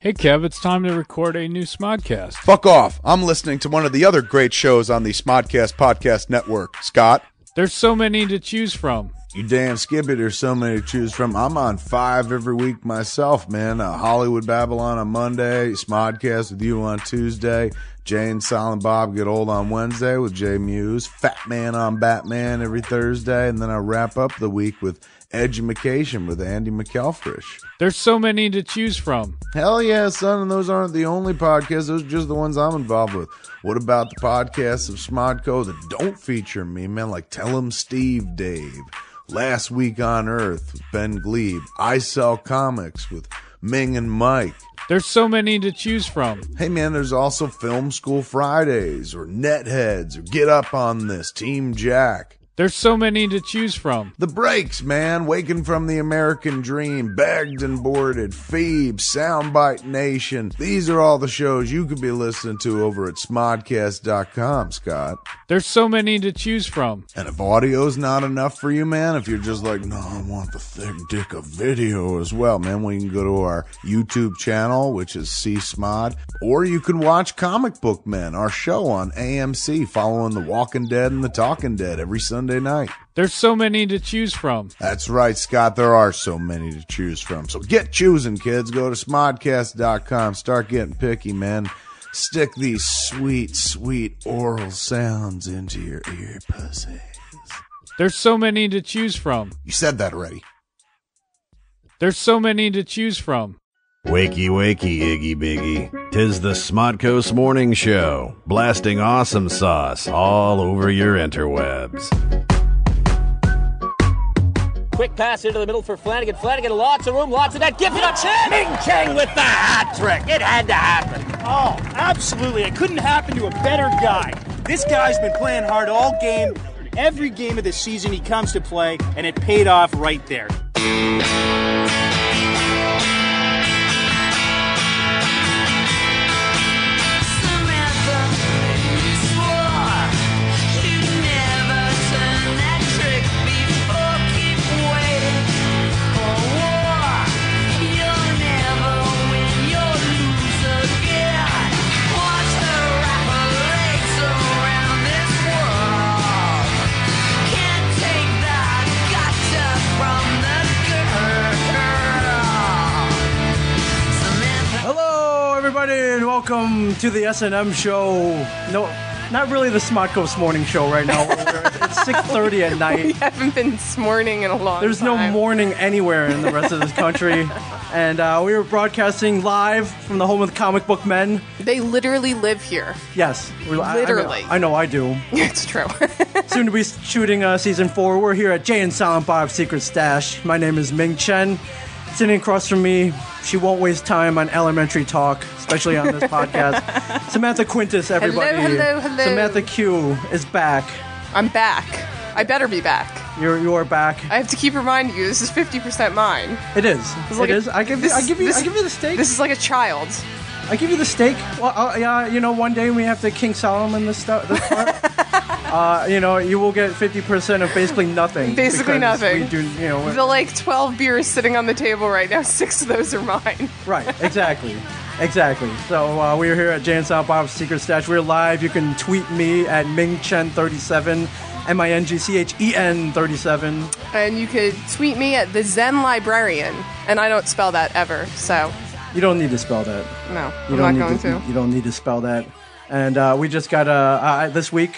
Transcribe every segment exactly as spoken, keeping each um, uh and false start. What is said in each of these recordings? Hey, Kev, it's time to record a new Smodcast. Fuck off. I'm listening to one of the other great shows on the Smodcast podcast network. Scott? There's so many to choose from. You damn skip it. There's so many to choose from. I'm on five every week myself, man. Uh, Hollywood Babylon on Monday, Smodcast with you on Tuesday, Jay and Silent Bob Get Old on Wednesday with Jay Muse, Fat Man on Batman every Thursday, and then I wrap up the week with Edumacation with Andy McElfrish. There's so many to choose from. Hell yeah, son, and those aren't the only podcasts. Those are just the ones I'm involved with. What about the podcasts of Smodco that don't feature me, man, like Tell 'Em Steve Dave, Last Week on Earth with Ben Glebe, I Sell Comics with Ming and Mike. There's so many to choose from. Hey, man, there's also Film School Fridays or Netheads or Get Up on This, Team Jack. There's so many to choose from. The Breaks, man. Waking from the American Dream. Bagged and Boarded. Phoebe. Soundbite Nation. These are all the shows you could be listening to over at smodcast dot com, Scott. There's so many to choose from. And if audio's not enough for you, man, if you're just like, no, I want the thick dick of video as well, man, we can go to our YouTube channel, which is C Smod, or you can watch Comic Book Men, our show on A M C, following The Walking Dead and The Talking Dead every Sunday night. There's so many to choose from. That's right, Scott. There are so many to choose from. So get choosing, kids. Go to smodcast dot com. Start getting picky, man. Stick these sweet, sweet oral sounds into your ear pussies. There's so many to choose from. You said that already. There's so many to choose from. Wakey, wakey, Iggy Biggy. Tis the Smodco's Morning Show, blasting awesome sauce all over your interwebs. Quick pass into the middle for Flanagan. Flanagan, lots of room, lots of net. Give it a chance! Ming Chang with the hat trick. It had to happen. Oh, absolutely. It couldn't happen to a better guy. This guy's been playing hard all game. Every game of the season he comes to play, and it paid off right there. Welcome to the S and M show. No, not really the Smodco's Morning Show right now. It's six thirty at night. We haven't been smorning in a long There's time. There's no morning anywhere in the rest of this country. And uh, we were broadcasting live from the home of the Comic Book Men. They literally live here. Yes. We're, literally. I, I, know, I know I do. It's true. Soon to be shooting uh, season four. We're here at Jay and Silent Bob's Secret Stash. My name is Ming Chen. Sitting across from me, she won't waste time on elementary talk, especially on this podcast. Samantha Quintus, everybody. Hello, hello, hello. Samantha Q is back. I'm back. I better be back. You're you are back. I have to keep reminding you, this is fifty percent mine. It is. It's like it a, is. I give this, I give you this, I give you the steak. This is like a child. I give you the steak. Well, uh, yeah, you know, one day we have to King Solomon this stuff. This part. Uh, you know, you will get fifty percent of basically nothing. Basically nothing. We do, you know, the, like, twelve beers sitting on the table right now, six of those are mine. Right, exactly. Exactly. So uh, we're here at Jay and Silent Bob's Secret Stash. We're live. You can tweet me at Ming Chen thirty-seven, M I N G C H E N thirty-seven. And you could tweet me at The Zen Librarian, and I don't spell that ever, so. You don't need to spell that. No, you I'm don't not going to, to. You don't need to spell that. And uh, we just got, uh, uh, this week...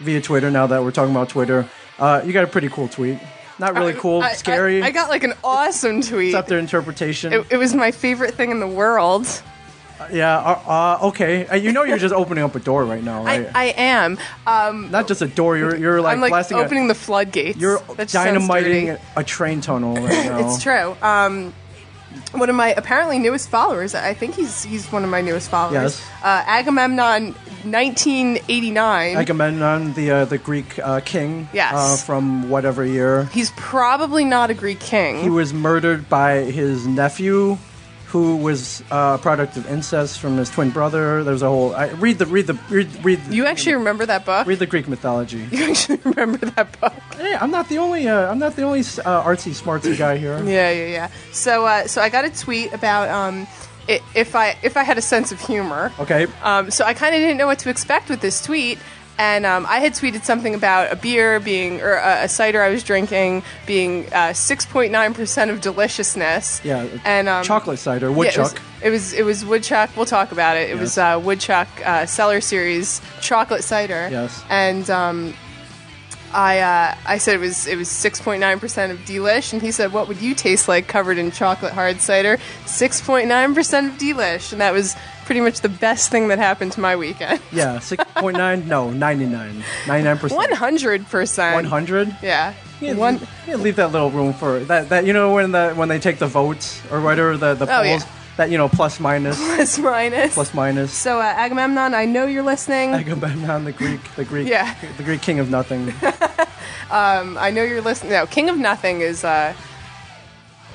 via Twitter, now that we're talking about Twitter, uh, you got a pretty cool tweet. Not really cool, I, I, scary. I, I got like an awesome tweet. It's up to interpretation. It, it was my favorite thing in the world. Uh, yeah, uh, uh, okay. Uh, you know you're just opening up a door right now, right? I, I am. Um, Not just a door, you're, you're like, I'm like blasting opening a, the floodgates. You're that dynamiting a train tunnel right now. It's true. Um, one of my apparently newest followers, I think he's he's one of my newest followers, yes. uh, Agamemnon... nineteen eighty-nine. Agamemnon, the uh, the Greek uh, king. Yes. Uh, from whatever year. He's probably not a Greek king. He was murdered by his nephew, who was a uh, product of incest from his twin brother. There's a whole I, read the read the read, read the, you actually remember that book? Read the Greek mythology. You actually remember that book? Hey, I'm not the only uh, I'm not the only uh, artsy smartsy guy here. yeah, yeah, yeah. So uh, so I got a tweet about um, it, if I if I had a sense of humor. Okay. Um, so I kind of didn't know what to expect with this tweet. And um, I had tweeted something about a beer being, or a, a cider I was drinking being uh, six point nine percent of deliciousness. Yeah, and um, chocolate cider, Woodchuck. Yeah, it, was, it was it was Woodchuck. We'll talk about it. It yes. was uh, Woodchuck uh, Cellar Series chocolate cider. Yes. And um, I uh, I said it was it was six point nine percent of delish, and he said, "What would you taste like covered in chocolate hard cider?" six point nine percent of delish, and that was pretty much the best thing that happened to my weekend. Yeah, six point nine, no, ninety-nine. ninety-nine percent. one hundred percent. one hundred? Yeah. Yeah, One, yeah, leave that little room for that, that you know when the when they take the votes or whatever the the polls, oh, yeah. that you know plus minus. Plus minus. Plus minus. So uh, Agamemnon, I know you're listening. Agamemnon the Greek, the Greek. Yeah. The Greek king of nothing. um, I know you're listening. No, king of nothing is uh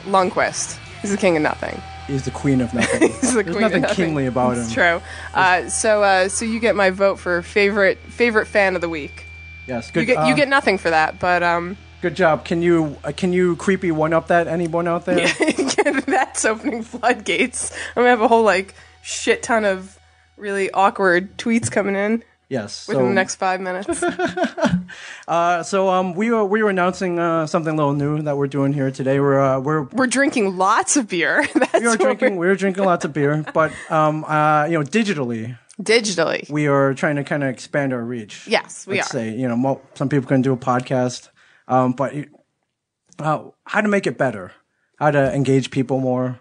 Lundqvist. He's the king of nothing. He's the queen of nothing. He's the There's queen nothing, of nothing kingly about That's him. It's true. Uh, so, uh, so you get my vote for favorite favorite fan of the week. Yes, good. You get, uh, you get nothing for that, but um, good job. Can you uh, can you creepy one up that anyone out there? Yeah, that's opening floodgates. I'm gonna have a whole like shit ton of really awkward tweets coming in. Yes, within so. the next five minutes. uh, so um, we were we were announcing uh, something a little new that we're doing here today. We're uh, we're we're drinking lots of beer. That's we are drinking we're... we're drinking lots of beer, but um, uh, you know, digitally. Digitally, we are trying to kind of expand our reach. Yes, we let's are. Say you know, mo- some people can do a podcast, um, but uh, how to make it better, how to engage people more,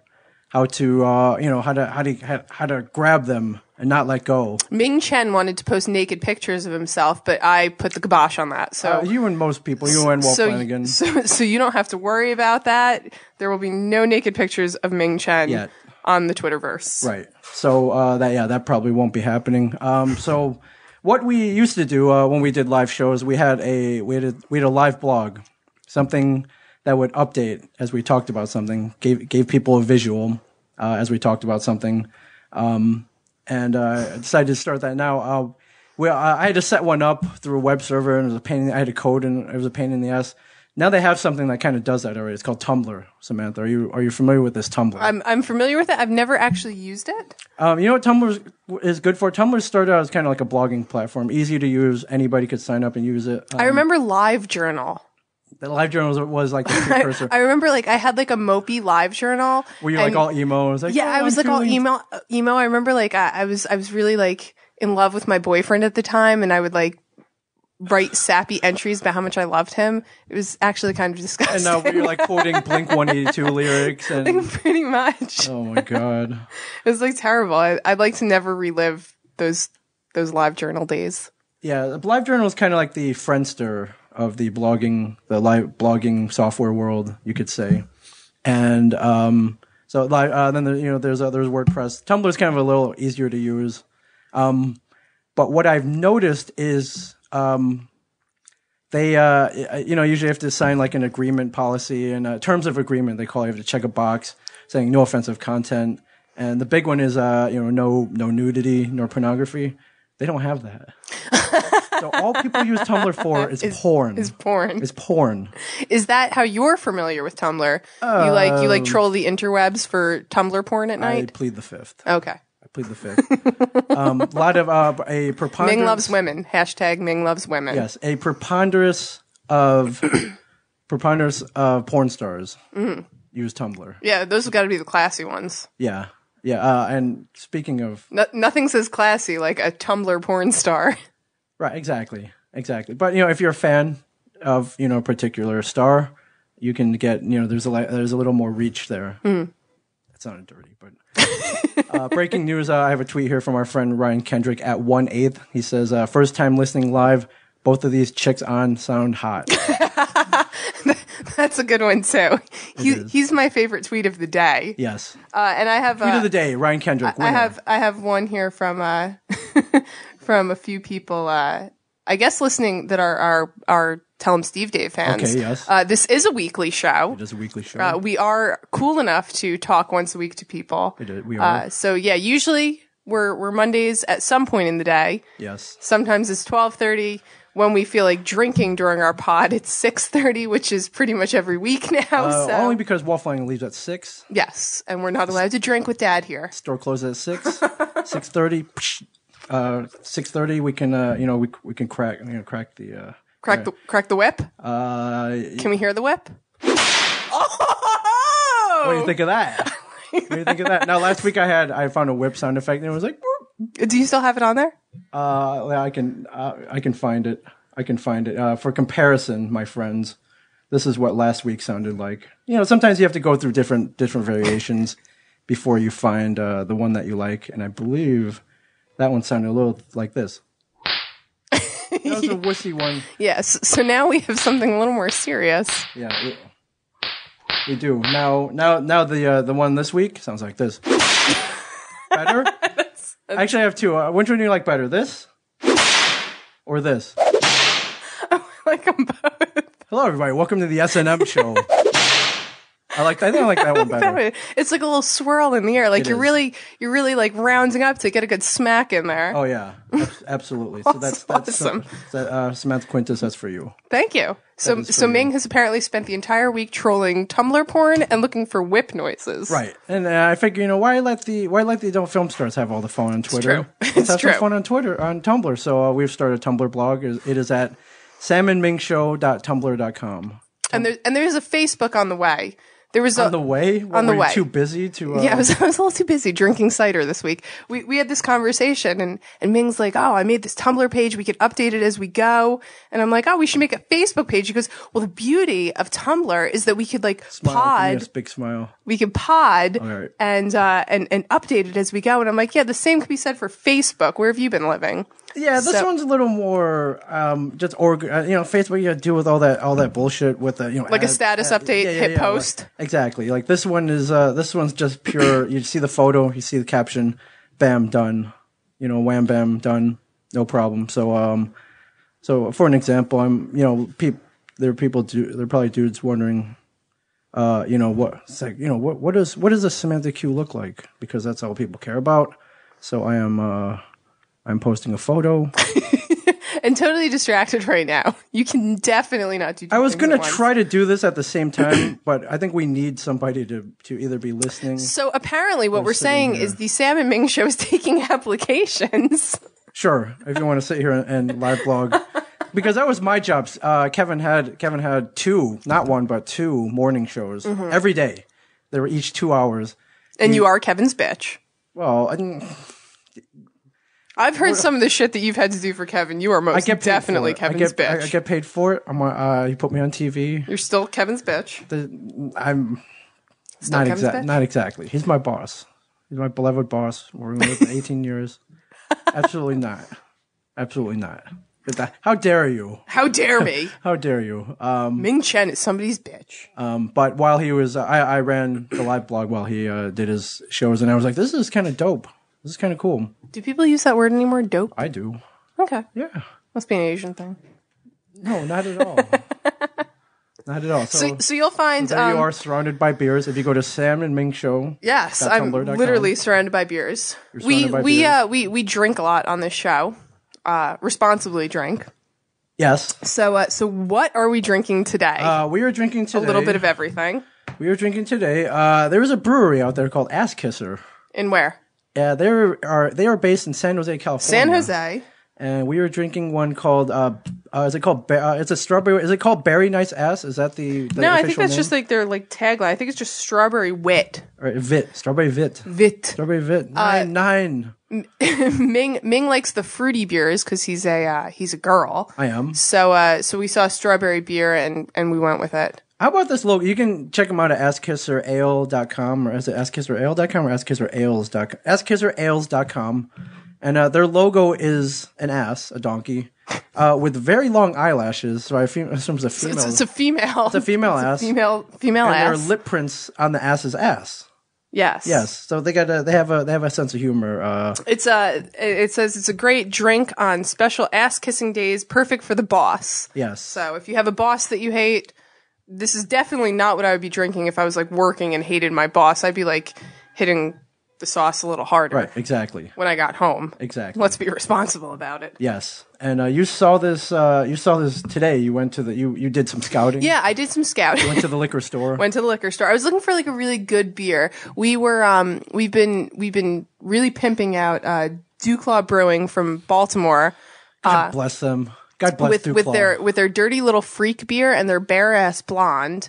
how to uh, you know, how to how to how, how to grab them. And not let go. Ming Chen wanted to post naked pictures of himself, but I put the kibosh on that. So uh, you and most people, you and Walt so, Flanagan. So, so you don't have to worry about that. There will be no naked pictures of Ming Chen Yet. on the Twitterverse. Right. So uh, that yeah, that probably won't be happening. Um, so what we used to do uh, when we did live shows, we had a we had a, we had a live blog, something that would update as we talked about something, gave gave people a visual uh, as we talked about something. Um, And uh, I decided to start that now. Uh, we, I had to set one up through a web server, and it was a pain. I had to code, and it was a pain in the ass. Now they have something that kind of does that already. It's called Tumblr. Samantha, are you are you familiar with this Tumblr? I'm I'm familiar with it. I've never actually used it. Um, you know what Tumblr is good for? Tumblr started out as kind of like a blogging platform, easy to use. Anybody could sign up and use it. Um, I remember LiveJournal. The LiveJournal was like the precursor. I, I remember, like, I had like a mopey LiveJournal. Were you like all emo? I was like, yeah, oh, I was I'm like all emo. Emo. I remember, like, I, I was, I was really like in love with my boyfriend at the time, and I would like write sappy entries about how much I loved him. It was actually kind of disgusting. And now we were like quoting Blink one eighty-two lyrics, and like, pretty much. Oh my god, it was like terrible. I, I'd like to never relive those those LiveJournal days. Yeah, the LiveJournal is kind of like the Friendster of the blogging, the live blogging software world, you could say, and um, so uh, then there, you know there's uh, there's WordPress. Tumblr's kind of a little easier to use, um, but what I've noticed is um, they uh, you know usually have to sign like an agreement policy and uh, terms of agreement. They call it, you have to check a box saying no offensive content, and the big one is uh, you know no no nudity, no pornography. They don't have that. So all people use Tumblr for is, is porn. Is porn. Is porn. Is that how you're familiar with Tumblr? Uh, you like you like troll the interwebs for Tumblr porn at night? I plead the fifth. Okay. I plead the fifth. um, a lot of uh, a preponderance. Ming loves women. Hashtag Ming loves women. Yes, a preponderance of preponderance of porn stars mm-hmm. use Tumblr. Yeah, those have got to be the classy ones. Yeah, yeah. Uh, and speaking of, no, nothing says classy like a Tumblr porn star. Right, exactly, exactly. But you know, if you're a fan of you know a particular star, you can get you know there's a li- there's a little more reach there. Mm. That sounded dirty, but uh, breaking news. Uh, I have a tweet here from our friend Ryan Kendrick at one eighth. He says, uh, "First time listening live. Both of these chicks on sound hot." That's a good one too. He, he's my favorite tweet of the day. Yes. Uh, and I have tweet uh, of the day, Ryan Kendrick. I, I have I have one here from. Uh, From a few people, uh, I guess listening that are are, are Tell 'em Steve Dave fans. Okay, yes. Uh, this is a weekly show. It is a weekly show. Uh, we are cool enough to talk once a week to people. It is, we are. Uh, so yeah, usually we're we're Mondays at some point in the day. Yes. Sometimes it's twelve thirty. when we feel like drinking during our pod, it's six thirty, which is pretty much every week now. Uh, so. Only because Waffling leaves at six. Yes, and we're not allowed to drink with Dad here. Store closes at six. six thirty. Uh, six thirty, we can, uh, you know, we we can crack, you know, crack the, uh, crack the, crack the whip. Uh, can we hear the whip? Oh! What do you think of that? What do you think of that? Now, last week I had, I found a whip sound effect and it was like, whoop. Do you still have it on there? Uh, I can, uh, I can find it. I can find it. Uh, for comparison, my friends, this is what last week sounded like. You know, sometimes you have to go through different, different variations before you find, uh, the one that you like. And I believe that one sounded a little like this. That was a wussy one. Yes. So now we have something a little more serious. Yeah, we, we do. Now, now, now the uh, the one this week sounds like this. Better? That's, that's... Actually, I have two. Uh, which one do you like better, this or this? I like them both. Hello, everybody. Welcome to the S and M show. I like. I think I like that one better. It's like a little swirl in the air. Like it you're is. really, you're really like rounding up to get a good smack in there. Oh yeah, absolutely. So that's, that's awesome. So, that, uh, Samantha Quintus, that's for you. Thank you. So so you. Ming has apparently spent the entire week trolling Tumblr porn and looking for whip noises. Right, and uh, I figure you know why let the why let the adult film stars have all the fun on Twitter. It's true. It's have true. Some fun on Twitter on Tumblr. So uh, we've started a Tumblr blog. It is at salmon ming show dot tumblr dot com. And there and there's a Facebook on the way. There was on a, the way? What, on the were way. You too busy to... Uh, yeah, I was, I was a little too busy drinking cider this week. We we had this conversation, and, and Ming's like, oh, I made this Tumblr page. We can update it as we go. And I'm like, oh, we should make a Facebook page. He goes, well, the beauty of Tumblr is that we could, like, smile, pod. Yes, big smile. We could pod right. and, uh, and, and update it as we go. And I'm like, yeah, the same could be said for Facebook. Where have you been living? Yeah, this so, one's a little more um, just org. Uh, you know, Facebook, you gotta deal with all that all that bullshit with the you know like ad, a status ad, update, yeah, yeah, hit yeah, post. Right. Exactly. Like this one is uh, this one's just pure. You see the photo, you see the caption, bam, done. You know, wham, bam, done. No problem. So, um, so for an example, I'm you know, peop, there are people do there are probably dudes wondering, uh, you know what? It's like you know what what does what does a semantic queue look like? Because that's all people care about. So I am. Uh, I'm posting a photo. And totally distracted right now. You can definitely not do two I was going to try to do this at the same time, but I think we need somebody to, to either be listening. So apparently what we're saying here. Is the Sam and Ming show is taking applications. Sure. If you want to sit here and live blog. Because that was my job. Uh, Kevin had Kevin had two, not one, but two morning shows mm-hmm. every day. They were each two hours. And we, you are Kevin's bitch. Well, I didn't... I've heard some of the shit that you've had to do for Kevin. You are most definitely Kevin's I get, bitch. I, I get paid for it. I'm. Uh, you put me on T V. You're still Kevin's bitch. The, I'm still not exactly. Not exactly. He's my boss. He's my beloved boss. We're going to live for eighteen years. Absolutely not. Absolutely not. How dare you? How dare me? How dare you? Um, Ming Chen is somebody's bitch. Um, but while he was, uh, I, I ran the live blog while he uh, did his shows, and I was like, this is kind of dope. This is kind of cool. Do people use that word anymore? Dope? I do. Okay. Yeah. Must be an Asian thing. No, not at all. Not at all. So, so, so you'll find... So um, you are surrounded by beers. If you go to Sam and Ming Show... Yes, I'm literally surrounded by beers. You're surrounded we by we, beers. Uh, we we drink a lot on this show. Uh, responsibly drink. Yes. So uh, so what are we drinking today? Uh, we are drinking today... A little bit of everything. We are drinking today... Uh, there is a brewery out there called Ass Kisser. In where? Yeah, they are they are based in San Jose, California. San Jose, and we were drinking one called uh, uh is it called uh, it's a strawberry is it called Berry Nice Ass? Is that the, the no? I think that's name? Just like their like tagline. I think it's just strawberry wit. Or vit strawberry vit vit strawberry vit nine uh, nine. Ming Ming likes the fruity beers because he's a uh, he's a girl. I am. So uh so we saw strawberry beer and and we went with it. How about this logo? You can check them out at ass kisser ale dot com or is it ass kisser ale dot com or ass kisser ales dot com? ass kisser ales dot com. And uh, their logo is an ass, a donkey, uh, with very long eyelashes. So I assume it's a female. It's, it's a female. It's a female it's ass. A female female and ass. And there are lip prints on the ass's ass. Yes. Yes. So they got a, they have a they have a sense of humor. Uh, it's a it says it's a great drink on special ass kissing days, perfect for the boss. Yes. So if you have a boss that you hate. This is definitely not what I would be drinking if I was like working and hated my boss. I'd be like hitting the sauce a little harder. Right, exactly. When I got home. Exactly. Let's be responsible about it. Yes. And uh, you saw this uh, you saw this today. You went to the you, you did some scouting. Yeah, I did some scouting. You went to the liquor store. Went to the liquor store. I was looking for like a really good beer. We were um we've been we've been really pimping out uh Duclaw Brewing from Baltimore. God uh, bless them. God bless with, Duclaw. With their with their dirty little freak beer and their bare ass blonde.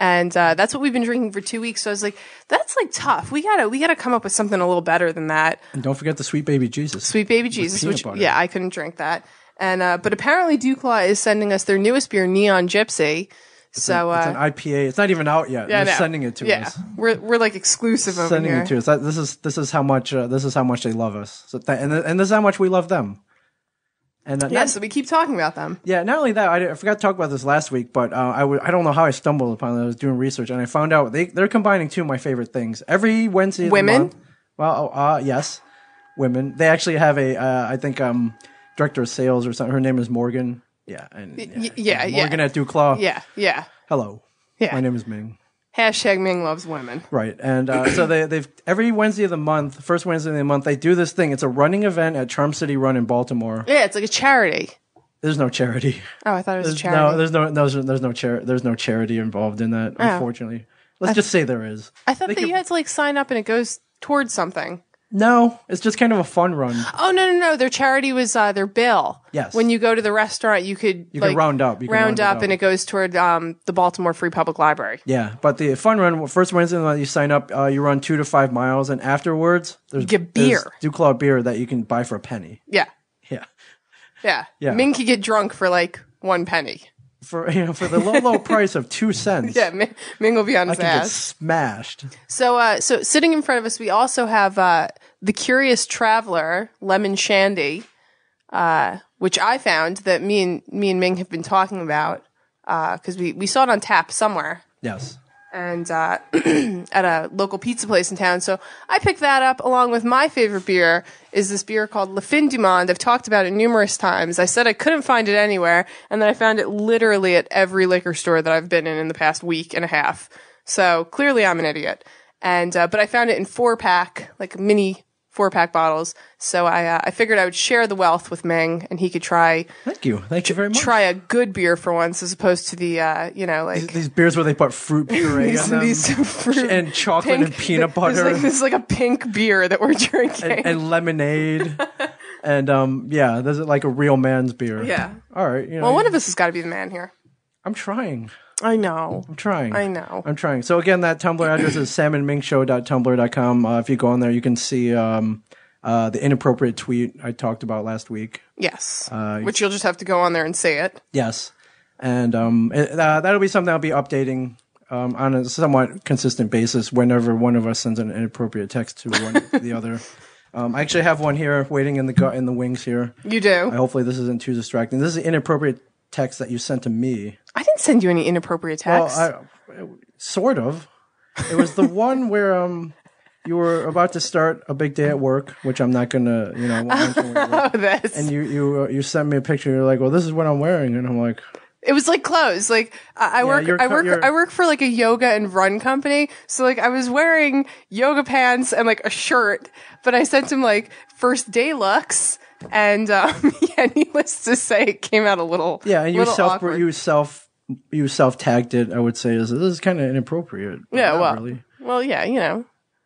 And uh, that's what we've been drinking for two weeks. So I was like, that's like tough. We gotta we gotta come up with something a little better than that. And don't forget the Sweet Baby Jesus. Sweet Baby Jesus, which butter. Yeah, I couldn't drink that. And uh, but apparently Duclaw is sending us their newest beer, Neon Gypsy. It's so an, uh, it's an I P A. It's not even out yet. Yeah, They're no. sending it to yeah. us. We're we're like exclusive over sending here. Sending it to us. This is this is how much uh, this is how much they love us. So th- and th- and this is how much we love them. And that, yeah, so we keep talking about them. Yeah, not only that, I, I forgot to talk about this last week, but uh, I, w- I don't know how I stumbled upon it. I was doing research, and I found out they, they're combining two of my favorite things. Every Wednesday of women? the month. Well, uh, yes, women. They actually have a, uh, I think, um, director of sales or something. Her name is Morgan. Yeah. And, yeah, y- yeah, yeah. Morgan at Duclaw. Yeah, yeah. Hello. Yeah. My name is Ming. Hashtag Ming loves women. Right. And uh, so they, they've every Wednesday of the month, first Wednesday of the month, they do this thing. It's a running event at Charm City Run in Baltimore. Yeah, it's like a charity. There's no charity. Oh, I thought it was there's, a charity. No, there's no, no there's no charity there's no charity involved in that, oh. unfortunately. Let's th- just say there is. I thought they that could, you had to like sign up and it goes towards something. No, it's just kind of a fun run. Oh no, no, no! Their charity was uh, their bill. Yes. When you go to the restaurant, you could you like, can round up, you round, round up, up, and it goes toward um, the Baltimore Free Public Library. Yeah, but the fun run first Wednesday you sign up, uh, you run two to five miles, and afterwards there's get beer, there's Duclaw beer that you can buy for a penny. Yeah. Yeah. Yeah. Yeah. Ming could get drunk for like one penny. For you know, for the low low price of two cents, yeah, Ming, Ming will be on his I can ass. Get smashed. So, uh, so sitting in front of us, we also have uh, the Curious Traveler Lemon Shandy, uh, which I found that me and me and Ming have been talking about because uh, we we saw it on tap somewhere. Yes, and uh, at a local pizza place in town. So I picked that up along with my favorite beer. Is this beer called Le Fin du Monde. I've talked about it numerous times. I said I couldn't find it anywhere, and then I found it literally at every liquor store that I've been in in the past week and a half. So clearly I'm an idiot. And uh, but I found it in four-pack, like mini four-pack bottles. So I uh, I figured I would share the wealth with Meng, and he could try. Thank you. Thank you very much. Try a good beer for once as opposed to the, uh, you know, like. These, these beers where they put fruit puree these, on them. These fruit. And chocolate pink, and peanut butter. Like, this is like a pink beer that we're drinking. And, and lemonade. And, um, yeah, this is like a real man's beer. Yeah. All right. You know, well, one of us has got to be the man here. I'm trying. I know. I'm trying. I know. I'm trying. So, again, that Tumblr address is sam and ming show dot tumblr dot com. Uh, if you go on there, you can see um, uh, the inappropriate tweet I talked about last week. Yes. Uh, Which you'll just have to go on there and say it. Yes. And um, it, uh, that'll be something I'll be updating um, on a somewhat consistent basis whenever one of us sends an inappropriate text to one the other. Um, I actually have one here waiting in the gu- in the wings here. You do? Uh, hopefully this isn't too distracting. This is inappropriate text that you sent to me. I didn't send you any inappropriate text. Well, I, sort of. It was the one where um you were about to start a big day at work, which I'm not gonna, you know. Oh, this. And you you uh, you sent me a picture. You're like, well, this is what I'm wearing, and I'm like. It was like clothes. Like I, I yeah, work, I work, you're... I work for like a yoga and run company. So like I was wearing yoga pants and like a shirt, but I sent him like first day looks. And um, yeah, needless to say, it came out a little. Yeah, and you self, you self, you self tagged it. I would say is this is kind of inappropriate. Yeah, well, really. Well, yeah, you know,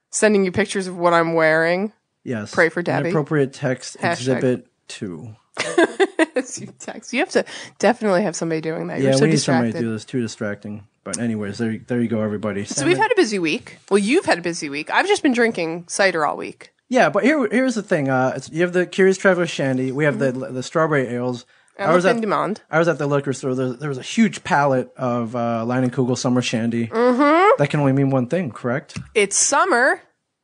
sending you pictures of what I'm wearing. Yes, pray for Debbie. Inappropriate text hashtag. Exhibit two. You text. You have to definitely have somebody doing that. Yeah, You're so we need distracted. Somebody to do this. Too distracting. But anyways, there, there you go, everybody. So Sam, we've had a busy week. Well, you've had a busy week. I've just been drinking cider all week. Yeah, but here, here's the thing. Uh, it's, you have the Curious Traveler Shandy. We have mm-hmm. the the strawberry ales. And I was at demand. I was at the liquor store. There, there was a huge pallet of uh, Leinenkugel's Summer Shandy. Mm-hmm. That can only mean one thing, correct? It's summer.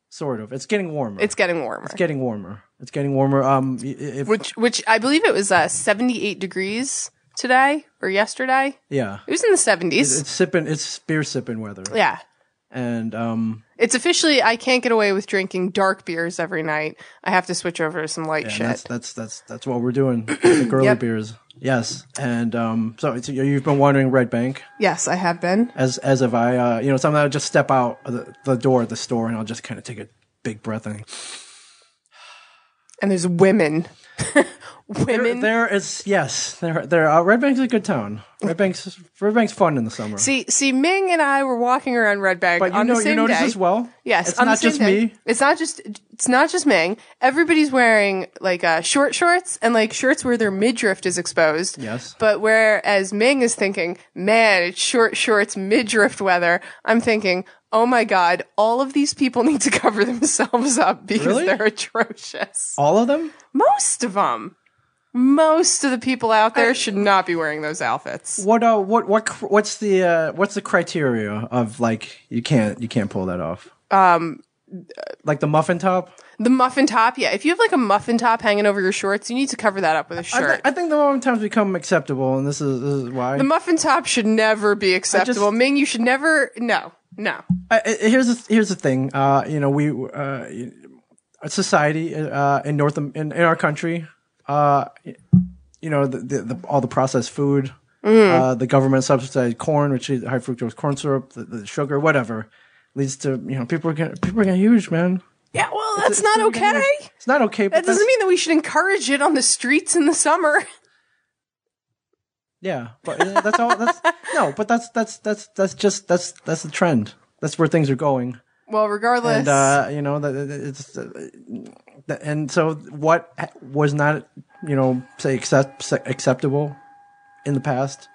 Sort of. It's getting warmer. It's getting warmer. It's getting warmer. It's getting warmer. Um, if, which which I believe it was uh, seventy-eight degrees today or yesterday. Yeah, it was in the seventies. It, it's sipping. It's beer sipping weather. Yeah. And um, it's officially I can't get away with drinking dark beers every night. I have to switch over to some light yeah, shit. That's, that's that's that's what we're doing. The girly yep. beers, yes. And um, so it's, you've been wandering Red Bank. Yes, I have been. As as if I, uh, you know, sometimes I'll just step out of the, the door at the store and I'll just kind of take a big breath thing. And there's women. Women. There, there is, yes. There, there. Uh, Red Bank's a good town. Red Bank's, Red Bank's fun in the summer. See, see, Ming and I were walking around Red Bank but you on know, the same you notice day. As well. Yes, it's on not the same just day. me. It's not just. It's not just Ming. Everybody's wearing like uh, short shorts and like shirts where their midriff is exposed. Yes. But whereas Ming is thinking, man, it's short shorts, midriff weather. I'm thinking, oh my God, all of these people need to cover themselves up because really? they're atrocious. All of them? Most of them. Most of the people out there I, should not be wearing those outfits. What? Uh, what? What? What's the? Uh, what's the criteria of like you can't you can't pull that off? Um, like the muffin top. The muffin top, yeah. If you have like a muffin top hanging over your shorts, you need to cover that up with a shirt. I, th I think the muffin tops become acceptable, and this is, this is why the muffin top should never be acceptable. Just, Ming, you should never. No, no. I, I, here's the here's the thing. Uh, you know, we uh, society uh in North in, in our country. Uh, you know, the, the, the, all the processed food, mm. uh, the government subsidized corn, which is high fructose corn syrup, the, the sugar, whatever, leads to, you know, people are getting, people are getting huge, man. Yeah, well, that's it's, not it's okay. Huge. It's not okay. But that doesn't mean that we should encourage it on the streets in the summer. Yeah, but that's all, that's, no, but that's, that's, that's, that's just, that's, that's the trend. That's where things are going. Well, regardless. And, uh, you know, that it's, uh, and so what was not, you know, say accept, acceptable in the past,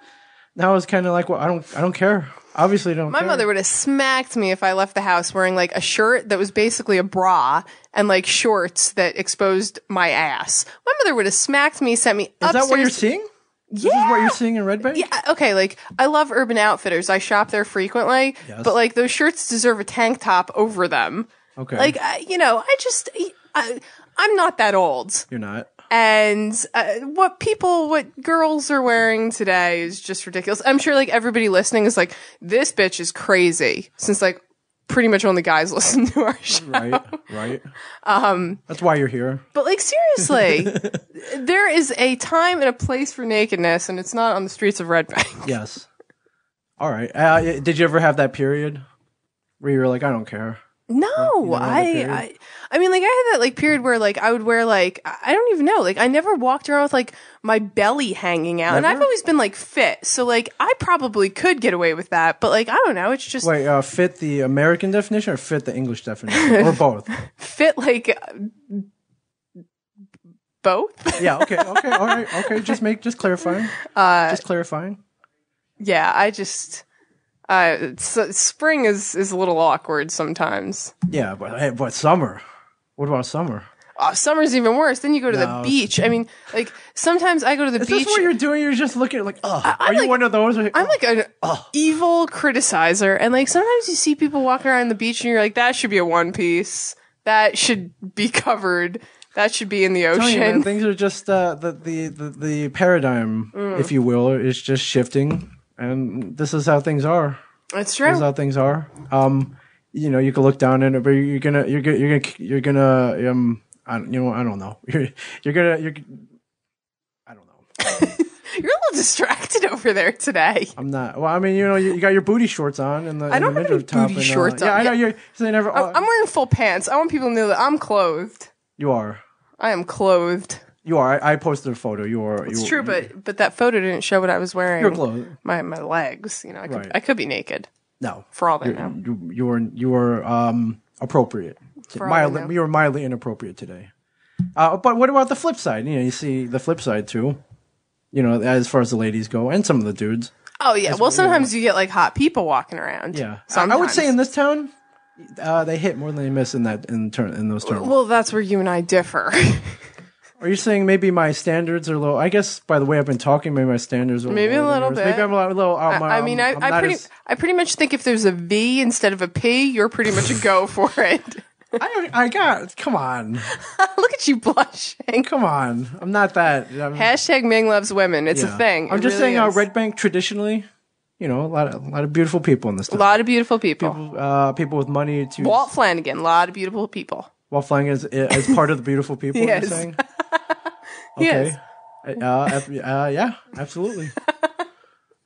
now it's kind of like, well, I don't, I don't care. Obviously, I don't. My care. mother would have smacked me if I left the house wearing like a shirt that was basically a bra and like shorts that exposed my ass. My mother would have smacked me, sent me. Is upstairs. That what you're seeing? Yeah. This is what you're seeing in Red Bank? Yeah. Okay. Like, I love Urban Outfitters. I shop there frequently. Yes. But like, those shirts deserve a tank top over them. Okay. Like, I, you know, I just. I, I'm not that old. You're not. And uh, what people, what girls are wearing today is just ridiculous. I'm sure like everybody listening is like, this bitch is crazy, since like pretty much only guys listen to our show. Right, right. Um, That's why you're here. But like seriously, there is a time and a place for nakedness, and it's not on the streets of Red Bank. Yes. All right. Uh, did you ever have that period where you were like, I don't care? No, I, I, I mean, like, I had that, like, period where, like, I would wear, like, I don't even know, like, I never walked around with, like, my belly hanging out, never? and I've always been, like, fit, so, like, I probably could get away with that, but, like, I don't know, it's just... Wait, uh, fit the American definition or fit the English definition, or both? Fit, like... Uh, both? Yeah, okay, okay, all right, okay, just make, just clarifying, uh, just clarifying. Yeah, I just... Uh, so spring is, is a little awkward sometimes. Yeah, but hey, but summer. What about summer? Oh, summer's even worse. Then you go to no. the beach. I mean, like sometimes I go to the is beach. Is this what you're doing? You're just looking like, oh, are like, you one of those? Like, I'm like an oh. evil criticizer, and like sometimes you see people walking around the beach, and you're like, that should be a one piece. That should be covered. That should be in the ocean. I'm telling you, man, things are just uh, the, the the the paradigm, mm. if you will, is just shifting. And this is how things are. That's true. This is how things are. Um, you know, you can look down and but you're gonna, you're gonna, you're gonna, you're gonna, um, I don't, you know, I don't know. You're, you're gonna, you're, I don't know. You're a little distracted over there today. I'm not. Well, I mean, you know, you, you got your booty shorts on, and the I don't the have any top booty and, uh, shorts on. Yeah, I know you're. So they never. I'm, uh, I'm wearing full pants. I want people to know that I'm clothed. You are. I am clothed. You are. I, I posted a photo. You are. It's you, true, but but that photo didn't show what I was wearing. Your clothes. My my legs. You know, I could right. I could be naked. No, for all that. You're, now. You you were you were um appropriate. For mildly, all you were mildly inappropriate today. Uh, but what about the flip side? You know, you see the flip side too. You know, as far as the ladies go, and some of the dudes. Oh yeah. That's well, sometimes you get like hot people walking around. Yeah. Sometimes. I would say in this town, uh, they hit more than they miss in that in turn in those terms. Well, that's where you and I differ. Are you saying maybe my standards are low? I guess by the way I've been talking, maybe my standards are maybe low. Maybe a little bit. Maybe I'm a little. Um, I, I mean, I, I pretty, as... I pretty much think if there's a V instead of a P, you're pretty much a go for it. I don't. I got. Come on. Look at you blushing. Come on. I'm not that. I'm... Hashtag Ming loves women. It's yeah. a thing. I'm it just really saying. Uh, Red Bank traditionally, you know, a lot of a lot of beautiful people in this town. A lot of beautiful people. People, uh, people with money to. Walt Flanagan. A lot of beautiful people. Walt Flanagan is, is part of the beautiful people. Yes. You're saying. Okay. Yes. Uh, uh, yeah, absolutely.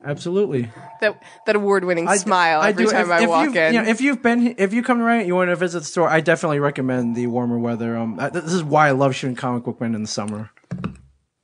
Absolutely. that that award-winning I, smile I every do. time if, I if walk in. You know, if you've been, if you come to Ryan, you want to visit the store, I definitely recommend the warmer weather. Um, I, this is why I love shooting Comic Book Men in the summer.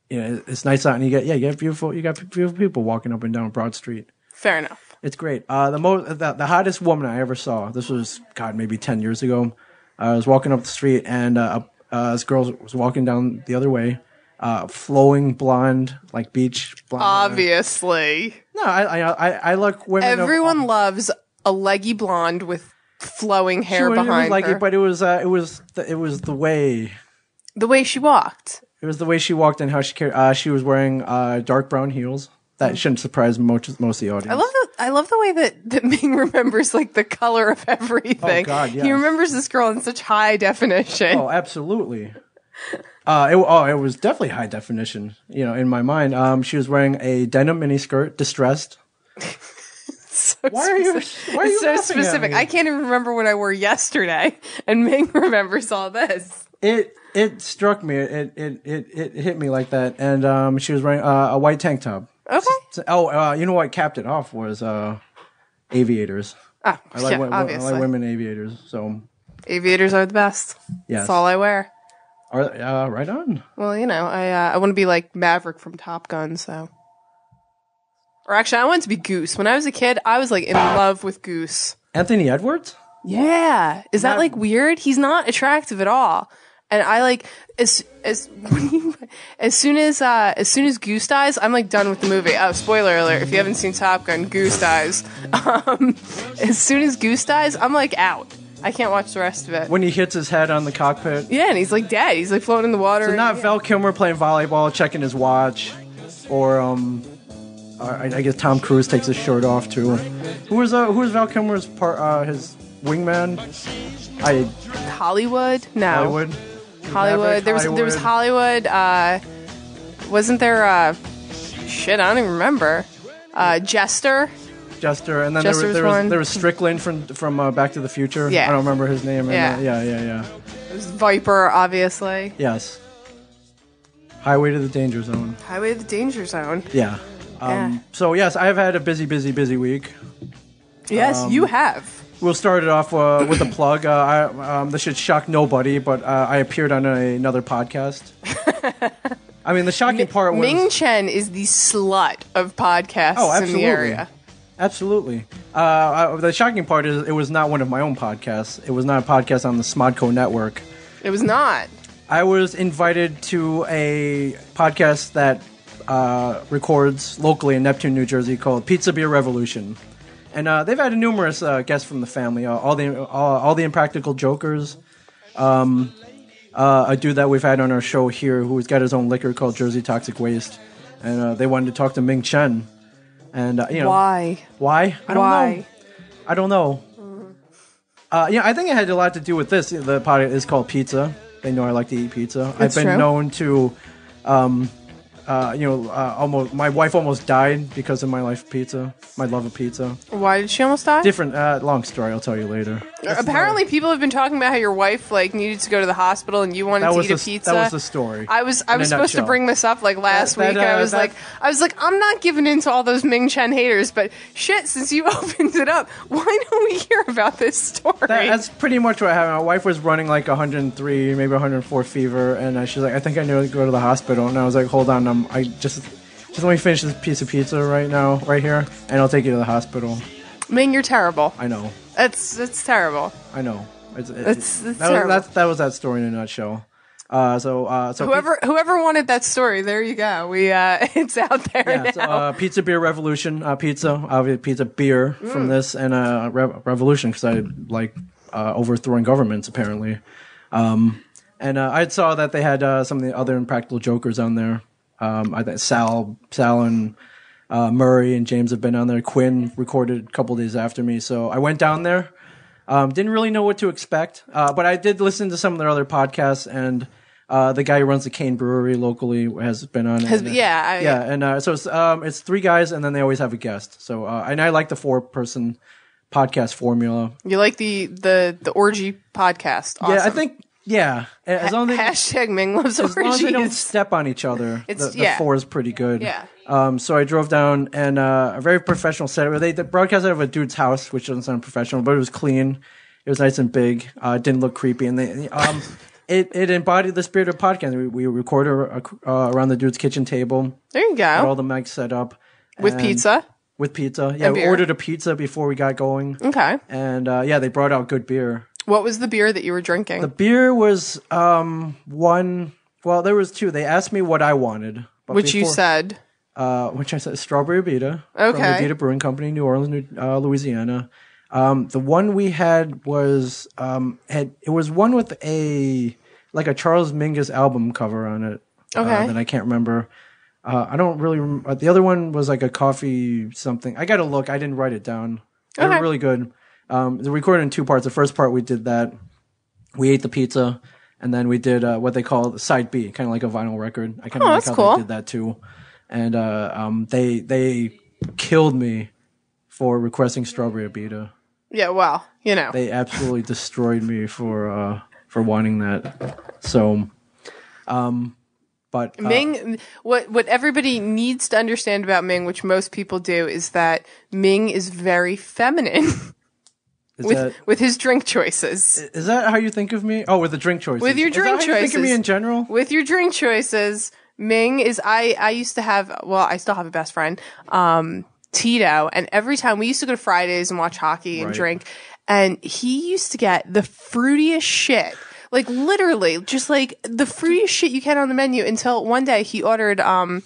You know, it's nice out, and you get yeah, you get beautiful, you got beautiful people walking up and down Broad Street. Fair enough. It's great. Uh, the most, the, the hottest woman I ever saw. This was God, maybe ten years ago. I was walking up the street, and uh, uh, this girl was walking down the other way. Uh, flowing blonde, like beach blonde. Obviously. No, I I I, I like women. Everyone of, loves a leggy blonde with flowing hair she, behind it was leggy, her. But it was uh, it was the, it was the way the way she walked. It was the way she walked and how she carried. Uh, she was wearing uh, dark brown heels. That shouldn't surprise most, most of the audience. I love the I love the way that, that Ming remembers like the color of everything. Oh God, yes. He remembers this girl in such high definition. Oh, absolutely. Uh, it, oh, it was definitely high definition, you know, in my mind. Um, she was wearing a denim miniskirt, distressed. so why are you? Why are you so specific? I can't even remember what I wore yesterday, and Ming remembers all this. It it struck me. It it it, it hit me like that. And um, she was wearing uh, a white tank top. Okay. So, oh, uh, you know what capped it off was uh, aviators. Ah, I like, yeah, what, obviously. I like women aviators. So aviators are the best. Yes. That's all I wear. Are, uh, right on. Well, you know, I uh, I want to be like Maverick from Top Gun, so. Or actually, I wanted to be Goose. When I was a kid, I was like in love with Goose. Anthony Edwards? Yeah. Is that, that like weird? He's not attractive at all. And I like as as as soon as uh, as soon as Goose dies, I'm like done with the movie. Oh, spoiler alert! If you haven't seen Top Gun, Goose dies. Um, as soon as Goose dies, I'm like out. I can't watch the rest of it. When he hits his head on the cockpit. Yeah, and he's like dead. He's like floating in the water. So not yeah. Val Kilmer playing volleyball, checking his watch, or um, or I guess Tom Cruise takes his shirt off too. Who was uh, who was Val Kilmer's part? Uh, his wingman. I Hollywood. No. Hollywood. Hollywood. There was Hollywood. there was Hollywood. Uh, wasn't there? Uh, shit, I don't even remember. Uh, Jester. Jester, and then there was, there, was, there was Strickland from from uh, Back to the Future. Yeah. I don't remember his name. Yeah, and, uh, yeah, yeah, yeah. It was Viper, obviously. Yes. Highway to the Danger Zone. Highway to the Danger Zone. Yeah. Um, yeah. So, yes, I have had a busy, busy, busy week. Yes, um, you have. We'll start it off uh, with a plug. Uh, I, um, this should shock nobody, but uh, I appeared on a, another podcast. I mean, the shocking M- part was... Ming Chen is the slut of podcasts oh, in the area. Absolutely. Uh, I, the shocking part is it was not one of my own podcasts. It was not a podcast on the Smodco network. It was not. I was invited to a podcast that uh, records locally in Neptune, New Jersey, called Pizza Beer Revolution, and uh, they've had a numerous uh, guests from the family. Uh, all the all, all the Impractical Jokers. Um, uh, a dude that we've had on our show here who's got his own liquor called Jersey Toxic Waste, and uh, they wanted to talk to Ming Chen. And uh, you know why? Why? I don't why? know. I don't know. Mm-hmm. Uh, yeah, I think it had a lot to do with this. The podcast is called Pizza. They know I like to eat pizza. That's I've been true. known to, um, uh, you know, uh, almost. My wife almost died because of my life of pizza. My love of pizza. Why did she almost die? Different. Uh, long story. I'll tell you later. That's Apparently, not, people have been talking about how your wife like needed to go to the hospital and you wanted to eat the, a pizza. That was the story. I was I was supposed nutshell. to bring this up like last that, that, week. Uh, I was that, like I was like I'm not giving in to all those Ming Chen haters, but shit, since you opened it up, why don't we hear about this story? That, that's pretty much what happened. My wife was running like one hundred three, maybe one hundred four fever, and uh, she's like, I think I need to go to the hospital. And I was like, hold on, um, I just just let me finish this piece of pizza right now, right here, and I'll take you to the hospital. Ming, you're terrible. I know. That's that's terrible. I know. It's, it, that's, that's that terrible. Was, that, that was that story in a nutshell. Uh, so, uh, so whoever pe- whoever wanted that story, there you go. We uh, it's out there yeah, now. So, uh, Pizza Beer Revolution. Uh, pizza, obviously, pizza beer mm. from this, and uh, re- revolution because I like uh, overthrowing governments apparently. Um, and uh, I saw that they had uh, some of the other Impractical Jokers on there. Um, I think Sal, Sal and. Uh, Murray and James have been on there. Quinn recorded a couple days after me, so I went down there. Um, didn't really know what to expect, uh, but I did listen to some of their other podcasts. And uh, the guy who runs the Cane Brewery locally has been on it. Has, and, yeah, I, yeah, and uh, so it's um, it's three guys, and then they always have a guest. So uh, and I like the four person podcast formula. You like the the the orgy podcast? Awesome. Yeah, I think Yeah, as long as they, hashtag Ming loves orgies. As long as they don't step on each other, it's, the, yeah. the four is pretty good. Yeah. Um. So I drove down, and uh, a very professional setup. They, they broadcast out of a dude's house, which doesn't sound professional, but it was clean. It was nice and big. Uh, it didn't look creepy, and they um, it it embodied the spirit of podcast. We, we recorded uh, around the dude's kitchen table. There you go. Got all the mics set up with pizza. With pizza, yeah. We ordered a pizza before we got going. Okay. And uh, yeah, they brought out good beer. What was the beer that you were drinking? The beer was um, one. Well, there was two. They asked me what I wanted, but which before, you said, uh, which I said, strawberry Abita, okay, from the Abita Brewing Company, New Orleans, New, uh, Louisiana. Um, the one we had was um, had it was one with a like a Charles Mingus album cover on it. Okay, uh, that I can't remember. Uh, I don't really remember. The other one was like a coffee something. I got to look. I didn't write it down. Okay. They were really good. Um, they recorded in two parts. The first part we did that. We ate the pizza, and then we did uh, what they call the side B, kind of like a vinyl record. I kind of oh, like how cool. they did that too. And uh, um, they they killed me for requesting strawberry Abita. Yeah, well, you know, they absolutely destroyed me for uh, for wanting that. So, um, but uh, Ming, what what everybody needs to understand about Ming, which most people do, is that Ming is very feminine. Is with that, with his drink choices. Is that how you think of me? Oh, with the drink choices. With your drink is that how choices. You think of me in general? With your drink choices, Ming is I I used to have well, I still have a best friend, um, Tito, and every time we used to go to Fridays and watch hockey and right. drink, and he used to get the fruitiest shit. Like literally, just like the fruitiest shit you can on the menu until one day he ordered um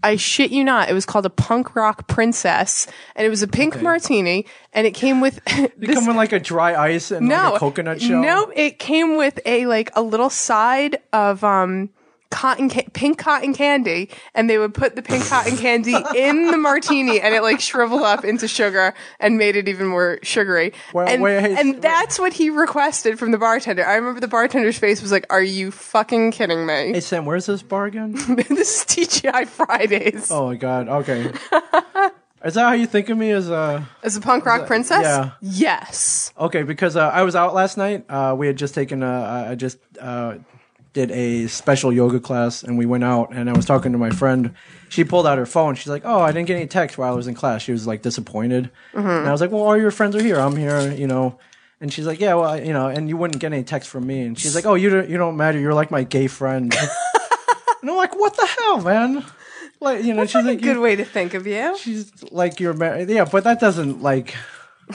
I shit you not. It was called a Punk Rock Princess, and it was a pink okay. martini, and it came with. This, it came with like a dry ice and no, like a coconut shell. No, it came with a like a little side of um cotton ca pink cotton candy, and they would put the pink cotton candy in the martini, and it like shriveled up into sugar and made it even more sugary. Well, and wait, and wait. that's what he requested from the bartender. I remember the bartender's face was like, "Are you fucking kidding me?" Hey Sam, where's this bar again? This is T G I Fridays. Oh my god. Okay. Is that how you think of me as a as a punk rock a, princess? Yeah. Yes. Okay, because uh, I was out last night. Uh, we had just taken a. I just. Uh, did a special yoga class, and we went out, and I was talking to my friend. She pulled out her phone. She's like, oh, I didn't get any text while I was in class. She was like disappointed. Mm-hmm. And I was like, well, all your friends are here. I'm here, you know. And she's like, yeah, well, I, you know, and you wouldn't get any text from me. And she's like, oh, you don't, you don't matter. You're like my gay friend. And I'm like, what the hell, man? Like, you know, that's she's like, like a good way to think of you. She's like, you're married. Yeah, but that doesn't like,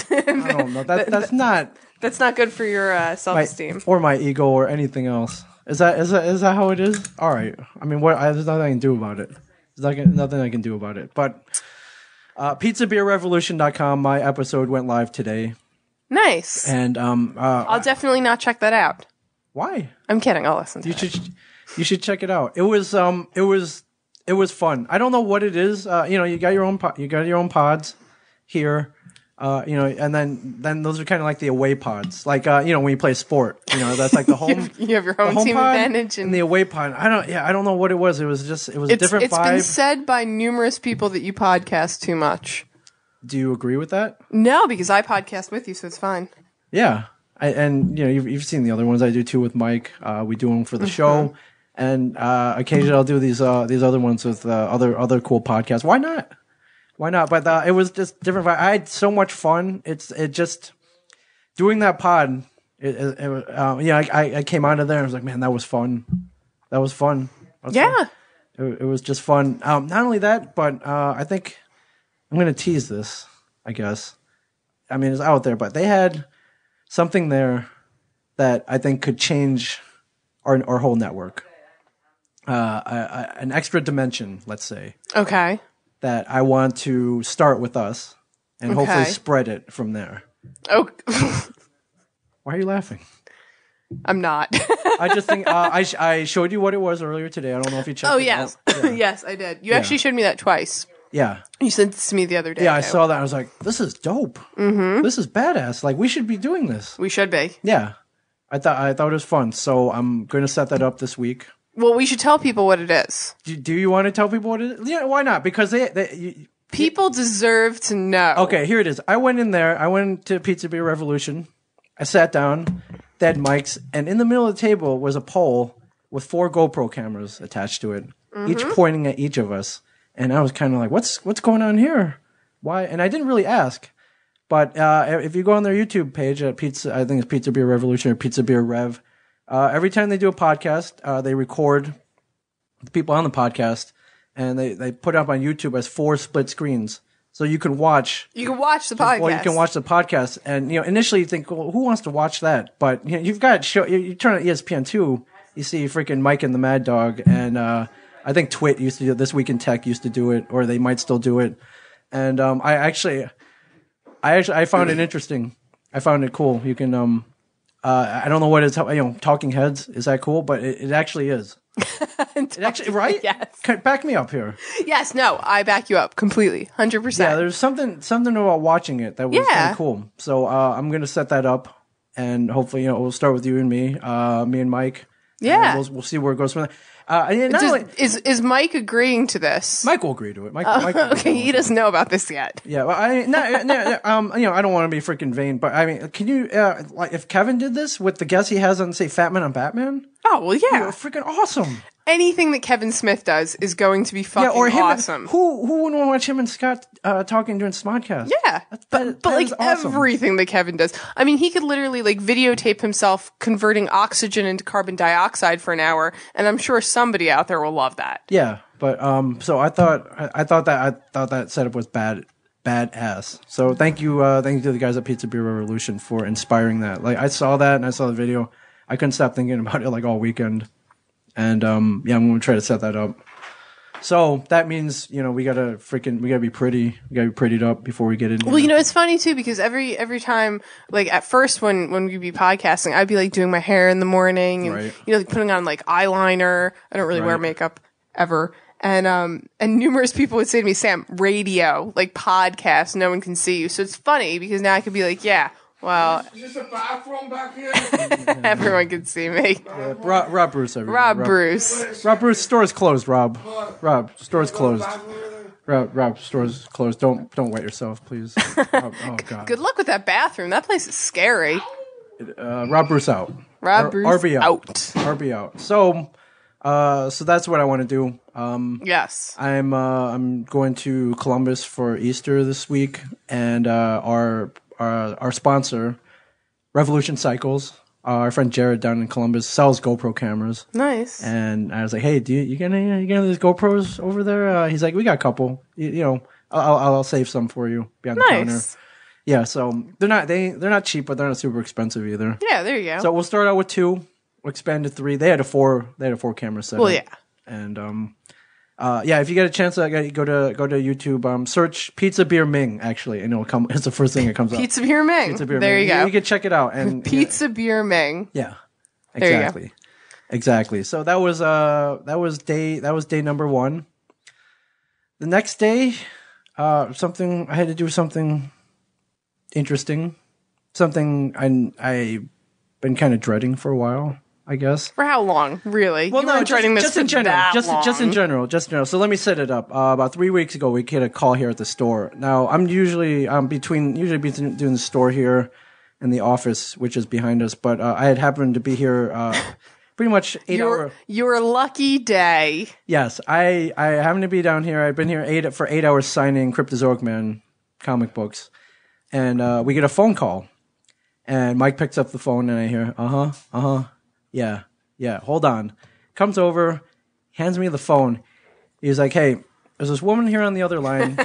I don't know. That, that's not. That's not good for your uh, self-esteem. Or my ego or anything else. Is that is that is that how it is? All right. I mean, what? I, there's nothing I can do about it. There's nothing, nothing I can do about it. But uh, pizza beer revolution dot com. My episode went live today. Nice. And um, uh, I'll definitely not check that out. Why? I'm kidding. I'll listen. To you it. should you should check it out. It was um it was it was fun. I don't know what it is. Uh, you know, you got your own po you got your own pods here. Uh, you know, and then then those are kind of like the away pods, like uh, you know, when you play sport, you know, that's like the home. You have your home, home team advantage and, and the away pod. I don't, yeah, I don't know what it was. It was just, it was it's, a different. It's vibe. Been said by numerous people that you podcast too much. Do you agree with that? No, because I podcast with you, so it's fine. Yeah, I, and you know, you've you've seen the other ones I do too with Mike. Uh, we do them for the show, and uh, occasionally I'll do these uh, these other ones with uh, other other cool podcasts. Why not? Why not? But uh, it was just different. I had so much fun. It's it just doing that pod. It, it, it, uh, yeah, I, I came out of there and I was like, man, that was fun. That was fun. That was yeah, fun. It, it was just fun. Um, not only that, but uh, I think I'm gonna tease this. I guess. I mean, it's out there, but they had something there that I think could change our our whole network. Uh, I, I, an extra dimension, let's say. Okay. That I want to start with us and okay. hopefully spread it from there. Oh, why are you laughing? I'm not. I just think uh, I sh I showed you what it was earlier today. I don't know if you checked. Oh it yes, out. Yeah. Yes, I did. You yeah. actually showed me that twice. Yeah, you sent this to me the other day. Yeah, I though. saw that. I was like, this is dope. Mm-hmm. This is badass. Like we should be doing this. We should be. Yeah, I thought I thought it was fun. So I'm going to set that up this week. Well, we should tell people what it is. Do, do you want to tell people what it is? Yeah, why not? Because they, they you, people you, deserve to know. Okay, here it is. I went in there. I went to Pizza Beer Revolution. I sat down. They had mics, and in the middle of the table was a pole with four GoPro cameras attached to it, mm-hmm. each pointing at each of us. And I was kind of like, what's what's going on here? Why? And I didn't really ask. But uh, if you go on their YouTube page at Pizza, I think it's Pizza Beer Revolution or Pizza Beer Rev, uh, every time they do a podcast, uh, they record the people on the podcast, and they, they put it up on YouTube as four split screens. So you can watch. You can watch the podcast. Well, you can watch the podcast, and you know initially you think, well, who wants to watch that? But you know, you've got show. You, you turn on E S P N two, you see freaking Mike and the Mad Dog, and uh, I think Twit used to do This Week in Tech used to do it, or they might still do it. And um, I actually, I actually, I found it interesting. I found it cool. You can, um, uh, I don't know what it's, you know, Talking Heads is that cool? But it, it actually is. It actually, right? Yes. Back me up here. Yes. No, I back you up completely, hundred percent. Yeah, there's something something about watching it that was yeah. kind of cool. So uh, I'm gonna set that up, and hopefully, you know, we'll start with you and me, uh, me and Mike. Yeah, and we'll, we'll see where it goes from there. Uh, and Does, only, is is Mike agreeing to this? Mike will agree to it. Mike, uh, Mike okay, he doesn't know about this yet. Yeah, well, I not, not, um, you know, I don't want to be freaking vain, but I mean, can you uh, like if Kevin did this with the guests he has on, say, Fat Man on Batman? Oh well, yeah, freaking awesome. Anything that Kevin Smith does is going to be fucking yeah, or him awesome. And, who who wouldn't want to watch him and Scott uh, talking during Smodcast? Yeah, that, but that, but that like awesome. Everything that Kevin does, I mean, he could literally like videotape himself converting oxygen into carbon dioxide for an hour, and I'm sure somebody out there will love that. Yeah, but um, so I thought I, I thought that I thought that setup was bad. Badass. So thank you, uh, thank you to the guys at Pizza Beer Revolution for inspiring that. Like I saw that and I saw the video, I couldn't stop thinking about it like all weekend. And, um, yeah, I'm going to try to set that up. So that means, you know, we got to freaking, we got to be pretty, we got to be prettied up before we get in. Well, you know, it's funny too, because every, every time, like at first when, when we'd be podcasting, I'd be like doing my hair in the morning and, right. you know, like putting on like eyeliner. I don't really right. wear makeup ever. And, um, and numerous people would say to me, Sam, radio, like podcast, no one can see you. So it's funny because now I could be like, yeah. Well, is this a bathroom back here? Everyone can see me. Yeah, Rob, Rob Bruce, everyone. Rob, Rob Bruce. Rob Bruce, store's closed, Rob. Rob, store's closed. Rob, Rob, store's closed. Don't don't wet yourself, please. Rob, oh, God. Good luck with that bathroom. That place is scary. Uh, Rob Bruce out. Rob R- Bruce R B out. R B out. So, uh, so that's what I want to do. Um, yes. I'm, uh, I'm going to Columbus for Easter this week, and uh, our... Uh, our sponsor, Revolution Cycles, uh, our friend Jared down in Columbus sells GoPro cameras. Nice. And I was like, "Hey, do you, you got any? You got any of these GoPros over there?" Uh, he's like, "We got a couple. You, you know, I'll, I'll I'll save some for you behind nice. The counter." Yeah. So they're not they they're not cheap, but they're not super expensive either. Yeah. There you go. So we'll start out with two, expand to three. They had a four. They had a four camera set. Well, yeah. And um. Uh, yeah, if you get a chance, uh, go to go to YouTube. Um, search Pizza Beer Ming. Actually, and it'll come. It's the first thing that comes up. Pizza Beer Ming. Pizza Beer there Ming. You go. You, you can check it out. And Pizza yeah. Beer Ming. Yeah, exactly, there you go. Exactly. So that was uh that was day that was day number one. The next day, uh, something I had to do something interesting, something I I've been kind of dreading for a while. I guess. For how long, really? Well, you no, just, this just in general. Just, just in general. Just in general. So let me set it up. Uh, about three weeks ago, we had a call here at the store. Now, I'm usually um, between, usually between doing the store here and the office, which is behind us, but uh, I had happened to be here uh, pretty much eight your, hours. Your lucky day. Yes. I, I happened to be down here. I've been here eight for eight hours signing Cryptozoic Man comic books, and uh, we get a phone call, and Mike picks up the phone, and I hear, uh-huh, uh-huh. Yeah, yeah, hold on. Comes over, hands me the phone. He's like, hey, there's this woman here on the other line.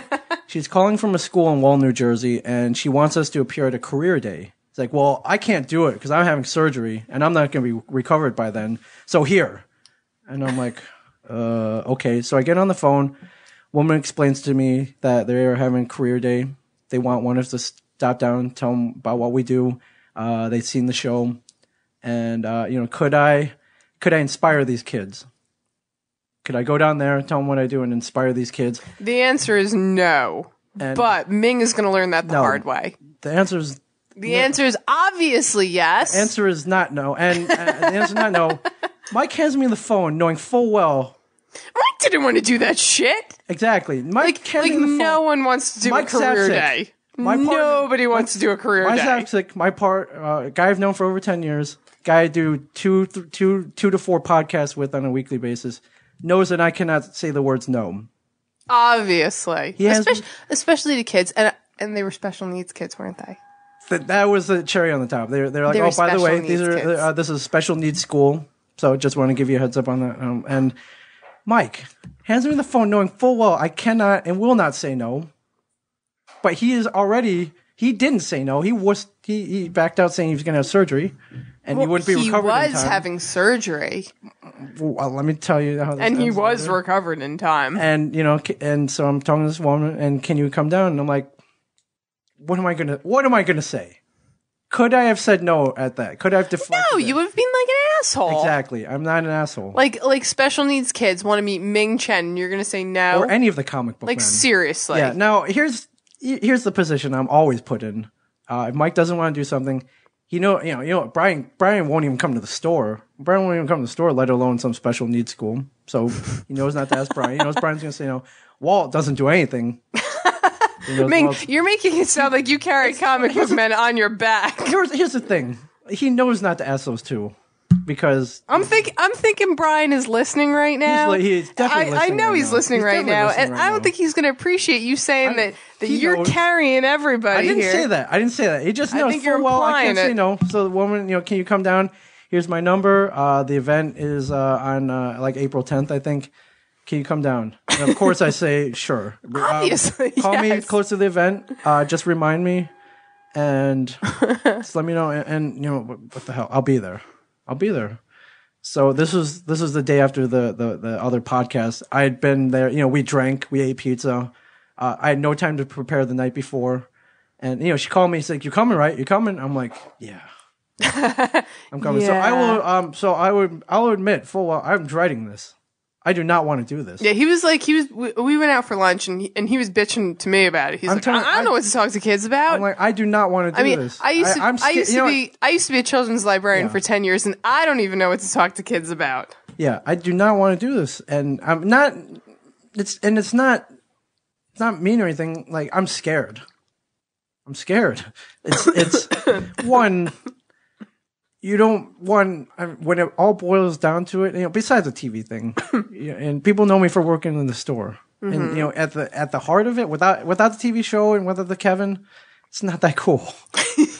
She's calling from a school in Wall, New Jersey, and she wants us to appear at a career day. It's like, well, I can't do it because I'm having surgery, and I'm not going to be recovered by then. So here. And I'm like, uh, okay. So I get on the phone. Woman explains to me that they are having career day. They want one of us to stop down, tell them about what we do. Uh, they've seen the show. And, uh, you know, could I, could I inspire these kids? Could I go down there, tell them what I do, and inspire these kids? The answer is no. And but Ming is going to learn that the no. hard way. The answer is... The no. answer is obviously yes. The answer is not no. And uh, the answer is not no. Mike hands me the phone knowing full well... Mike didn't want to do that shit. Exactly. Mike like, hands like me the phone. Like, no one wants to do Mike a career day. My partner, Nobody wants my, to do a career my day. Zapsic, my part, uh, guy I've known for over ten years, guy I do two, th- two, two to four podcasts with on a weekly basis, knows that I cannot say the words no. Obviously. Has, especially, especially to kids. And and they were special needs kids, weren't they? That that was the cherry on the top. They're they're like, they oh, by the way, these are uh, this is special needs school. So just want to give you a heads up on that. Um, and Mike hands me the phone knowing full well I cannot and will not say no. But he is already he didn't say no. He was he, he backed out saying he was going to have surgery and well, he wouldn't be recovered in time. He was having surgery. Well, let me tell you how this And he was later. recovered in time. And you know and so I'm talking to this woman and can you come down and I'm like what am I going to what am I going to say? Could I have said no at that? Could I have deflected? No, you would have been like an asshole. Exactly. I'm not an asshole. Like like special needs kids want to meet Ming Chen and you're going to say no. Or any of the comic book Like men. seriously. Yeah. Now, here's here's the position I'm always put in. Uh, if Mike doesn't want to do something, you know, you know, you know, Brian Brian won't even come to the store. Brian won't even come to the store, let alone some special needs school. So, he knows not to ask Brian. He knows Brian's going to say no. Walt doesn't do anything. Ming, well, you're making it sound like you carry comic book men on your back. Here's, here's the thing. He knows not to ask those two because... I'm, think, I'm thinking Brian is listening right now. He's, he's definitely I, listening I know right he's now. listening he's right now. Listening and right I don't now. think he's going to appreciate you saying I, that, that you're knows. carrying everybody here. I didn't here. say that. I didn't say that. He just knows I think you're well I can't it. say no. So the woman, you know, can you come down? Here's my number. Uh, the event is uh, on uh, like April tenth, I think. Can you come down? And of course, I say, sure. Obviously, um, Call yes. me close to the event. Uh, just remind me and just let me know. And, and you know, what, what the hell? I'll be there. I'll be there. So this was this was the day after the, the, the other podcast. I had been there. You know, we drank. We ate pizza. Uh, I had no time to prepare the night before. And, you know, she called me. She's like, you coming, right? You coming? I'm like, yeah. I'm coming. Yeah. So I will. Um, so I would. I'll admit full well, I'm dreading this. I do not want to do this. Yeah, he was like, he was. We went out for lunch, and he, and he was bitching to me about it. He's I'm like, telling, I don't I, know what to talk to kids about. I'm like, I do not want to do I mean, this. I used to, I, I'm sti- I used to be, I used to be a children's librarian yeah. for ten years, and I don't even know what to talk to kids about. Yeah, I do not want to do this, and I'm not. It's and it's not, it's not mean or anything. Like I'm scared. I'm scared. It's it's one. You don't want when it all boils down to it. You know, besides the T V thing, you know, and people know me for working in the store. Mm-hmm. And you know, at the at the heart of it, without without the T V show and without the Kevin, it's not that cool.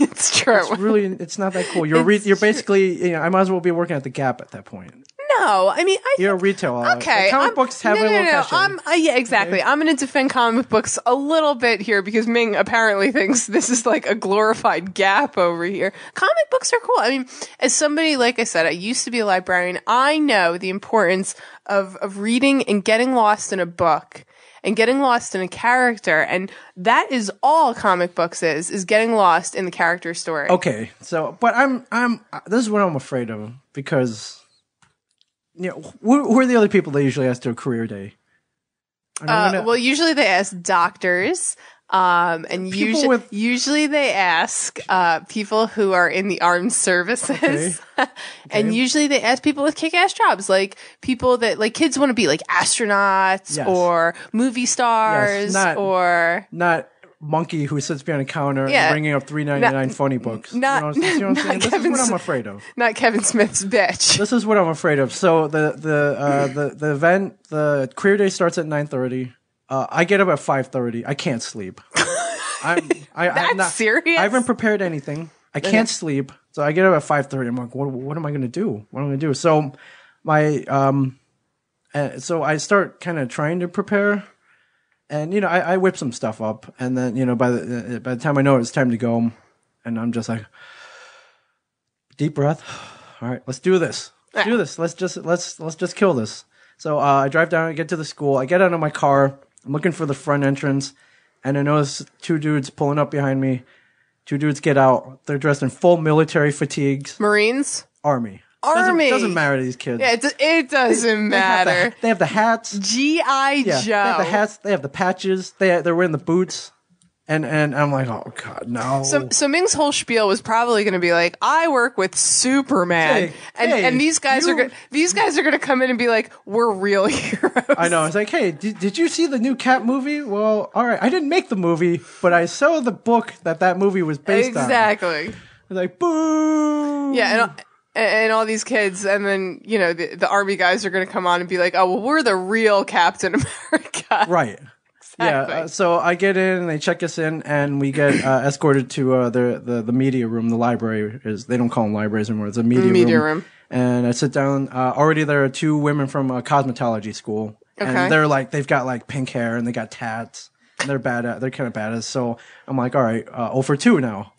It's true. It's really, it's not that cool. You're re- you're basically. You know, I might as well be working at the Gap at that point. No, I mean, I you're think, a retail. Okay, like comic I'm, books have no, no, a little no, no. I'm, uh, yeah, exactly. Okay. I'm going to defend comic books a little bit here because Ming apparently thinks this is like a glorified Gap over here. Comic books are cool. I mean, as somebody, like I said, I used to be a librarian. I know the importance of of reading and getting lost in a book and getting lost in a character, and that is all comic books is is getting lost in the character story. Okay, so but I'm I'm this is what I'm afraid of because. You know, who are the other people they usually ask to a career day? I mean, uh, gonna, well, usually they ask doctors, um, and usually, with, usually they ask uh, people who are in the armed services, okay. and okay. usually they ask people with kick-ass jobs, like people that like kids want to be like astronauts yes. or movie stars, yes, not, or not. Monkey who sits behind a counter yeah. and bringing up three ninety-nine phony books. Not, you know, you know what I'm saying? This Kevin is what I'm afraid of. Not Kevin Smith's bitch. This is what I'm afraid of. So the the uh, the the event, the career day starts at nine thirty. Uh, I get up at five thirty. I can't sleep. I'm I, That's I'm not, serious. I haven't prepared anything. I can't sleep. So I get up at five thirty. I'm like, what what am I going to do? What am I going to do? So my um, uh, so I start kind of trying to prepare. And, you know, I, I whip some stuff up, and then, you know, by the by the time I know it, it's time to go, and I'm just like, deep breath. All right, let's do this. Let's do this. Let's just let's let's just kill this. So uh, I drive down, I get to the school, I get out of my car, I'm looking for the front entrance, and I notice two dudes pulling up behind me. Two dudes get out. They're dressed in full military fatigues. Marines? Army. Army. It doesn't, doesn't matter to these kids. Yeah, it, do, it doesn't they, matter. They have, the, they have the hats. G I. Yeah, Joe. They have the hats. They have the patches. They, they're wearing the boots. And and I'm like, oh God, no. So so Ming's whole spiel was probably going to be like, I work with Superman, hey, and hey, and these guys you, are go- these guys are going to come in and be like, we're real heroes. I know. It's like, hey, did, did you see the new Cat movie? Well, all right, I didn't make the movie, but I saw the book that that movie was based exactly. on. Exactly. I was like, boo. Yeah, and and all these kids, and then you know the the army guys are going to come on and be like, oh well, we're the real Captain America, right? Yeah, uh, so I get in, and they check us in, and we get uh, escorted to uh, the, the the media room. The library is, they don't call them libraries anymore. It's a media, media room. room. And I sit down. Uh, already there are two women from a cosmetology school. Okay. And they're like, they've got like pink hair, and they got tats, and they're bad at, they're kind of badass. So I'm like, all right, uh, oh for two now.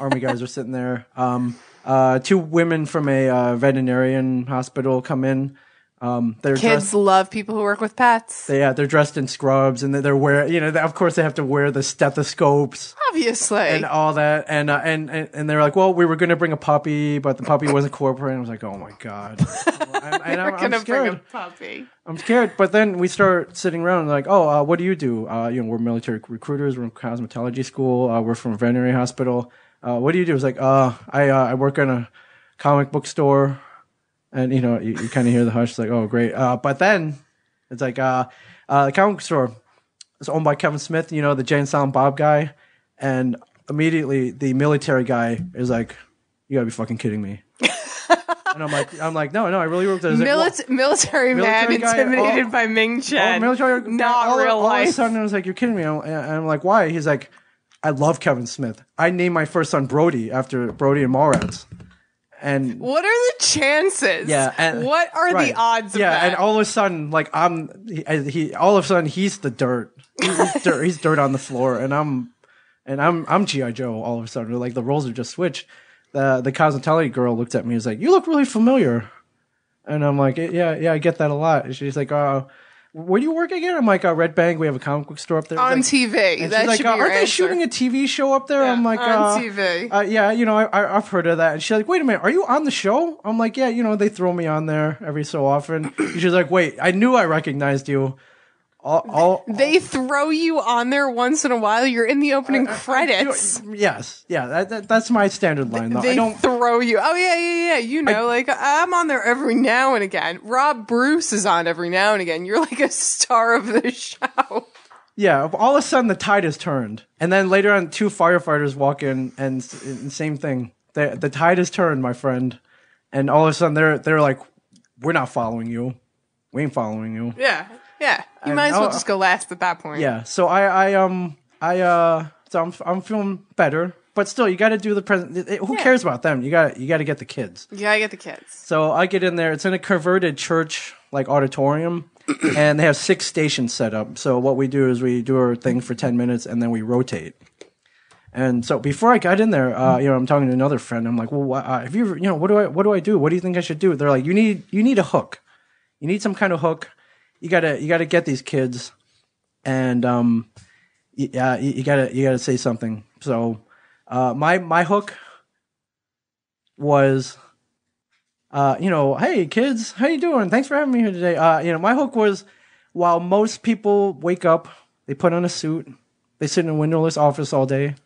Army guys are sitting there. Um, uh, two women from a uh, veterinarian hospital come in. Um, Kids dressed, love people who work with pets. They, yeah, they're dressed in scrubs, and they're, they're wear. You know, they, of course, they have to wear the stethoscopes, obviously, and all that. And uh, and and, and they're like, "Well, we were going to bring a puppy, but the puppy wasn't cooperating." I was like, "Oh my God!" I'm, and I'm, I'm scared. Bring a puppy. I'm scared. But then we start sitting around, and like, "Oh, uh, what do you do? Uh, you know, we're military recruiters. We're in cosmetology school. Uh, we're from a veterinary hospital. Uh, what do you do?" It's like, "Uh, I uh, I work in a comic book store." And, you know, you, you kind of hear the hush, like, oh, great. Uh, but then it's like uh, uh, the comic store is owned by Kevin Smith, you know, the Jay and Silent Bob guy. And immediately the military guy is like, you got to be fucking kidding me. And I'm like, I'm like, no, no, I really worked there. Like, Milit- military, military man guy, intimidated oh, by Ming Chen. Oh, military, Not all, real all life. All of a sudden I was like, you're kidding me. And I'm like, why? He's like, I love Kevin Smith. I named my first son Brody after Brody and Mallrats. And what are the chances? Yeah, and, what are right. the odds? Yeah, of that? And all of a sudden, like I'm, he, he all of a sudden he's the dirt. He's, dirt, he's dirt on the floor, and I'm, and I'm, I'm G I Joe. All of a sudden, like the roles are just switched. The the cosmetology girl looked at me. Is like, you look really familiar, and I'm like, yeah, yeah, I get that a lot. And she's like, oh. Where do you work again? I'm like, uh, Red Bank. We have a comic book store up there. On like, T V. That like, should uh, be aren't your they answer. Shooting a T V show up there? Yeah, I'm like, on uh, T V. Uh, yeah, you know, I, I, I've heard of that. And she's like, wait a minute, are you on the show? I'm like, yeah, you know, they throw me on there every so often. And she's like, wait, I knew I recognized you. I'll, I'll, they I'll, throw you on there once in a while. You're in the opening I, I, credits. I do, yes, yeah, that, that, that's my standard line. Though. They I don't throw you. Oh yeah, yeah, yeah. You know, I, like I'm on there every now and again. Rob Bruce is on every now and again. You're like a star of the show. Yeah, all of a sudden the tide has turned, and then later on, two firefighters walk in, and, and same thing. The, the tide has turned, my friend, and all of a sudden they're they're like, we're not following you. We ain't following you. Yeah. Yeah, you and might as well I'll, just go last at that point. Yeah, so I, I, um, I, uh, so I'm, I'm feeling better, but still, you got to do the present. It, who yeah. cares about them? You got, you got to get the kids. You got to get the kids. So I get in there. It's in a converted church like auditorium, and they have six stations set up. So what we do is we do our thing for ten minutes, and then we rotate. And so before I got in there, uh, you know, I'm talking to another friend. I'm like, well, uh, have you, ever, you know, what do I, what do I do? What do you think I should do? They're like, you need, you need a hook. You need some kind of hook. You gotta, you gotta get these kids, and um, yeah, you, you gotta, you gotta say something. So, uh, my my hook was, uh, you know, hey kids, how you doing? Thanks for having me here today. Uh, you know, my hook was, while most people wake up, they put on a suit, they sit in a windowless office all day,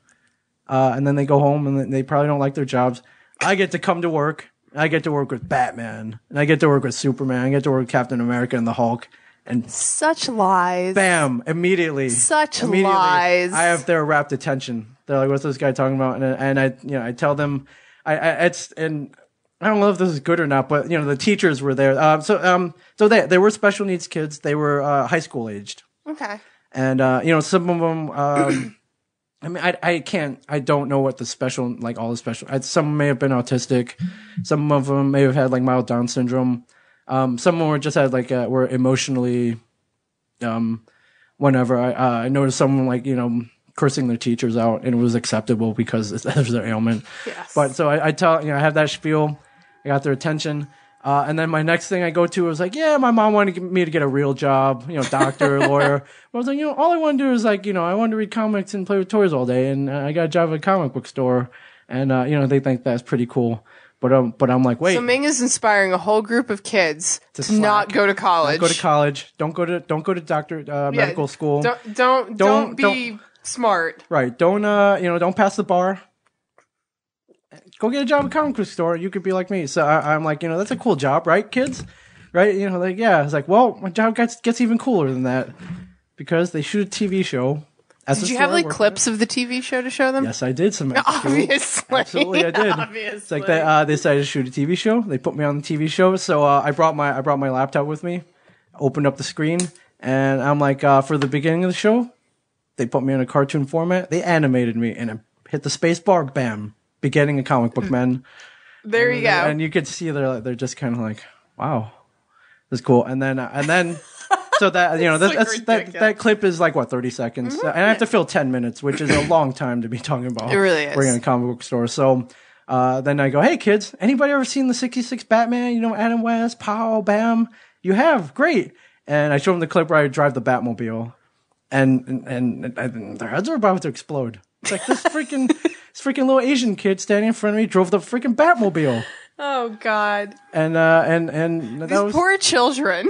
uh, and then they go home and they probably don't like their jobs. I get to come to work. I get to work with Batman, and I get to work with Superman. I get to work with Captain America and the Hulk. And such lies. Bam! Immediately. Such immediately, lies. I have their rapt attention. They're like, "What's this guy talking about?" And, and I, you know, I tell them, I, I, it's, and I don't know if this is good or not, but you know, the teachers were there. Um, so, um, so they, they were special needs kids. They were uh, high school aged. Okay. And uh, you know, some of them. Um, I mean, I, I can't, I don't know what the special, like all the special, I, some may have been autistic. Some of them may have had like mild Down syndrome. Um, some were just had like, uh, were emotionally, um, whenever I, uh, I noticed someone like, you know, cursing their teachers out, and it was acceptable because it was their ailment. Yes. But so I, I tell, you know, I have that spiel. I got their attention. Uh, and then my next thing I go to was like, yeah, my mom wanted me to get a real job, you know, doctor, lawyer. But I was like, you know, all I want to do is like, you know, I want to read comics and play with toys all day. And uh, I got a job at a comic book store. And, uh, you know, they think that's pretty cool. But, um, but I'm like, wait. So Ming is inspiring a whole group of kids to, to not go to college. Don't go to college. Don't go to, don't go to doctor, uh, yeah, medical school. Don't, don't, don't, don't be. Don't, Smart. Right. Don't uh, you know? Don't pass the bar. Go get a job at a comic book store. You could be like me. So I, I'm like, you know, that's a cool job, right, kids? Right? You know, like, yeah. I was like, well, my job gets gets even cooler than that because they shoot a T V show. As did you have like clips of the T V show to show them? Yes, I did. Some obviously, absolutely, I did. Obviously. It's like they uh, they decided to shoot a T V show. They put me on the T V show, so uh, I brought my I brought my laptop with me. Opened up the screen, and I'm like, uh, for the beginning of the show, they put me in a cartoon format. They animated me, and I hit the space bar. Bam. Beginning of Comic Book Men. There and, you go. And you could see they're they're just kind of like, wow, this is cool. And then and then so that you know that, that's that that clip is like what thirty seconds, mm-hmm. and I have to fill ten minutes, which is a long time to be talking about. It really is. We're in a comic book store, so uh, then I go, hey kids, anybody ever seen the sixty-six Batman? You know, Adam West, pow, bam. You have great. And I show them the clip where I drive the Batmobile, and and, and, and their heads are about to explode. It's like this freaking. This freaking little Asian kid standing in front of me drove the freaking Batmobile. Oh God! And uh, and and that these was, poor children.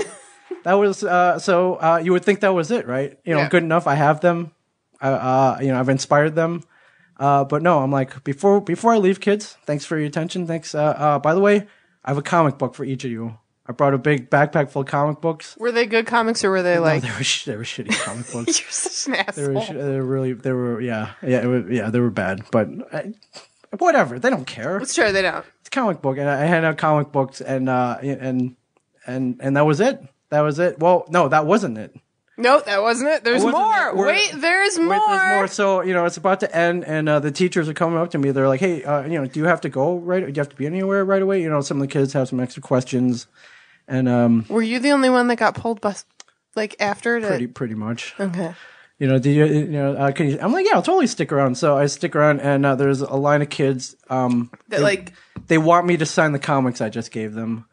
That was uh, so uh, you would think that was it, right? You know, yeah. Good enough. I have them. I, uh, you know, I've inspired them. Uh, but no, I'm like before before I leave, kids. Thanks for your attention. Thanks. Uh, uh, by the way, I have a comic book for each of you. I brought a big backpack full of comic books. Were they good comics or were they no, like? They were, sh- they were shitty comic books. You're such an asshole. They were, sh- they were really, they were, yeah, yeah, it was, yeah, they were bad, but I, whatever. They don't care. It's true, they don't. It's a comic book, and I, I had out comic books, and uh, and and and that was it. That was it. Well, no, that wasn't it. No, that wasn't it. There's wasn't more. Wait, there's more. Wait, there's more. So you know, it's about to end, and uh, the teachers are coming up to me. They're like, "Hey, uh, you know, do you have to go right? Do you have to be anywhere right away?" You know, some of the kids have some extra questions. And um, were you the only one that got pulled bus like after to- pretty pretty much okay you know did you you know uh, can you I'm like yeah I'll totally stick around so I stick around and uh, there's a line of kids um that they, like they want me to sign the comics I just gave them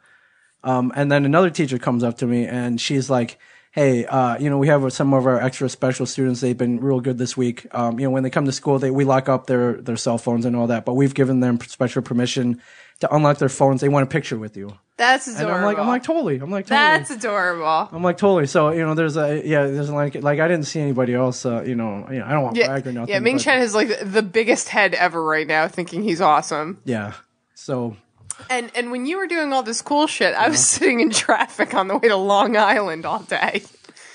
um and then another teacher comes up to me and she's like hey uh you know we have some of our extra special students they've been real good this week um you know when they come to school they we lock up their their cell phones and all that but we've given them special permission to unlock their phones, they want a picture with you. That's adorable. And I'm like, I'm like totally. I'm like totally. That's adorable. I'm like totally. So you know, there's a yeah, there's like like I didn't see anybody else. Uh, you know, you know, I don't want to yeah, brag or nothing. Yeah, Ming Chen has like the biggest head ever right now, thinking he's awesome. Yeah. So. And and when you were doing all this cool shit, I yeah. was sitting in traffic on the way to Long Island all day.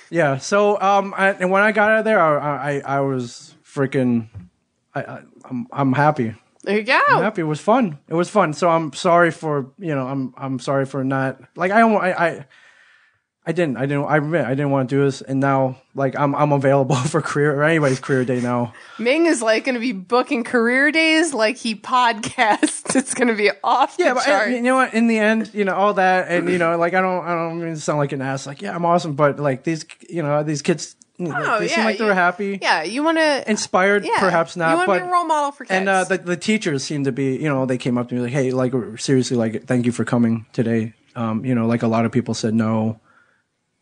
Yeah. So um, I, and when I got out of there, I I, I was freaking, I, I I'm I'm happy. There you go. I'm happy. It was fun. It was fun. So I'm sorry for you know I'm I'm sorry for not like I don't I I, I didn't I didn't I admit I didn't want to do this and now like I'm I'm available for career or anybody's career day now. Ming is like going to be booking career days like he podcasts. It's going to be off the yeah, chart. But I, you know what? In the end, you know all that and you know like I don't I don't mean to sound like an ass. Like yeah, I'm awesome, but like these you know these kids. Oh, they yeah, seem like they were happy. Yeah, you want to... Inspired, yeah, perhaps not. You want to be a role model for kids. And uh, the, the teachers seemed to be, you know, they came up to me like, hey, like, seriously, like, thank you for coming today. Um, you know, like a lot of people said no.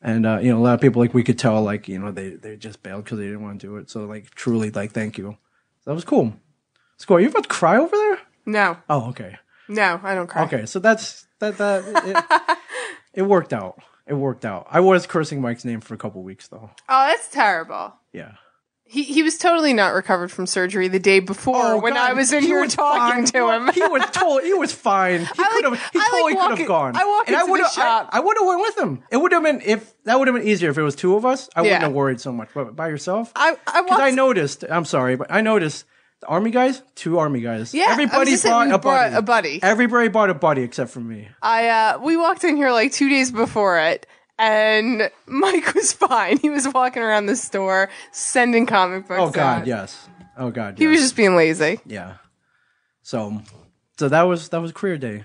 And, uh, you know, a lot of people, like, we could tell, like, you know, they, they just bailed because they didn't want to do it. So, like, truly, like, thank you. So that was cool. It's cool. Are you about to cry over there? No. Oh, okay. No, I don't cry. Okay, so that's... that that it, it worked out. It worked out. I was cursing Mike's name for a couple weeks, though. Oh, that's terrible. Yeah. He he was totally not recovered from surgery the day before oh, when God. I was in he here was talking fine. to him. He was totally, he was fine. He I could like, have, he I totally like could walk, have gone. I walked and into I the shop. I, I would have went with him. It would have been, if, that would have been easier if it was two of us. I yeah. wouldn't have worried so much. But by yourself? I I Because I noticed, I'm sorry, but I noticed the army guys, two army guys. Yeah, everybody brought a buddy. a buddy. Everybody brought a buddy except for me. I uh, we walked in here like two days before it, and Mike was fine. He was walking around the store sending comic books. Oh God, out. yes. Oh God, yes. He was just being lazy. Yeah. So, so that was that was career day.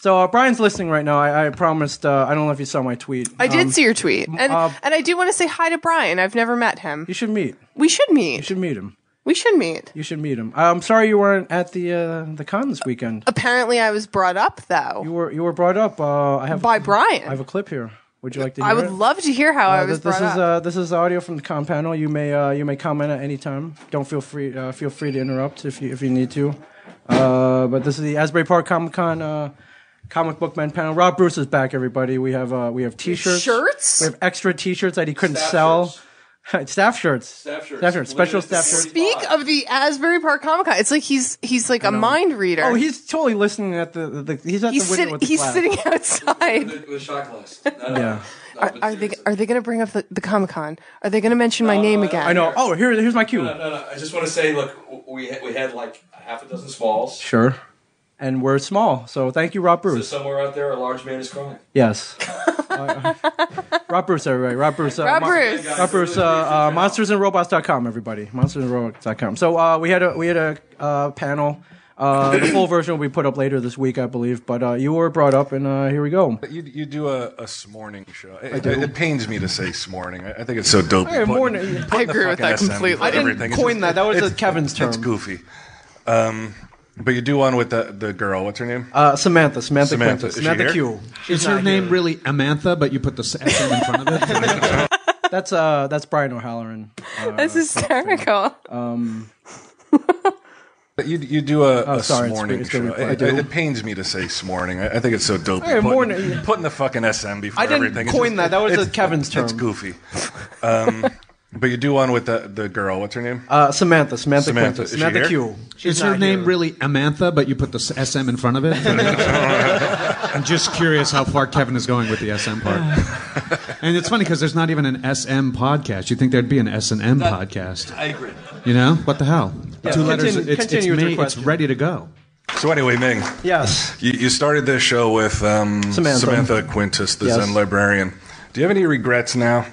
So uh, Brian's listening right now. I, I promised. Uh, I don't know if you saw my tweet. I um, did see your tweet, and uh, and I do want to say hi to Brian. I've never met him. You should meet. We should meet. You should meet him. We should meet. You should meet him. I'm sorry you weren't at the uh, the con this weekend. Apparently, I was brought up though. You were you were brought up. Uh, I have by Brian. I have a clip here. Would you like to? hear I would it? love to hear how uh, I was th- this brought is, up. Uh, this is audio from the con panel. You may uh, you may comment at any time. Don't feel free uh, feel free to interrupt if you if you need to. Uh, but this is the Asbury Park Comic Con uh, Comic Book Men panel. Rob Bruce is back, everybody. We have uh, we have t-shirts. Shirts. We have extra t-shirts that he couldn't Staff sell. Shirts. Staff shirts. Staff shirts. Staff shirts. Special staff shirts. Speak of the Asbury Park Comic Con. It's like he's he's like a mind reader. Oh, he's totally listening at the, the, the he's at he's the window sit, with the He's class. sitting outside. With a shot glass. Yeah. Are, are they are they going to bring up the, the Comic Con? Are they going to mention no, my name no, again? I know. Oh, here here's my cue. No, no, no. I just want to say, look, we we had like half a dozen smalls. Sure. And we're small, so thank you, Rob Bruce. So somewhere out there, a large man is crying. Yes. uh, Rob Bruce, everybody. Rob Bruce. Uh, Rob Mon- Bruce. Rob Bruce. Uh, uh, monsters and robots dot com, everybody. monsters and robots dot com. So uh, we had a we had a uh, panel. Uh, the full version will be put up later this week, I believe. But uh, you were brought up, and uh, here we go. You you do a, a smorning show. It, I do. It, it pains me to say smorning. I, I think it's so dope. Hey, morning. I agree with that completely. I didn't everything. coin just, that. That was Kevin's term. It's goofy. Um. But you do one with the, the girl. What's her name? Uh, Samantha. Samantha. Samantha. Samantha Q. Is her name here. really Amantha? But you put the S M in front of it. That's uh, that's Brian O'Halloran. Uh, that's hysterical. Um, but you you do a, oh, a sorry, smorning it's, it's show. It, it, it pains me to say smorning. I, I think it's so dope. Hey, putting, putting the fucking S M before I didn't everything. coin just, that. That was it's, Kevin's it's term. It's goofy. Um, But you do one with the, the girl. What's her name? Uh, Samantha. Samantha. Samantha. Is Samantha she Q. She's Is her name here. really Amantha? But you put the S M in front of it. I'm just curious how far Kevin is going with the S M part. And it's funny because there's not even an S M podcast. You'd think there'd be an S and M podcast. I agree. You know what the hell? Yeah. Two continue, letters. It's, continue it's, with made, it's ready to go. So anyway, Ming. Yes. You, you started this show with um, Samantha. Samantha Quintus, the yes. Zen librarian. Do you have any regrets now?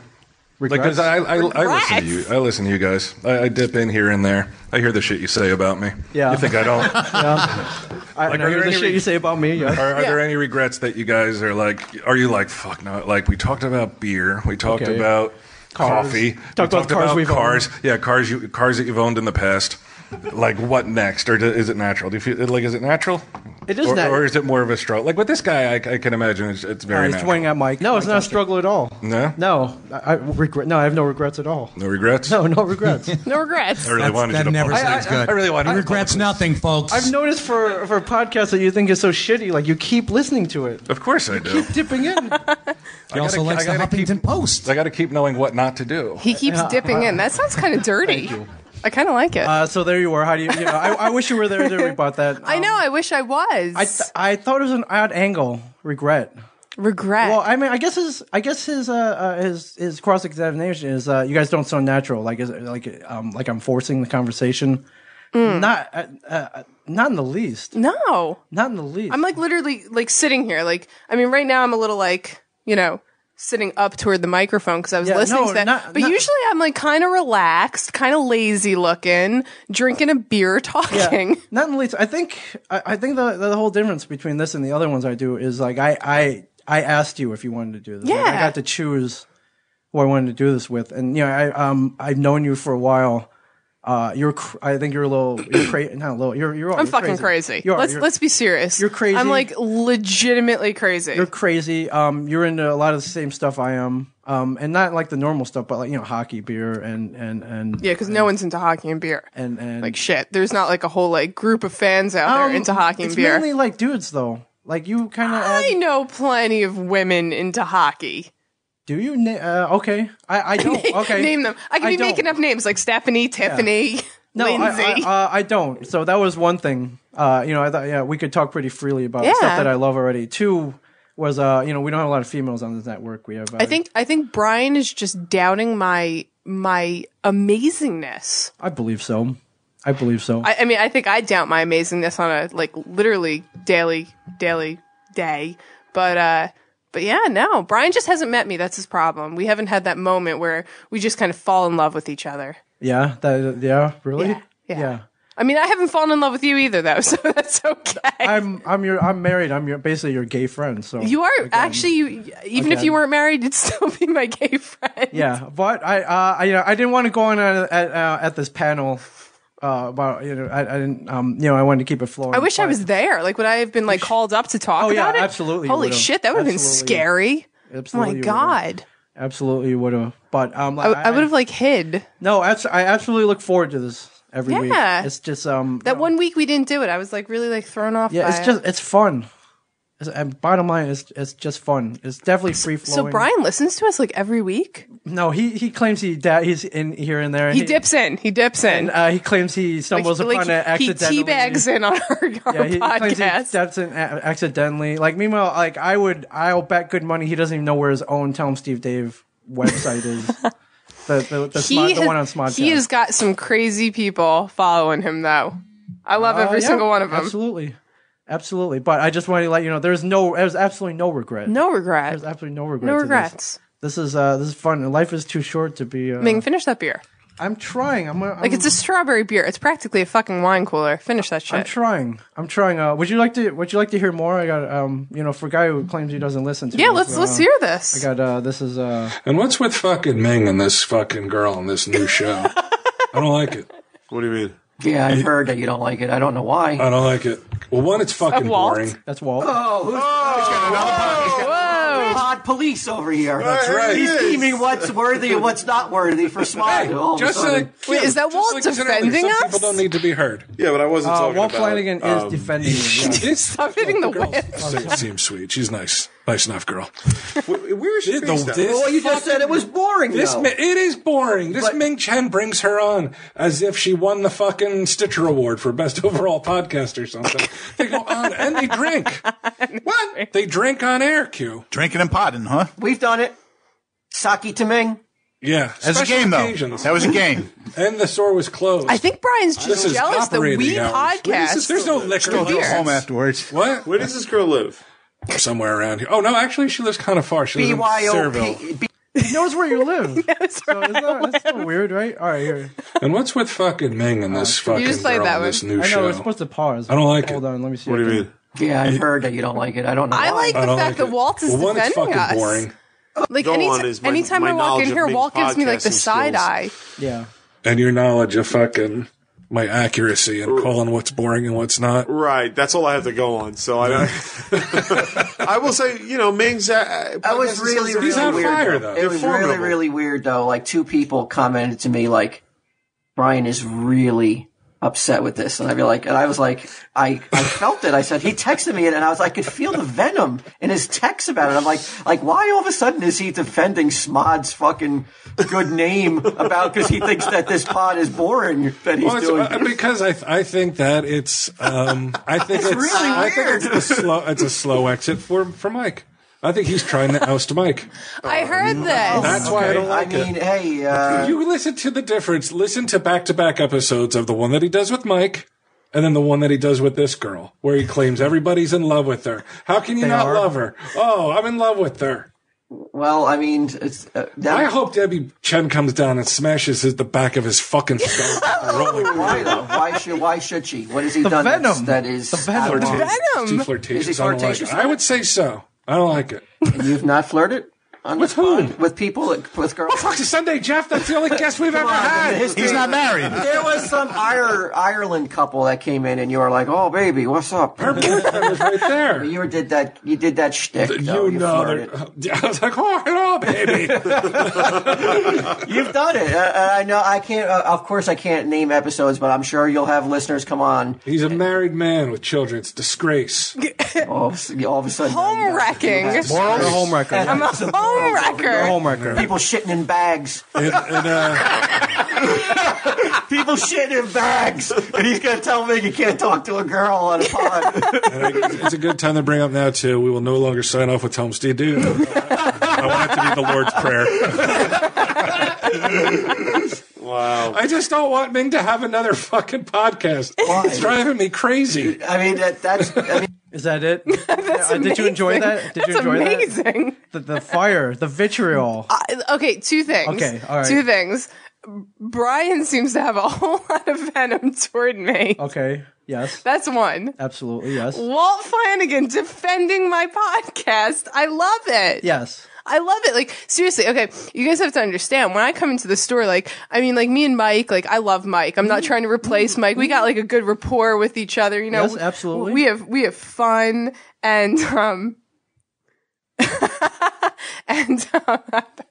Because like, I, I, I listen to you, I listen to you guys. I, I dip in here and there. I hear the shit you say about me. Yeah, you think I don't? Yeah. I like, know, hear the shit re- you say about me. Yeah. Are, are yeah. there any regrets that you guys are like? Are you like fuck no? Like we talked about beer, we talked okay. about cars. coffee, talked we about talked cars. About we've cars. Owned. Yeah, cars. You, cars that you've owned in the past. Like what next? Or do, is it natural? Do you feel like is it natural? It is or, natural, or is it more of a struggle? Like with this guy, I, I can imagine it's, it's very. Uh, he's natural. Swinging at Mike. No, it's not a struggle at all. No, no, I, I regret. No, I have no regrets at all. No regrets. No, no regrets. no regrets. I really That's, wanted that you to. That never pause. sounds I, I, good. I really wanted. I, regrets nothing, folks. I've noticed for for podcasts that you think is so shitty, like you keep listening to it. Of course I do. You keep dipping in. He also gotta, likes I the Huffington keep, Post. I got to keep knowing what not to do. He keeps uh, dipping uh, in. That sounds kind of dirty. Thank you. I kind of like it. Uh, so there you are. How do you? you know, I, I wish you were there to rebut that. Um, I know. I wish I was. I th- I thought it was an odd angle. Regret. Regret. Well, I mean, I guess his I guess his uh, uh, his his cross examination is uh, you guys don't sound natural. Like is it, like um like I'm forcing the conversation. Mm. Not uh, uh, not in the least. No. Not in the least. I'm like literally like sitting here. Like I mean, right now I'm a little like you know. sitting up toward the microphone because I was yeah, listening no, to that. Not, but not, usually I'm like kind of relaxed, kind of lazy looking, drinking a beer, talking. Yeah, not in the least. I think I, I think the the whole difference between this and the other ones I do is like I I, I asked you if you wanted to do this. Yeah. Like I got to choose who I wanted to do this with, and you know I um I've known you for a while. Uh, you're. Cr- I think you're a little. You're crazy. Not a little. You're. You're. I'm you're fucking crazy. crazy. You're, let's you're, let's be serious. You're crazy. I'm like legitimately crazy. You're crazy. Um, you're into a lot of the same stuff I am. Um, and not like the normal stuff, but like you know, hockey, beer, and and and yeah, because no one's into hockey and beer. And, and like shit, there's not like a whole like group of fans out um, there into hockey and beer. It's mainly like dudes though. Like you kind of. I add- know plenty of women into hockey. Do you? Na- uh, okay. I, I don't. Okay. Name them. I could be I making up names like Stephanie, Tiffany, yeah. no, Lindsay. I, I, uh, I don't. So that was one thing. Uh, you know, I thought, yeah, we could talk pretty freely about yeah. stuff that I love already. Two was, uh, you know, we don't have a lot of females on this network. We have. Uh, I think I think Brian is just doubting my my amazingness. I believe so. I believe so. I, I mean, I think I doubt my amazingness on a like literally daily, daily day, but. uh But yeah, no, Brian just hasn't met me. That's his problem. We haven't had that moment where we just kind of fall in love with each other. Yeah, that, yeah, really? Yeah, yeah. yeah. I mean, I haven't fallen in love with you either, though, so that's okay. I'm, I'm your, I'm married. I'm your, basically your gay friend. So you are again, actually, you, even again. if you weren't married, you'd still be my gay friend. Yeah, but I, uh, I, you know, I didn't want to go on at at, uh, at this panel. Uh, about you know, I, I didn't. Um, you know, I wanted to keep it flowing. I wish I was there. Like, would I have been like called up to talk oh, yeah, about it? Absolutely. Holy shit, that would have been scary. Absolutely. Oh my god. Absolutely would have. But um, I, I, I would have like hid. No, I absolutely look forward to this every yeah. week. Yeah, it's just um that you know, one week we didn't do it. I was like really like thrown off. Yeah, by it's it. just it's fun. It's, and bottom line, it's it's just fun. It's definitely free flowing. So Brian listens to us like every week. No, he, he claims he da- he's in here and there. He, he dips in. He dips in. And, uh, he claims he stumbles like, upon like he, it accidentally. He teabags in on our, our yeah, he, podcast. He claims he steps in accidentally. Like, meanwhile, like I would, I'll bet good money he doesn't even know where his own Tell Him Steve Dave website is. The, the, the, he smod, the one on Smodcast. He has got some crazy people following him, though. I love uh, every yeah, single one of them. Absolutely. Absolutely. But I just wanted to let you know, there's no, there's absolutely no regret. No regret. There's absolutely no regret. No regrets. This. this is uh, this is fun. Life is too short to be. Uh, Ming, finish that beer. I'm trying. I'm, I'm like it's a strawberry beer. It's practically a fucking wine cooler. Finish that shit. I'm trying. I'm trying. Uh, would you like to? Would you like to hear more? I got um, you know, for a guy who claims he doesn't listen to. Yeah, me, let's uh, let's hear this. I got uh, this is uh. And what's with fucking Ming and this fucking girl on this new show? I don't like it. What do you mean? Yeah, I've heard that you don't like it. I don't know why. I don't like it. Well, one, it's fucking boring. That's Walt. Oh, who's, oh, who's got another pod? He's got pod police over here. That's right. He's deeming what's worthy and what's not worthy for Smodco. Hey, just like, yeah, wait, is that Walt like defending us? People don't need to be heard. Yeah, but I wasn't uh, talking Walt about Walt Flanagan um, is defending you. Yeah. Stop hitting the whip. Seems sweet. She's nice. Nice enough girl. Where is she? The, this, well, you just said it was boring. This mi- it is boring. This but, Ming Chen brings her on as if she won the fucking Stitcher Award for best overall podcast or something. They go on and they drink. What? Drink. They drink on air. Q. Drinking and potting, huh? We've done it. Saki to Ming. Yeah, that's a game occasions. Though. That was a game, and the store was closed. I think Brian's just this jealous that we podcast. This, there's no liquor. Go home afterwards. What? Where does this girl live? Somewhere around here. Oh, no, actually, she lives kind of far. She lives in Sayreville. He knows where you live. That's so right. That, that's so weird, right? All right, here. And what's with fucking Ming and this fucking girl on this new show? I know, show? We're supposed to pause. I don't like Hold it. Hold on, let me see. What do you mean? Yeah, I've heard that you don't like it. I don't know I why. like the I fact like that Walt is well, defending one, it's fucking us. Boring. Like, any t- my, anytime my I walk in here, Walt gives me, like, the side eye. Yeah. And your knowledge of fucking... my accuracy and calling what's boring and what's not. Right. That's all I have to go on. So I don't, I will say, you know, Ming's. Uh, I was really, really, really weird. Fire, though. It They're was formidable. really, really weird, though. Like, two people commented to me, like, Brian is really upset with this. And I'd be like, and I was like, I, I felt it. I said, he texted me it, and I was like, I could feel the venom in his text about it. I'm like, like, why all of a sudden is he defending Smod's fucking good name about because he thinks that this pod is boring that he's well, doing uh, because I I think that it's um I think it's, it's really I weird. think it's a slow it's a slow exit for for Mike. I think he's trying to oust Mike. I heard this. That's why okay. I don't like it. I mean, it. hey, uh... you listen to the difference. Listen to back-to-back episodes of the one that he does with Mike and then the one that he does with this girl, where he claims everybody's in love with her. How can you they not are. love her? Oh, I'm in love with her. Well, I mean, it's, uh, that I hope Debbie Chen comes down and smashes his, the back of his fucking skull. Why, though? Why should? Why should she? What has he the done? Venom. That is the venom. The venom. Is flirtatious? Is he flirtatious? I, like I would say so. I don't like it. And you've not flirted? On with whom? With people, with girls. Well, fuck to Sunday, Jeff. That's the only guest we've ever had. He's not married. There was some Ire- Ireland couple that came in, and you were like, "Oh, baby, what's up?" Her boyfriend was right there. You did that. You did that shtick. You know, you I was like, "Oh, hello, baby." You've done it. Uh, I know. I can't. Uh, of course, I can't name episodes, but I'm sure you'll have listeners come on. He's a married man with children. It's disgrace. all, of, all of a sudden, home wrecking. Moral home wrecker. I'm a home. Homewrecker. Homewrecker. People shitting in bags. And, and, uh, people shitting in bags. And he's going to tell me you can't talk to a girl on a pod. I, it's a good time to bring up now, too. We will no longer sign off with Tom's D. Dude. I want it to be the Lord's Prayer. Wow. I just don't want Ming to have another fucking podcast. Why? It's driving me crazy. I mean, that, that's... I mean, is that it? That's uh, did you enjoy that? Did That's you enjoy amazing. that? Amazing. The, the fire, the vitriol. Uh, okay, two things. Okay, all right. Two things. Brian seems to have a whole lot of venom toward me. Okay, yes. That's one. Absolutely, yes. Walt Flanagan defending my podcast. I love it. Yes. I love it. Like, seriously, okay, you guys have to understand, when I come into the store, like, I mean, like, me and Mike, like, I love Mike. I'm not trying to replace Mike. We got, like, a good rapport with each other, you know? Yes, absolutely. We have, we have fun, and, um, and, um,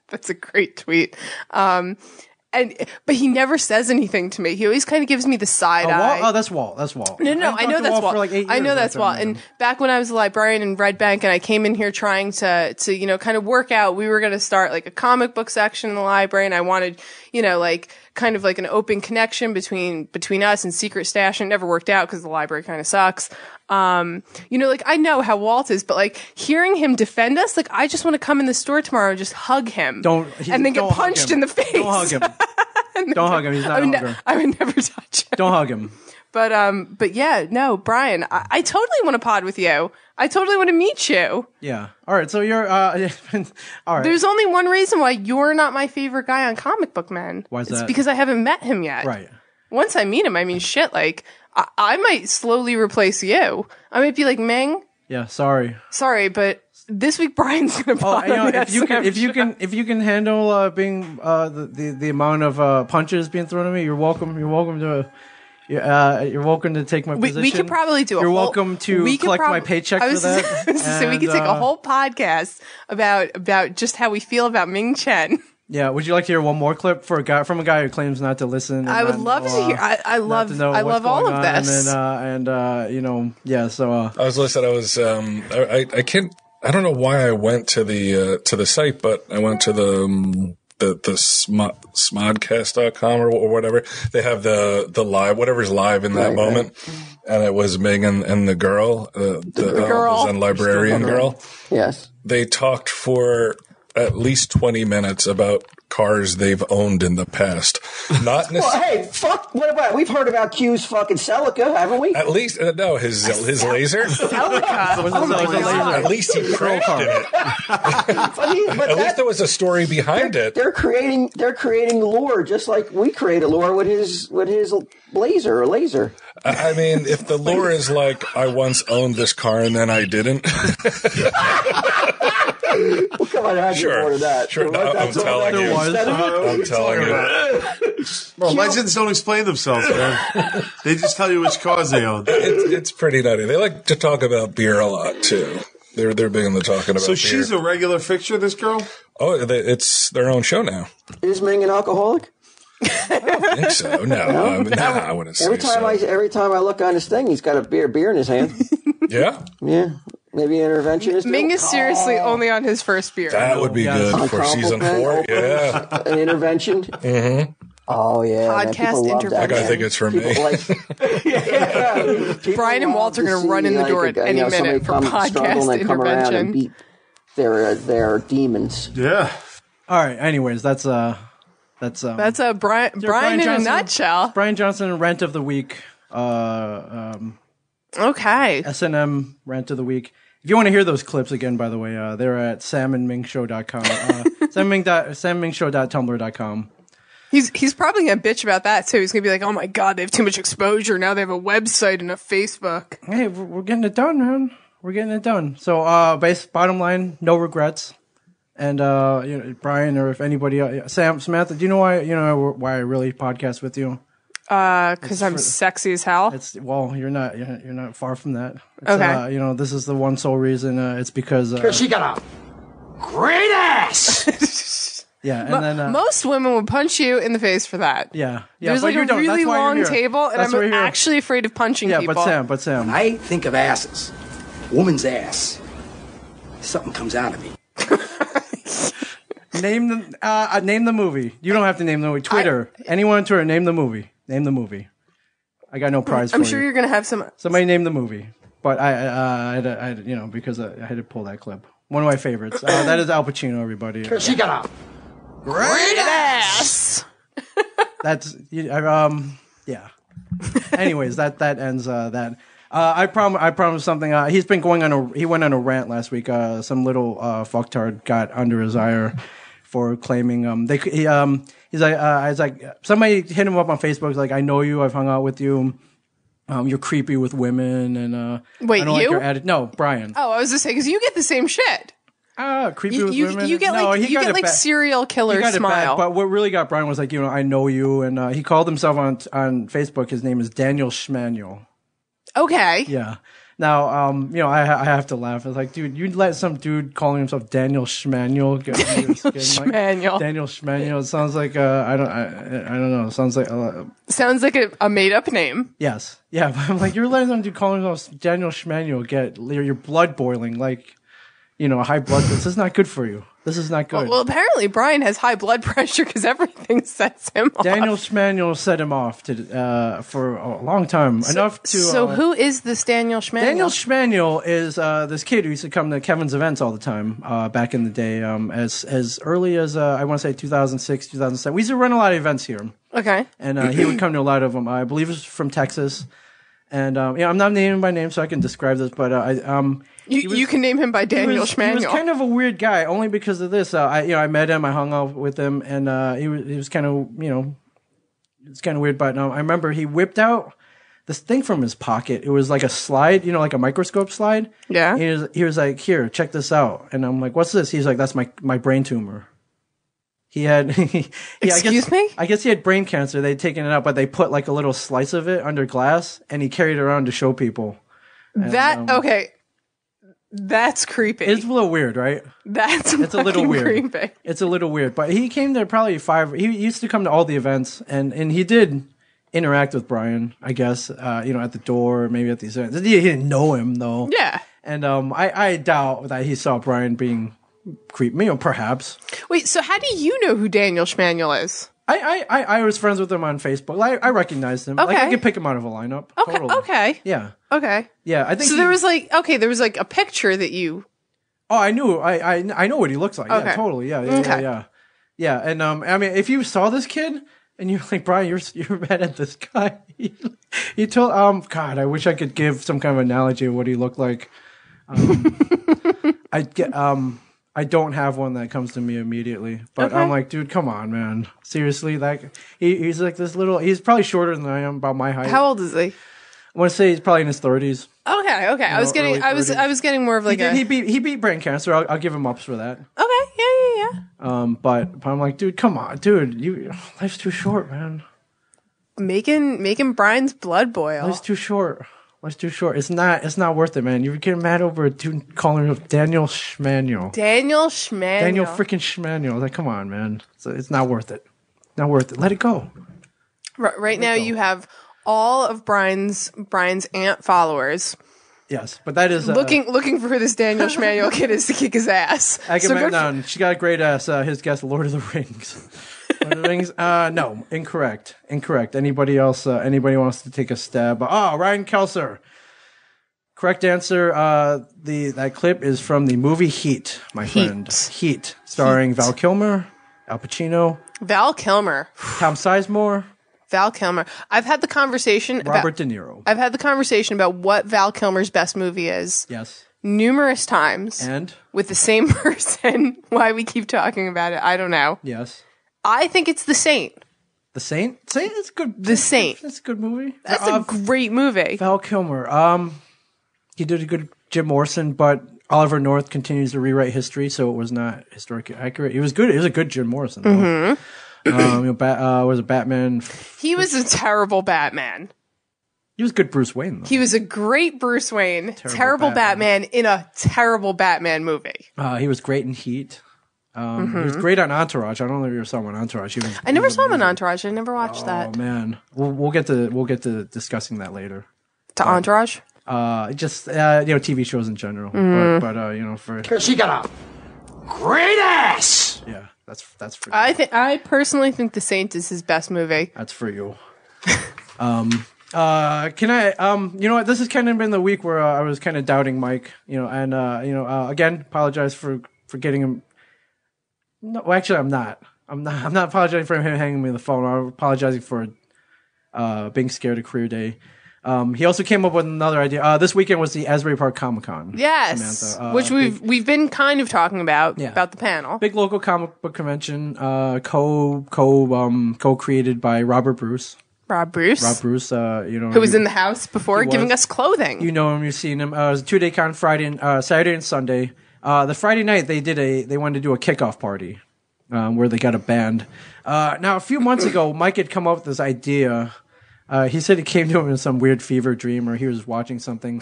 that's a great tweet. Um, And but he never says anything to me. He always kind of gives me the side oh, eye. Walt? Oh, that's Walt. That's Walt. No, no, I, I know that's Walt. Walt. For like eight years I know that's Walt. And back when I was a librarian in Red Bank, and I came in here trying to to you know kind of work out. We were going to start like a comic book section in the library, and I wanted you know like kind of like an open connection between between us and Secret Stash. And it never worked out because the library kind of sucks. Um, you know, like I know how Walt is, but like hearing him defend us, like I just want to come in the store tomorrow and just hug him. Don't he, and then don't get punched in the face. Don't hug him. Don't go, hug him. He's not I would, ne- I would never touch him. Don't hug him. But um, but yeah, no, Brian, I, I totally want to pod with you. I totally want to meet you. Yeah. All right. So you're uh, all right. There's only one reason why you're not my favorite guy on Comic Book Men. Why is it's that? It's because I haven't met him yet. Right. Once I meet him, I mean, shit, like I, I might slowly replace you. I might be like Meng. Yeah. Sorry. Sorry, but. This week, Brian's gonna pod. Oh, you know, if you can, if you can, if you can handle uh, being uh, the, the the amount of uh, punches being thrown at me, you're welcome. You're welcome to. Uh, you're welcome to take my position. We, we could probably do. A you're whole, welcome to collect prob- my paycheck for that. Just, and, so we could take uh, a whole podcast about about just how we feel about Ming Chen. Yeah, would you like to hear one more clip for a guy from a guy who claims not to listen? I would love to hear. I, I love. I love all of this. And, uh, and uh, you know, yeah. So uh, I was listening. I was. Um, I, I I can't. I don't know why I went to the uh, to the site, but I went to the um, the, the smod, smodcast dot com or, or whatever. They have the the live, whatever's live in that right, moment. Right. And it was Ming and, and the girl, uh, the, the girl. Uh, was librarian girl. Yes. They talked for at least twenty minutes about cars they've owned in the past. Not necessarily. Well, hey, fuck, what about, we've heard about Q's fucking Celica, haven't we? At least, uh, no, his his laser. Celica? Oh oh at least he crashed in it. I mean, but at that, least there was a story behind they're, it. They're creating they're creating lore, just like we create a lore with his, with his blazer or laser. I mean, if the lore is like, I once owned this car and then I didn't. Well, come on, I sure. More of that. Sure, no, I'm, I'm telling you. I'm telling you. Well, legends don't explain themselves, man. They just tell you which cars they own. It's, it's pretty nutty. They like to talk about beer a lot too. They're they're big into talking about. So beer. She's a regular fixture. This girl. Oh, they, it's their own show now. Is Ming an alcoholic? I don't think so. No, no? I, mean, nah, I wouldn't say every time so. I, every time I look on his thing, he's got a beer beer in his hand. Yeah. Yeah. Maybe an interventionist. Ming is seriously oh. only on his first beer. That would be yes. good for season four. Yeah. An intervention. Mm-hmm. Oh, yeah. Podcast intervention. I gotta think it's for people me. Like, yeah. Yeah. Brian and Walt are going to run in the door like, at any you know, minute for podcast and intervention. And beat their, their demons. Yeah. All right. Anyways, that's uh, that's um, that's uh, Brian, Brian, Brian in Johnson, a nutshell. Brian Johnson, rant of the week. Uh, um, okay. S and M rant of the week. If you want to hear those clips again, by the way, uh, they're at sam and ming show dot com. Uh, sam ming show dot tumblr dot com. He's he's probably going to bitch about that, too. He's going to be like, oh, my God, they have too much exposure. Now they have a website and a Facebook. Hey, we're getting it done, man. We're getting it done. So uh, base, bottom line, no regrets. And uh, you know, Brian or if anybody else, Sam, Samantha, do you know why you know why I really podcast with you? Uh, because I'm for, sexy as hell. It's well, you're not, you're, you're not far from that. It's, okay, uh, you know, this is the one sole reason. Uh, it's because uh, she got a great ass. Yeah, and Mo- then uh, most women would punch you in the face for that. Yeah, yeah. There's like a don't. Really long table, and that's I'm actually afraid of punching yeah, people. Yeah, but Sam, but Sam, when I think of asses, woman's ass, something comes out of me. Name the uh, name the movie. You don't have to name the movie. Twitter. I, Anyone on Twitter, name the movie. Name the movie. I got no prize. I'm for sure you. You're gonna have some. Somebody name the movie, but I, uh, I, I you know, because I, I had to pull that clip. One of my favorites. Uh, that is Al Pacino. Everybody. She got a great ass. That's um yeah. Anyways, that that ends uh, that. Uh, I prom I promised something. Uh, he's been going on a he went on a rant last week. Uh, some little uh, fucktard got under his ire for claiming um they he, um he's like uh, I was like somebody hit him up on Facebook. He's like, I know you. I've hung out with you. Um, you're creepy with women and uh. Wait, I don't you? Like your atti- no, Brian. Oh, I was just saying because you get the same shit. Ah, creepy you, with you, women. You get no, like you get like bad, serial killer smile. Bad, but what really got Brian was like you know I know you and uh, he called himself on on Facebook. His name is Daniel Schmanuel. Okay. Yeah. Now, um, you know, I, I have to laugh. It's like, dude, you let some dude calling himself Daniel Schmanuel get under your skin. Schmanuel. Like, Daniel Schmanuel. It sounds like uh, I don't, I, I don't know. It sounds like a, sounds like a, a made up name. Yes, yeah. But I'm like, you're letting some dude calling himself Daniel Schmanuel get your blood boiling, like, you know, high blood. This is not good for you. This is not good. Well, well apparently Brian has high blood pressure because everything sets him off. Daniel Schmanuel set him off to, uh, for a long time. So, Enough to. So uh, who is this Daniel Schmanuel? Daniel Schmanuel is uh, this kid who used to come to Kevin's events all the time uh, back in the day. Um, as as early as uh, I want to say two thousand six, two thousand seven, we used to run a lot of events here. Okay. And uh, he would come to a lot of them. I believe it was from Texas. And um, yeah, I'm not naming him by name, so I can describe this. But uh, I um, you, was, you can name him by Daniel was, Schmanuel. He was kind of a weird guy, only because of this. Uh, I you know I met him, I hung out with him, and uh, he was he was kind of you know it's kind of weird. But um, I remember he whipped out this thing from his pocket. It was like a slide, you know, like a microscope slide. Yeah. He was he was like, here, check this out, and I'm like, what's this? He's like, that's my my brain tumor. He had, he, excuse I guess, me? I guess he had brain cancer. They'd taken it out, but they put like a little slice of it under glass and he carried it around to show people. And, that, um, okay. That's creepy. It's a little weird, right? That's it's a little weird. Creepy. It's a little weird, but he came there probably five. He used to come to all the events and, and he did interact with Brian, I guess, uh, you know, at the door, maybe at these events. He didn't know him though. Yeah. And, um, I, I doubt that he saw Brian being creep me, or perhaps. Wait, so how do you know who Daniel Schmanuel is? I I, I was friends with him on Facebook. I, I recognized him. Okay. Like, I could pick him out of a lineup. Okay. Totally. Okay. Yeah. Okay. Yeah, I think so. He, there was like okay, there was like a picture that you. Oh, I knew. I I, I know what he looks like. Okay. Yeah, totally. Yeah. Yeah, okay. yeah. Yeah. Yeah. And um, I mean, if you saw this kid and you're like, Brian, you're you're mad at this guy. he, he told um, God, I wish I could give some kind of analogy of what he looked like. Um, I get um. I don't have one that comes to me immediately, but okay. I'm like, dude, come on, man. Seriously, like he, he's like this little. He's probably shorter than I am, about my height. How old is he? I want to say he's probly in his thirties. Okay, okay. I was getting, I was, I was getting more of like he, a. Did, he beat, he beat brain cancer. I'll, I'll give him ups for that. Okay, yeah, yeah, yeah. Um, but, but I'm like, dude, come on, dude. You life's too short, man. Making making Brian's blood boil. Life's too short. It's too short. It's not. It's not worth it, man. You're getting mad over a dude calling him Daniel Schmanuel. Daniel Schmanuel. Daniel freaking Schmanuel. Like, come on, man. It's, it's not worth it. Not worth it. Let it go. Right, right now, go. You have all of Brian's Brian's aunt followers. Yes, but that is uh, looking looking for this Daniel Schmanuel kid is to kick his ass. I can so down. She got a great ass. Uh, his guest, Lord of the Rings. Lord of the Rings? Uh, no, incorrect, incorrect. Anybody else? Uh, anybody wants to take a stab? Oh, Ryan Kelser. Correct answer. Uh, the that clip is from the movie Heat, my Heat. friend. Heat, starring Heat. Val Kilmer, Al Pacino, Val Kilmer, Tom Sizemore, Val Kilmer. I've had the conversation. Robert about, De Niro. I've had the conversation about what Val Kilmer's best movie is. Yes. Numerous times. And with the same person. Why we keep talking about it? I don't know. Yes. I think it's The Saint. The Saint? Saint is good. The Saint. That's a good movie. That's uh, a great movie. Val Kilmer. Um, he did a good Jim Morrison, but Oliver North continues to rewrite history, so it was not historically accurate. It was good. It was a good Jim Morrison. Mm-hmm. Um, you know, bat, uh, was a Batman. He was a terrible Batman. He was good Bruce Wayne, though. He was a great Bruce Wayne. Terrible, terrible Batman. Batman in a terrible Batman movie. Uh, he was great in Heat. Um, mm-hmm. He was great on Entourage. I don't know if you ever saw him on Entourage. He was, I never saw him on Entourage. I never watched oh, that. Oh man, we'll, we'll get to we'll get to discussing that later. To um, Entourage? Uh, just uh, you know, T V shows in general. Mm. But, but uh, you know, for she got a great ass. Yeah, that's that's for. You. I think I personally think The Saint is his best movie. That's for you. um. Uh, can I, um, you know what, this has kind of been the week where uh, I was kind of doubting Mike, you know, and, uh, you know, uh, again, apologize for, for getting him. No, well, actually, I'm not, I'm not, I'm not apologizing for him hanging me the phone. I'm apologizing for, uh, being scared of career day. Um, he also came up with another idea. Uh, this weekend was the Asbury Park Comic Con. Yes. Uh, which we've, big, we've been kind of talking about, yeah. about the panel. Big local comic book convention, uh, co, co, um, co-created by Robert Bruce. Rob Bruce. Rob Bruce, uh, you know. Who was he, in the house before giving was. us clothing. You know him, you've seen him. Uh, it was a two-day con Friday and, uh, Saturday and Sunday. Uh, the Friday night, they did a, they wanted to do a kickoff party um, where they got a band. Uh, now, a few months ago, Mike had come up with this idea Uh, he said it came to him in some weird fever dream, or he was watching something.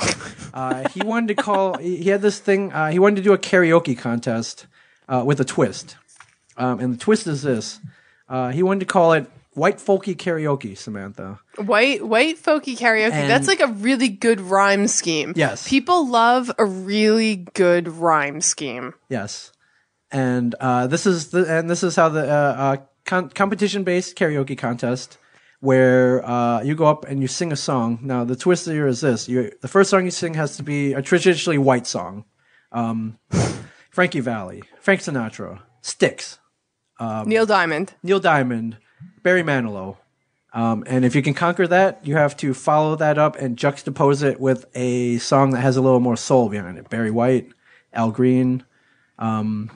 Uh, he wanted to call. He had this thing. Uh, he wanted to do a karaoke contest uh, with a twist, um, and the twist is this: uh, he wanted to call it White Folky Karaoke, Samantha. White White Folky Karaoke. And that's like a really good rhyme scheme. Yes, people love a really good rhyme scheme. Yes, and uh, this is the and this is how the uh, uh, con- competition-based karaoke contest. Where uh, you go up and you sing a song. Now, the twist here is this. You, the first song you sing has to be a traditionally white song. Um, Frankie Valli, Frank Sinatra, Styx. Um, Neil Diamond. Neil Diamond, Barry Manilow. Um, and if you can conquer that, you have to follow that up and juxtapose it with a song that has a little more soul behind it. Barry White, Al Green, um...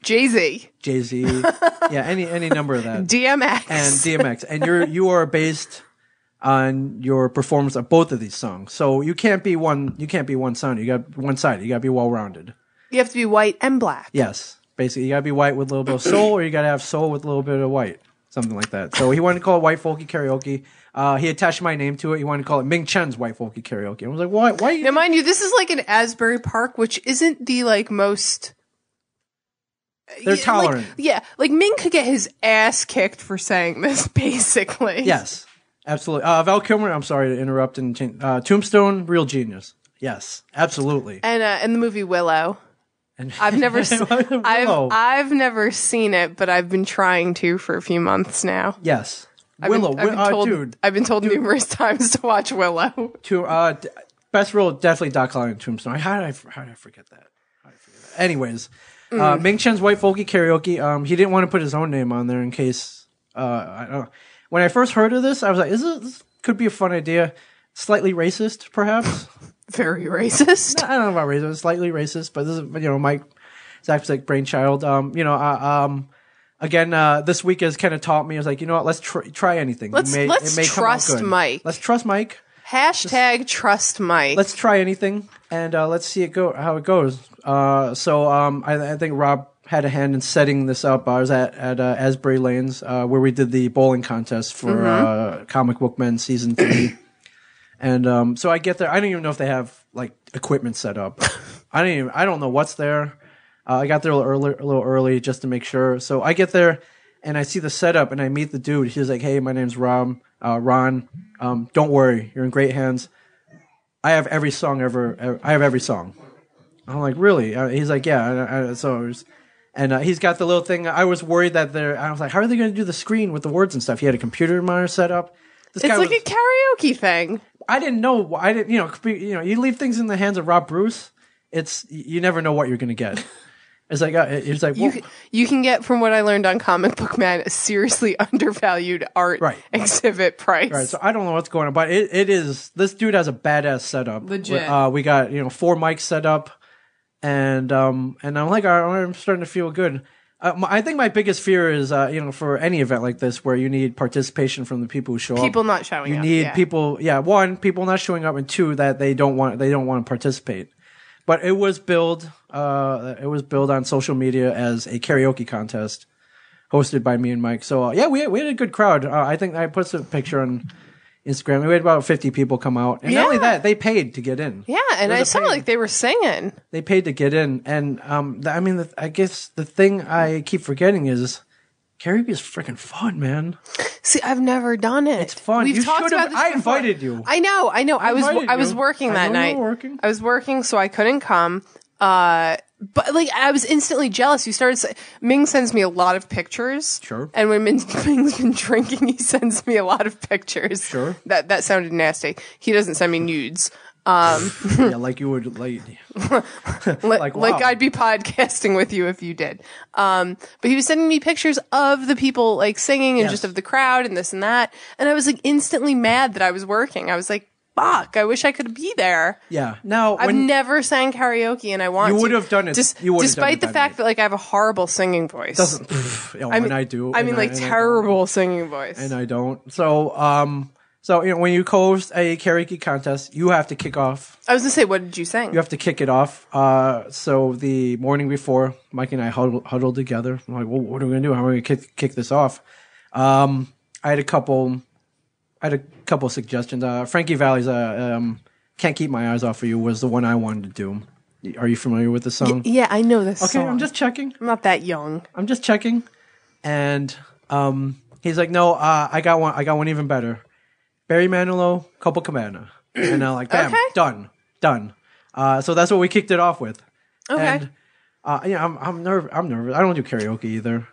Jay-Z. Jay-Z. Yeah, any any number of that. D M X. And D M X. And you're you are based on your performance of both of these songs. So you can't be one you can't be one side. You got one side. You gotta be well rounded. You have to be white and black. Yes. Basically you gotta be white with a little bit of soul, or you gotta have soul with a little bit of white. Something like that. So he wanted to call it White Folky Karaoke. Uh, he attached my name to it. He wanted to call it Ming Chen's White Folky Karaoke. I was like, why why you Now mind you, this is like in Asbury Park, which isn't the like most They're tolerant. Like, yeah. Like, Ming could get his ass kicked for saying this, basically. Yes. Absolutely. Uh, Val Kilmer, I'm sorry to interrupt. and change, uh, Tombstone, real genius. Yes. Absolutely. And uh, in the movie Willow. And I've never se- Willow. I've, I've never seen it, but I've been trying to for a few months now. Yes. I've Willow. Been, I've been told, uh, dude. I've been told dude. numerous times to watch Willow. To, uh, d- best role, definitely Duclaw and Tombstone. How did I, how did I forget that? How did I forget that? Anyways. Mm. Uh, Ming Chen's White Folky Karaoke. Um, he didn't want to put his own name on there in case. Uh, I don't know. When I first heard of this, I was like, "Is this, this could be a fun idea? Slightly racist, perhaps. Very racist. No, I don't know about racist. Slightly racist, but this is you know my Zach's like brainchild. Um, you know, uh, um, again, uh, this week has kind of taught me. I was like, you know what? Let's tr- try anything. Let's it may, let's it may trust come out good. Mike. Let's trust Mike. Hashtag Just, trust Mike. Let's try anything and uh, let's see it go how it goes. Uh, so um, I, I think Rob had a hand in setting this up. I was at, at uh, Asbury Lanes uh, where we did the bowling contest for mm-hmm. uh, Comic Book Men season three, and um, so I get there. I don't even know if they have like equipment set up. I don't even. I don't know what's there. Uh, I got there a little, early, a little early just to make sure. So I get there and I see the setup and I meet the dude. He's like, "Hey, my name's Rob. Uh, Ron, um, don't worry, you're in great hands. I have every song ever. I have every song." I'm like, really? Uh, he's like, yeah. I, I, so, was, and uh, he's got the little thing. I was worried that they're. I was like, how are they going to do the screen with the words and stuff? He had a computer monitor set up. This it's guy like was, a karaoke thing. I didn't know. I didn't. You know. You know. You leave things in the hands of Rob Bruce. It's you never know what you're going to get. It's like uh, it's like you, you can get from what I learned on Comic Book Man a seriously undervalued art right. exhibit price. Right. So I don't know what's going on, but it, it is this dude has a badass setup. Legit. Uh, we got you know four mics set up. And um and I'm like I'm starting to feel good. Uh, my, I think my biggest fear is uh you know for any event like this where you need participation from the people who show people up. People not showing you up. You need yeah. people. Yeah, one people not showing up, and two that they don't want they don't want to participate. But it was billed uh it was billed on social media as a karaoke contest hosted by me and Mike. So uh, yeah, we we had a good crowd. Uh, I think I put a picture on Instagram. We had about fifty people come out, and yeah. not only that, they paid to get in. Yeah, and I saw like they were singing. They paid to get in, and um, the, I mean, the, I guess the thing I keep forgetting is karaoke is freaking fun, man. See, I've never done it. It's fun. We've you talked about this I before. Invited you. I know, I know. I, I was, I was working that I night. You were working. I was working, so I couldn't come. Uh, but like, I was instantly jealous. You started. Say- Ming sends me a lot of pictures. Sure. And when Ming, Ming's been drinking, he sends me a lot of pictures. Sure. That that sounded nasty. He doesn't send me nudes. Um. yeah, like you would like. like, like, wow. like I'd be podcasting with you if you did. Um. But he was sending me pictures of the people like singing and yes. just of the crowd and this and that. And I was like instantly mad that I was working. I was like. Fuck, I wish I could be there. Yeah. Now, I've never sang karaoke and I want to. You would have done it. Dis- you despite done the it fact that like I have a horrible singing voice. Doesn't. Pff, oh, I mean, and I do. I mean, like I, terrible singing voice. And I don't. So, um, so you know, when you host a karaoke contest, you have to kick off. I was going to say, what did you sing? You have to kick it off. Uh, so the morning before, Mike and I huddled, huddled together. I'm like, well, what are we going to do? How are we going to kick, kick this off? Um, I had a couple. I had a couple of suggestions. Uh, Frankie Valli's uh, um, Can't Keep My Eyes Off of You was the one I wanted to do. Are you familiar with the song? Y- yeah, I know this okay, song. Okay, I'm just checking. I'm not that young. I'm just checking. And um, he's like, no, uh, I got one I got one even better. Barry Manilow, Copacabana. And I'm like, bam, okay. done, done. Uh, so that's what we kicked it off with. Okay. And uh, yeah, I'm I'm nervous. I'm nervous. I don't do karaoke either.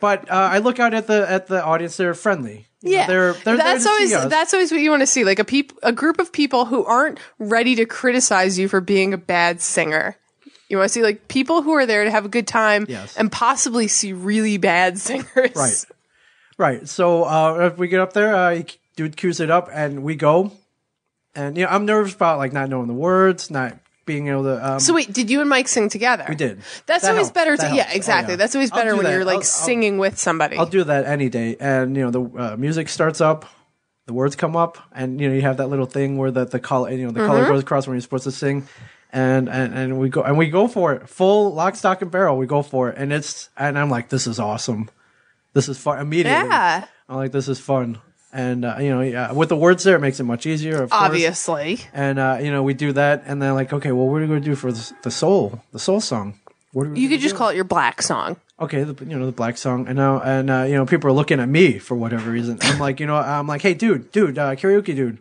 But uh, I look out at the at the audience. They're friendly. Yeah, yeah they're, they're, that's they're always that's always what you want to see. Like a peop, a group of people who aren't ready to criticize you for being a bad singer. You want to see like people who are there to have a good time yes. and possibly see really bad singers. Right. Right. So uh, if we get up there, uh, dude cues it up and we go. And you know, I'm nervous about like not knowing the words, not being able to. Um, so wait, did you and Mike sing together? We did. That's that always helps. better. To, that yeah, exactly. Oh, yeah. That's always better when that. you're like I'll, singing I'll, with somebody. I'll do that any day. And you know, the uh, music starts up, the words come up, and you know, you have that little thing where the the color, you know, the mm-hmm. color goes across when you're supposed to sing, and, and and we go and we go for it, full lock, stock, and barrel. We go for it, and it's and I'm like, this is awesome, this is fun. Immediately, yeah. I'm like, this is fun. And, uh, you know, yeah, with the words there, it makes it much easier, of Obviously. course. And, uh, you know, we do that. And then, like, okay, well, what are we going to do for the soul, the soul song? What are we you could just do? call it your black song. Okay, the, you know, the black song. And, now, and uh, you know, people are looking at me for whatever reason. I'm like, you know, I'm like, hey, dude, dude, uh, karaoke dude,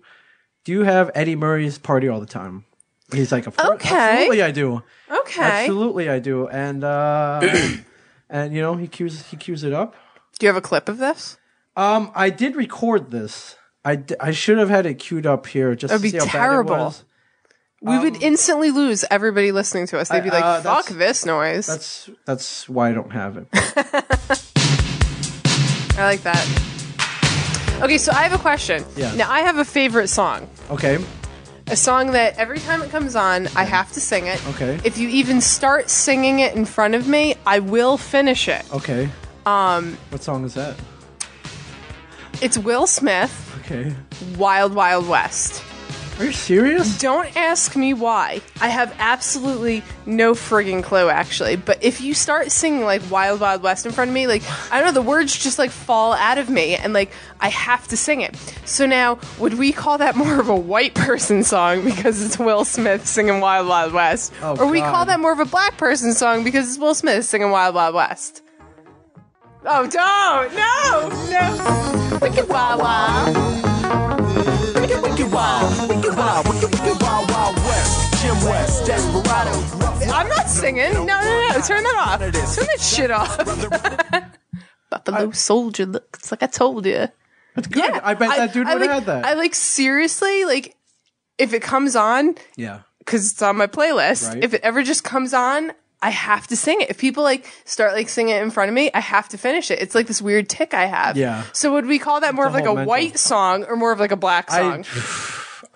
do you have Eddie Murray's Party All the Time? And he's like, of course, okay. absolutely I do. Okay. Absolutely I do. And, uh, and you know, he cues, he cues it up. Do you have a clip of this? Um, I did record this. I, d- I should have had it queued up here just That'd to see how terrible. bad it was. We um, would instantly lose everybody listening to us. They'd be I, uh, like, fuck this noise. That's that's why I don't have it. I like that. Okay, so I have a question. Yeah. Now, I have a favorite song. Okay. A song that every time it comes on, I have to sing it. Okay. If you even start singing it in front of me, I will finish it. Okay. Um. What song is that? It's Will Smith. Okay. Wild Wild West. Are you serious? Don't ask me why. I have absolutely no frigging clue, actually. But if you start singing, like, Wild Wild West in front of me, like, I don't know, the words just, like, fall out of me. And, like, I have to sing it. So now, would we call that more of a white person song because it's Will Smith singing Wild Wild West? Oh, or God. We call that more of a black person song because it's Will Smith singing Wild Wild West? Oh, don't! No! No! Wicked Wild Wild. Wicked, wicked wild. Wicked wild. Wicked, wicked wild, wild west. Jim West. Desperado. I'm not singing. No, no, no. Turn that off. Turn that shit off. Buffalo I, Soldier looks like I told you. That's good. Yeah, I bet that dude would have had that. I like, seriously, like, if it comes on, yeah, because it's on my playlist, right. If it ever just comes on, I have to sing it. If people like start like singing it in front of me, I have to finish it. It's like this weird tick I have. Yeah. So would we call that more it's of like a mental. white song or more of like a black song?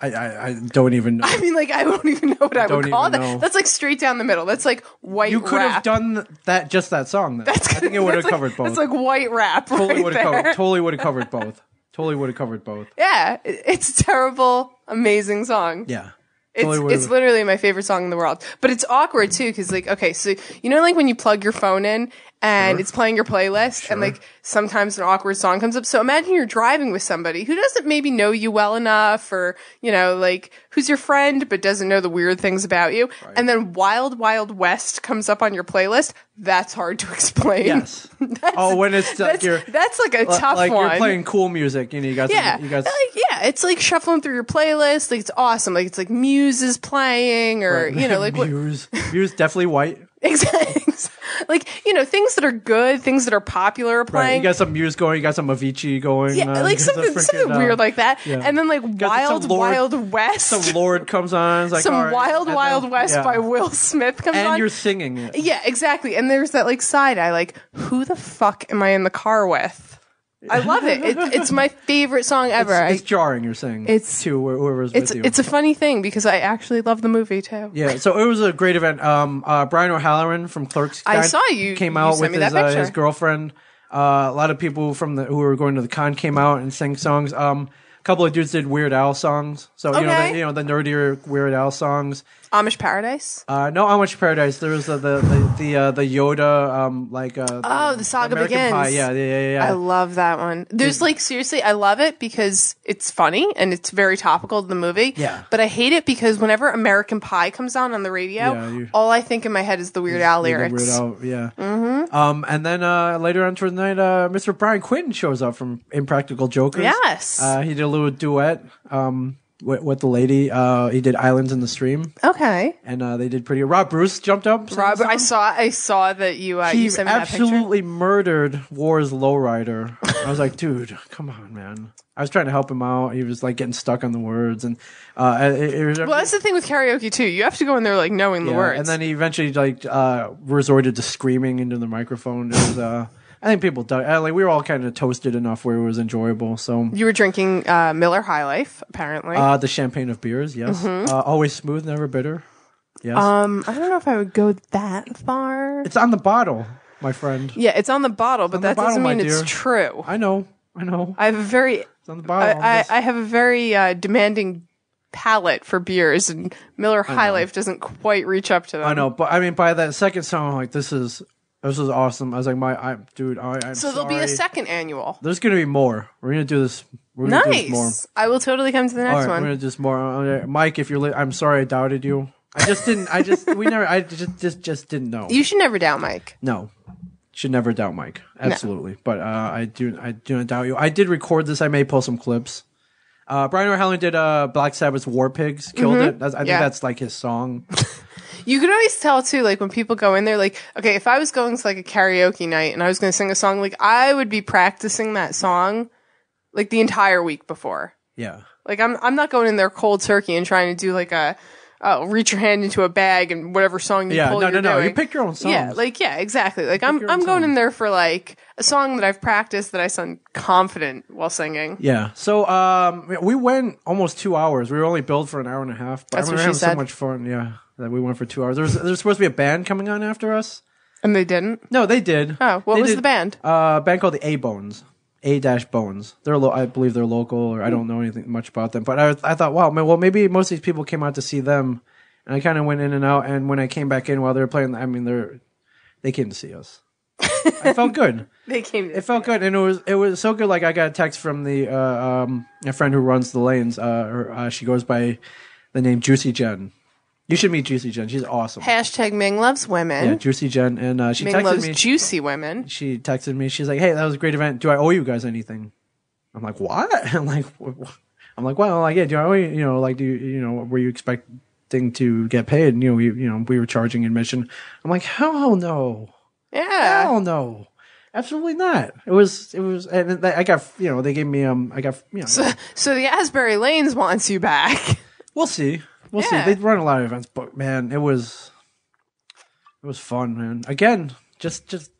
I I, I don't even know. I mean, like I don't even know what I, I would call that. Know. That's like straight down the middle. That's like white. You could rap. have done that just that song. Then. That's I think it would have like, covered both. It's like white rap. Totally right would have covered. Totally would have covered both. Totally would have covered both. Yeah, it's a terrible, amazing song. Yeah. It's, it's literally my favorite song in the world. But it's awkward, too, because, like, okay, so, you know, like, when you plug your phone in and sure. it's playing your playlist sure. and, like, sometimes an awkward song comes up. So imagine you're driving with somebody who doesn't maybe know you well enough or, you know, like, who's your friend but doesn't know the weird things about you. Right. And then Wild Wild West comes up on your playlist. That's hard to explain. Yes. that's, oh, when it's that's, you're, that's like a l- tough like one. Like you're playing cool music, you know. You got yeah, some, you got like, yeah. It's like shuffling through your playlist. Like it's awesome. Like it's like Muse is playing, or right. you know, like Muse. What, Muse definitely white. Exactly. Like you know, things that are good, things that are popular are playing. Right. You got some Muse going. You got some Avicii going. Yeah, uh, like something, freaking, something weird uh, like that. Yeah. And then like Wild Lord, Wild West. Some Lord comes on. It's like, some right. Wild and Wild then, West yeah. by Will Smith comes and on. And you're singing it. Yeah, exactly. And there's that like side eye, like, who the fuck am I in the car with? I love it. It it's my favorite song ever. It's, it's I, jarring, you're saying. It's to whoever's it's, with you. It's a funny thing because I actually love the movie too. Yeah, so it was a great event. Um, uh, Brian O'Halloran from Clerks I saw you came out you with his, uh, his girlfriend. Uh, a lot of people from the who were going to the con came out and sang songs. Um, a couple of dudes did Weird Al songs. So okay. you know, the, you know the nerdier Weird Al songs. Amish Paradise? Uh, no Amish Paradise. There was the the the the, uh, the Yoda um like uh, the, oh the Saga American Begins. Pie. Yeah, yeah, yeah, yeah. I love that one. There's it, like seriously, I love it because it's funny and it's very topical to the movie. Yeah. But I hate it because whenever American Pie comes on on the radio, yeah, all I think in my head is the Weird Al lyrics. The Weird Al, yeah. Mm-hmm. Um, and then uh, later on toward the night, uh, Mister Brian Quinn shows up from Impractical Jokers. Yes. Uh, he did a little duet. Um. With, with the lady, uh, he did Islands in the Stream. Okay, and uh, they did pretty. Rob Bruce jumped up. Rob, I saw, I saw that you. Uh, he you sent me absolutely that murdered War's lowrider. I was like, dude, come on, man. I was trying to help him out. He was like getting stuck on the words, and uh, it, it was, well, that's the thing with karaoke too. You have to go in there like knowing yeah, the words, and then he eventually like uh, resorted to screaming into the microphone. It was. Uh, I think people dug it. Like, we were all kind of toasted enough where it was enjoyable. So you were drinking uh, Miller High Life, apparently. Uh, the champagne of beers, yes. Mm-hmm. uh, always smooth, never bitter. Yes. Um, I don't know if I would go that far. It's on the bottle, my friend. Yeah, it's on the bottle, it's but that bottle, doesn't mean it's true. I know, I know. I have a very it's on the bottle. I, I, I have a very uh, demanding palette for beers, and Miller High Life doesn't quite reach up to them. I know, but I mean, by that second song, I'm like, this is. This was awesome. I was like, "My, I, dude, I, I'm so there'll sorry. be a second annual. There's going to be more. We're going to do this. We're gonna nice. Do this more. I will totally come to the next All right, one. We're going to do this more. Mike, if you're, li- I'm sorry I doubted you. I just didn't. I just, we never. I just, just, just didn't know. You should never doubt Mike. No, should never doubt Mike. Absolutely. No. But uh, I do, I do not doubt you. I did record this. I may pull some clips. Uh, Brian O'Halloran did uh, Black Sabbath's War Pigs. Killed mm-hmm. it. That's, I think yeah. that's like his song. You can always tell, too, like, when people go in there, like, okay, if I was going to, like, a karaoke night and I was going to sing a song, like, I would be practicing that song, like, the entire week before. Yeah. Like, I'm I'm not going in there cold turkey and trying to do, like, a, oh, reach your hand into a bag and whatever song you yeah, pull no, you're no, no, doing. You pick your own songs. Yeah, like, yeah, exactly. Like, you I'm I'm going songs. in there for, like, a song that I've practiced that I sound confident while singing. Yeah. So, um, we went almost two hours. We were only billed for an hour and a half. But That's I what she having said. so much fun, yeah. That we went for two hours. There was, there was supposed to be a band coming on after us. And they didn't? No, they did. Oh, what they was did, the band? Uh, a band called the A-Bones. A-Bones. They're lo- I believe they're local, or I don't know anything much about them. But I, I thought, wow, man, well, maybe most of these people came out to see them. And I kind of went in and out. And when I came back in while they were playing, I mean, they're they came to see us. It felt good. They came to It see felt them. good. And it was it was so good. Like, I got a text from the uh, um, a friend who runs the lanes. Uh, her, uh, she goes by the name Juicy Jen. You should meet Juicy Jen. She's awesome. Hashtag Ming loves women. Yeah, Juicy Jen. And uh, she Ming texted loves me. Juicy women. She texted me. She's like, hey, that was a great event. Do I owe you guys anything? I'm like, what? I'm like, what? I'm like, well, like, yeah, do I owe you? You know, like, do you, you know, were you expecting to get paid? And, you know, we, you know, we were charging admission. I'm like, hell no. Yeah. Hell no. Absolutely not. It was, it was, and I got, you know, they gave me, um, I got, you know. So, so the Asbury Lanes wants you back. We'll see. We'll yeah. see. They run a lot of events, but man, it was it was fun, man. Again, just just,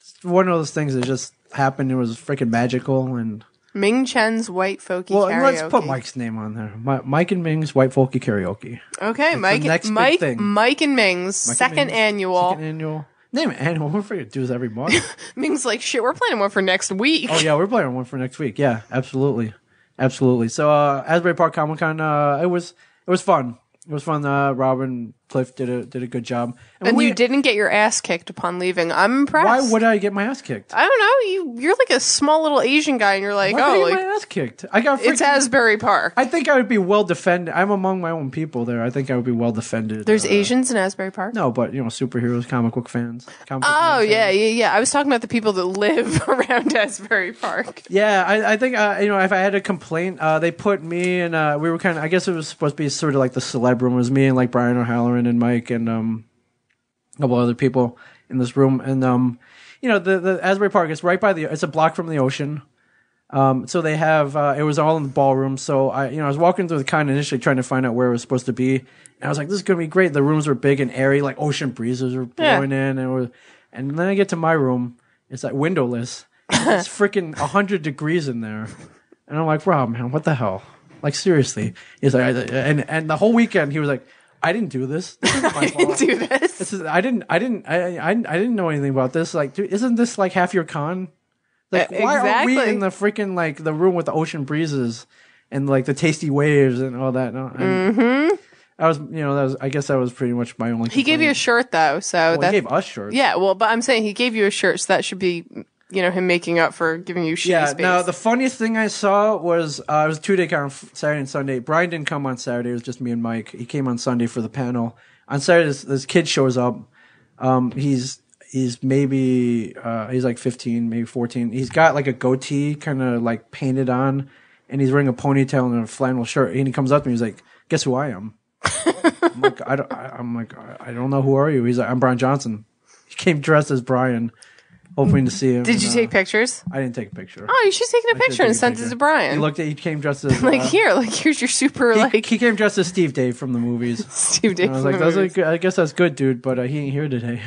just one of those things that just happened. It was freaking magical. And Ming Chen's White Folky well, Karaoke. Well, let's put Mike's name on there. My, Mike and Ming's White Folky Karaoke. Okay, it's Mike. The next Mike. Big thing. Mike and Ming's Mike second and Ming's, annual. Second annual. Name it annual. We're free to do this every month. Ming's like, shit, we're planning one for next week. Oh yeah, we're planning one for next week. Yeah, absolutely, absolutely. So uh, Asbury Park Comic Con. Uh, it was. It was fun. It was fun. Uh, Robin Cliff did a did a good job. And, and we, you didn't get your ass kicked upon leaving. I'm impressed. Why would I get my ass kicked? I don't know. You you're like a small little Asian guy, and you're like, why oh, would I get like, my ass kicked. I got freaking, it's Asbury Park. I think I would be well defended. I'm among my own people there. I think I would be well defended. There's uh, Asians in Asbury Park. No, but you know, superheroes, comic book fans. Comic oh book yeah, fans. yeah, yeah. I was talking about the people that live around Asbury Park. Yeah, I, I think uh, you know, if I had a complaint, uh, they put me and uh, we were kind of. I guess it was supposed to be sort of like the celeb room. It was me and like Brian O'Halloran. Halloran and Mike and um, a couple other people in this room, and um, you know the, the Asbury Park is right by the. It's a block from the ocean, um, so they have. Uh, it was all in the ballroom, so I, you know, I was walking through the con initially trying to find out where it was supposed to be, and I was like, "This is gonna be great." The rooms were big and airy, like ocean breezes were blowing yeah. in, and it was, and then I get to my room, it's like windowless. It's freaking a hundred degrees in there, and I'm like, "Rob, man, what the hell?" Like seriously, he's like, I, and and the whole weekend he was like. I didn't do this. This isn't my fault. I didn't do this. This is, I didn't. I didn't. I, I. I didn't know anything about this. Like, dude, isn't this like half your con? Like, uh, why exactly. are we in the freaking like the room with the ocean breezes and like the tasty waves and all that? No, and, mm-hmm. I was, you know, that was. I guess that was pretty much my only complaint. He gave you a shirt, though, so well, that's, he gave us shirts. Yeah, well, but I'm saying he gave you a shirt, so that should be, you know, him making up for giving you shitty yeah, space. Yeah. Now the funniest thing I saw was uh, it was a two-day count on Saturday and Sunday. Brian didn't come on Saturday; it was just me and Mike. He came on Sunday for the panel. On Saturday, this, this kid shows up. Um, he's he's maybe uh, he's like fifteen, maybe fourteen. He's got like a goatee, kind of like painted on, and he's wearing a ponytail and a flannel shirt. And he comes up to me, he's like, "Guess who I am?" I'm like, I don't, I'm like, I don't know. Who are you? He's like, I'm Brian Johnson. He came dressed as Brian, hoping to see him. Did you and, uh, take pictures? I didn't take a picture. Oh, you should have taken a I picture and sent it to Brian. He looked at, he came dressed as like uh, here, like here's your super he, like. He came dressed as Steve Dave from the movies. Steve Dave. And I was like, that's like, I guess that's good, dude, but uh, he ain't here today.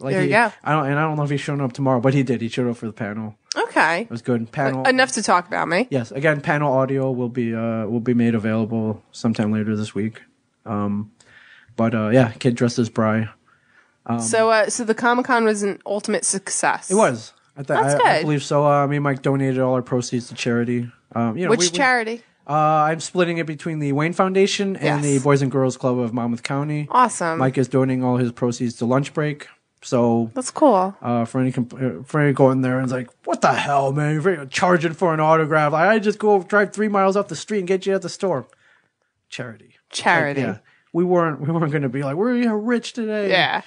Like there you he, go. I don't, and I don't know if he's showing up tomorrow, but he did. He showed up for the panel. Okay, it was good. Panel enough to talk about me. Yes, again, panel audio will be uh will be made available sometime later this week. Um, but uh, yeah, kid dressed as Bri. Um, so, uh, so the Comic Con was an ultimate success. It was. I th- That's I, good. I believe so. Uh, me and Mike donated all our proceeds to charity. Um, you know, which we, charity? We, uh, I'm splitting it between the Wayne Foundation and yes. the Boys and Girls Club of Monmouth County. Awesome. Mike is donating all his proceeds to Lunch Break. So that's cool. Uh, for any comp- for any going there and it's like, what the hell, man? You're charging for an autograph. Like, I just go drive three miles up the street and get you at the store. Charity. Charity. Like, yeah. We weren't we weren't gonna be like, we're rich today. Yeah.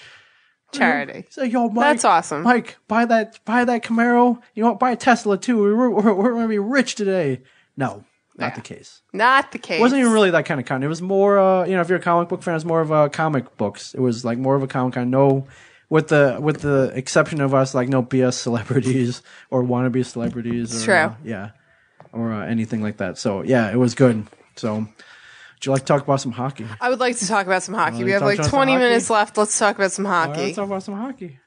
Charity. It's like, yo, Mike, that's awesome. Mike, buy that buy that Camaro. You know what? Buy a Tesla too. We were we're, we're gonna be rich today. No, not yeah. the case. Not the case. It wasn't even really that kind of con. It was more uh, you know, if you're a comic book fan, it's more of uh, comic books. It was like more of a comic con. No, with the with the exception of us, like no B S celebrities or wannabe celebrities or it's true. Uh, yeah. Or uh, anything like that. So yeah, it was good. So would you like to talk about some hockey? I would like to talk about some hockey. Uh, we have like twenty minutes left. Let's talk about some hockey. Right, let's talk about some hockey.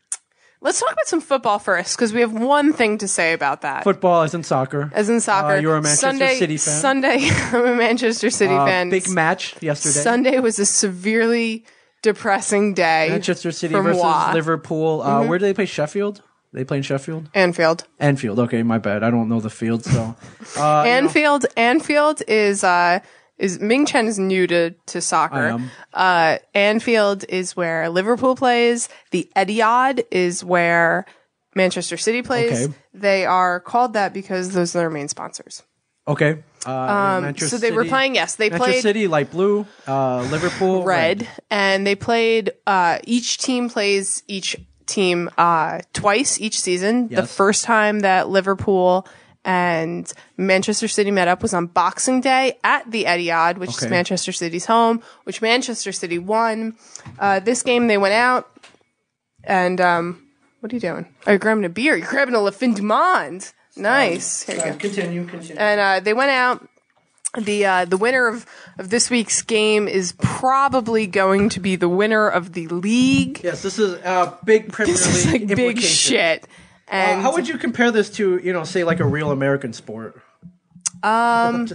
Let's talk about some football first, because we have one thing to say about that. Football, as in soccer. As in soccer. Uh, you're a Manchester Sunday, City fan. Sunday, I'm a Manchester City uh, fan. Big match yesterday. Sunday was a severely depressing day. Manchester City versus Wa. Liverpool. Uh, mm-hmm. Where do they play? Sheffield? They play in Sheffield? Anfield. Anfield. Okay, my bad. I don't know the field, so. Uh, Anfield. You know. Anfield is... Uh, Is Ming Chen is new to, to soccer. I am. Uh, Anfield is where Liverpool plays. The Etihad is where Manchester City plays. Okay. They are called that because those are their main sponsors. Okay. Uh, um, so they City, were playing, yes. They Manchester played City, light blue, uh, Liverpool, red, red. And they played, uh, each team plays each team uh, twice each season. Yes. The first time that Liverpool and Manchester City met up was on Boxing Day at the Etihad, which okay. is Manchester City's home, which Manchester City won. Uh, this game, they went out, and um, what are you doing? Are you grabbing a beer? You're grabbing a Le Fin du Monde. Nice. Um, Here you um, go. Continue, continue. And uh, they went out. The uh, the winner of, of this week's game is probably going to be the winner of the league. Yes, this is a uh, big Premier League implication. This is like big shit. Uh, how would you compare this to, you know, say like a real American sport? Um,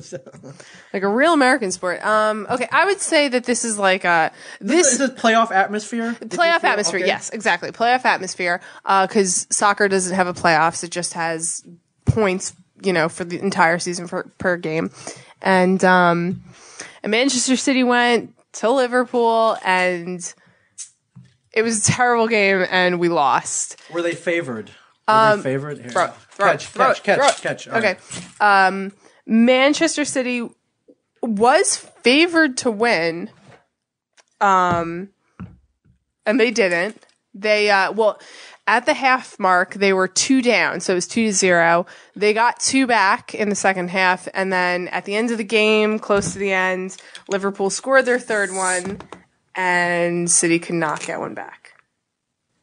like a real American sport. Um, okay, I would say that this is like a this is this playoff atmosphere. Playoff atmosphere, okay. Yes, exactly. Playoff atmosphere. Uh, because soccer doesn't have a playoffs; it just has points, you know, for the entire season for, per game. And um, and Manchester City went to Liverpool and it was a terrible game, and we lost. Were they favored? Um, favorite here. Throw, throw, catch, throw, catch, throw, catch, throw. catch. All okay. Right. Um, Manchester City was favored to win, um, and they didn't. They uh, well at the half mark they were two down, so it was two to zero. They got two back in the second half, and then at the end of the game, close to the end, Liverpool scored their third one, and City could not get one back.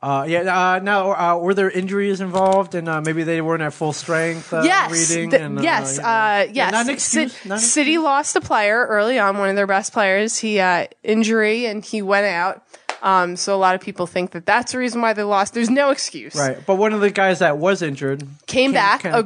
Uh, yeah, uh, now, uh, were there injuries involved and, uh, maybe they weren't at full strength, uh, yes, reading? The, and, uh, yes, you know, uh, yes. Yeah, not an excuse, C- not an excuse. City lost a player early on, one of their best players. He, uh, injury and he went out. Um, so a lot of people think that that's the reason why they lost. There's no excuse. Right. But one of the guys that was injured came, came back, Aguero.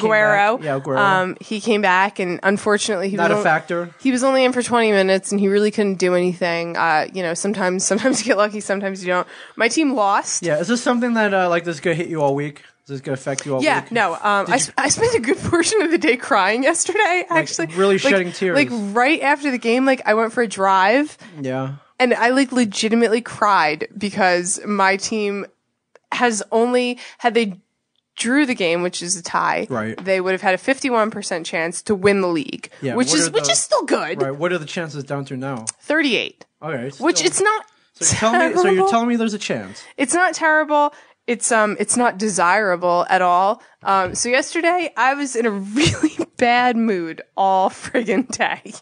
Came back. Yeah, Aguero. Um, he came back and unfortunately he not was a only, factor. He was only in for twenty minutes and he really couldn't do anything. Uh, you know, sometimes, sometimes you get lucky, sometimes you don't. My team lost. Yeah. Is this something that uh, like this is gonna hit you all week? Is this gonna affect you all yeah, week? Yeah. No. Um. Did I you, I spent a good portion of the day crying yesterday. Actually, like really like, shedding tears. Like right after the game, like I went for a drive. Yeah. And I like legitimately cried because my team has only, had they drew the game, which is a tie, right, they would have had a fifty-one percent chance to win the league, yeah, which is the, which is still good. Right. What are the chances down to now? thirty-eight. All right. It's which still, it's not so you're terrible. Telling me, so you're telling me there's a chance. It's not terrible. It's um it's not desirable at all. Um so yesterday I was in a really bad mood all friggin' day.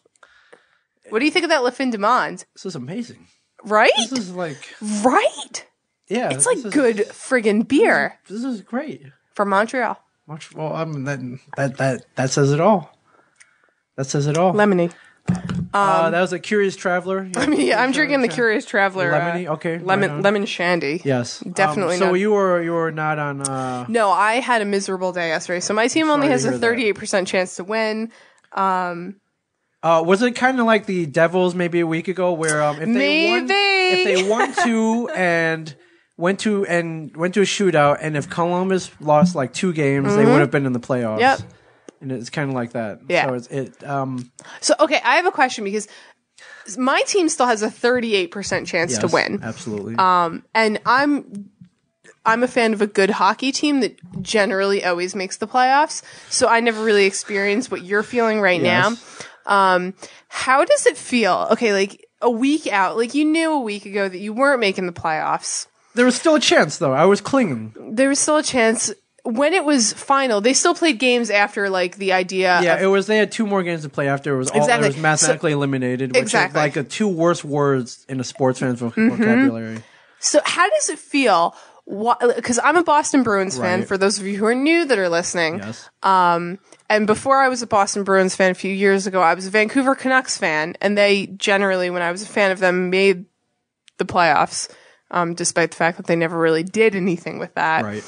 What do you think of that Lefin Demond? This is amazing. Right? This is like Right? Yeah. It's like is, good friggin' beer. This is, this is great. From Montreal. Montreal, I mean, that, that that that says it all. That says it all. Lemony. Um, uh, that was a Curious Traveler. Yeah, I mean, yeah, I'm drinking the Curious Traveler. Lemony, okay. Lemon, right lemon shandy. Yes, definitely. Um, so not. you were you were not on. Uh, no, I had a miserable day yesterday. So my team only has a thirty-eight percent chance to win. Um, uh, was it kind of like the Devils maybe a week ago, where um, if they won, if they won two and went to and went to a shootout, and if Columbus lost like two games, mm-hmm. they would have been in the playoffs. Yep. And it's kind of like that. Yeah. So, it's, it, um, so, okay, I have a question because my team still has a thirty-eight percent chance yes, to win. Absolutely. Um, and I'm I'm a fan of a good hockey team that generally always makes the playoffs. So I never really experienced what you're feeling right yes. now. Um, how does it feel? Okay, like a week out, like you knew a week ago that you weren't making the playoffs. There was still a chance, though. I was clinging. There was still a chance. When it was final, they still played games after, like, the idea Yeah, of, it was, they had two more games to play after. It was all, exactly. it was mathematically so, eliminated, which exactly. is, like, the two worst words in a sports fan's voc- mm-hmm. vocabulary. So how does it feel? Because I'm a Boston Bruins right. fan, for those of you who are new that are listening. Yes. Um, and before I was a Boston Bruins fan a few years ago, I was a Vancouver Canucks fan, and they generally, when I was a fan of them, made the playoffs, um, despite the fact that they never really did anything with that. Right.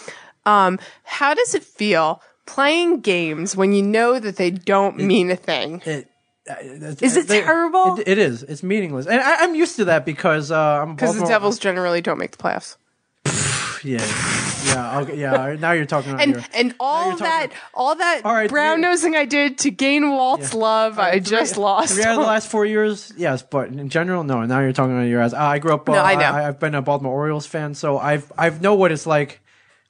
Um, how does it feel playing games when you know that they don't it, mean a thing? It, it, is it they, terrible? It, it is. It's meaningless. And I, I'm used to that because uh, I'm Because the Devils generally don't make the playoffs. yeah. Yeah. Okay, yeah. Now you're talking about and, your, and all that all that right, brown-nosing yeah. I did to gain Walt's yeah. love, right, I three, just lost. Three out of the last four years, yes. But in general, no. Now you're talking about your ass. Uh, I grew up, uh, no, I know. I, I've been a Baltimore Orioles fan, so I've I've know what it's like.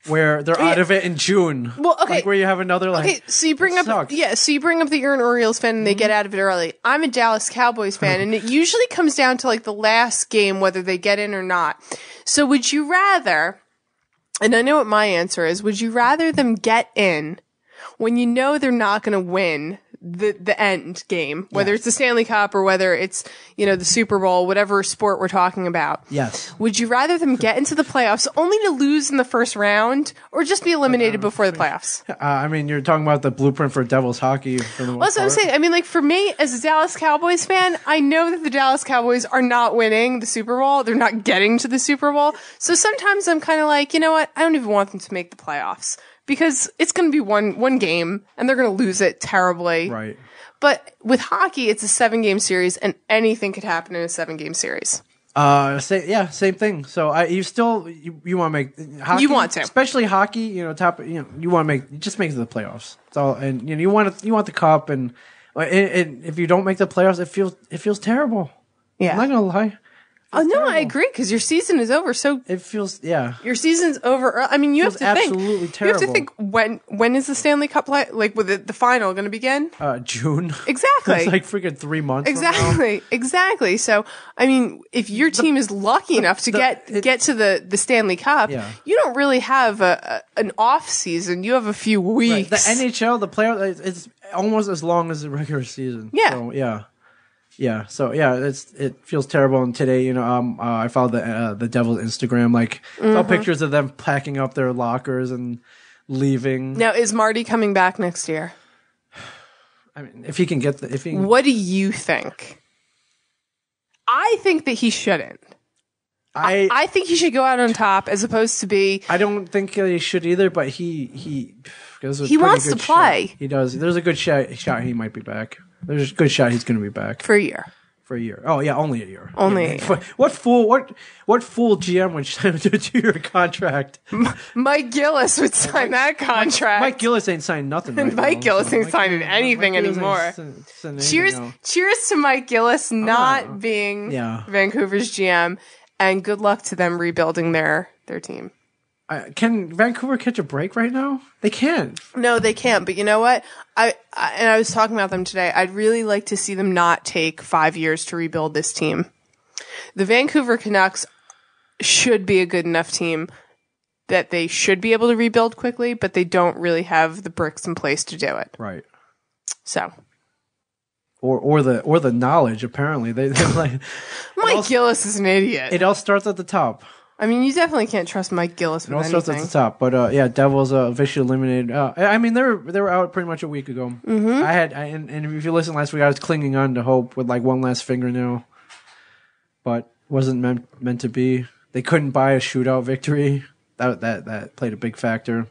Where they're out of it in June. Well, okay. Like where you have another like. Okay, so you bring up sucks. yeah, so you bring up that you're an Orioles fan and they mm-hmm. get out of it early. I'm a Dallas Cowboys fan and it usually comes down to like the last game whether they get in or not. So would you rather? And I know what my answer is. Would you rather them get in when you know they're not going to win the the end game, whether yes. it's the Stanley Cup or whether it's, you know, the Super Bowl, whatever sport we're talking about. Yes. Would you rather them get into the playoffs only to lose in the first round or just be eliminated um, before the playoffs? Uh, I mean, you're talking about the blueprint for Devils hockey. For the well, that's what I'm saying. I mean, like, for me, as a Dallas Cowboys fan, I know that the Dallas Cowboys are not winning the Super Bowl. They're not getting to the Super Bowl. So sometimes I'm kind of like, you know what? I don't even want them to make the playoffs. Because it's going to be one one game, and they're going to lose it terribly. Right. But with hockey, it's a seven-game series, and anything could happen in a seven-game series. Uh, say, yeah, same thing. So I, you still you, you want to make hockey, you want to, especially hockey. You know, top. You know, you want to make just make it to the playoffs. So and you know you want to, you want the cup, and, and if you don't make the playoffs, it feels it feels terrible. Yeah, I'm not gonna lie. Oh, no, terrible. I agree, because your season is over. So it feels, yeah. Your season's over. I mean, you have to think. Absolutely terrible. You have to think, when when is the Stanley Cup, play, like, with the, the final going to begin? Uh, June. Exactly. It's like freaking three months. Exactly. Exactly. So, I mean, if your team the, is lucky the, enough to the, get it, get to the, the Stanley Cup, yeah. you don't really have a, a an off season. You have a few weeks. Right. The N H L, the playoffs, it's almost as long as the regular season. Yeah. So, yeah. Yeah, so yeah, it's it feels terrible. And today, you know, um, uh, I followed the uh, the Devil's Instagram, like mm-hmm. all pictures of them packing up their lockers and leaving. Now, is Marty coming back next year? I mean, if he can get the, if he. Can... What do you think? I think that he shouldn't. I I think he should go out on top as opposed to be. I don't think he should either, but he he he wants to play. Shot. He does. There's a good shot. Shot he might be back. There's a good shot he's going to be back. For a year. For a year. Oh, yeah, only a year. Only yeah. a year. What fool, what, what fool G M would sign a two-year contract? Mike Gillis would sign Mike, that contract. Mike, Mike Gillis ain't signed nothing right Mike now, Gillis so. ain't Mike, signing anything Mike anymore. Sin, sin cheers anything cheers to Mike Gillis not uh, being yeah. Vancouver's G M, and good luck to them rebuilding their, their team. Uh, can Vancouver catch a break right now? They can. No, they can't. But you know what? I, I and I was talking about them today. I'd really like to see them not take five years to rebuild this team. The Vancouver Canucks should be a good enough team that they should be able to rebuild quickly, but they don't really have the bricks in place to do it. Right. So. Or, or the or the knowledge. Apparently, they like Mike all, Gillis is an idiot. It all starts at the top. I mean, you definitely can't trust Mike Gillis with anything. It all starts at the top, but uh, yeah, Devils uh, officially eliminated. Uh, I mean, they were they were out pretty much a week ago. Mm-hmm. I had, I, and, and if you listen last week, I was clinging on to hope with like one last fingernail, but wasn't meant meant to be. They couldn't buy a shootout victory. That that that played a big factor.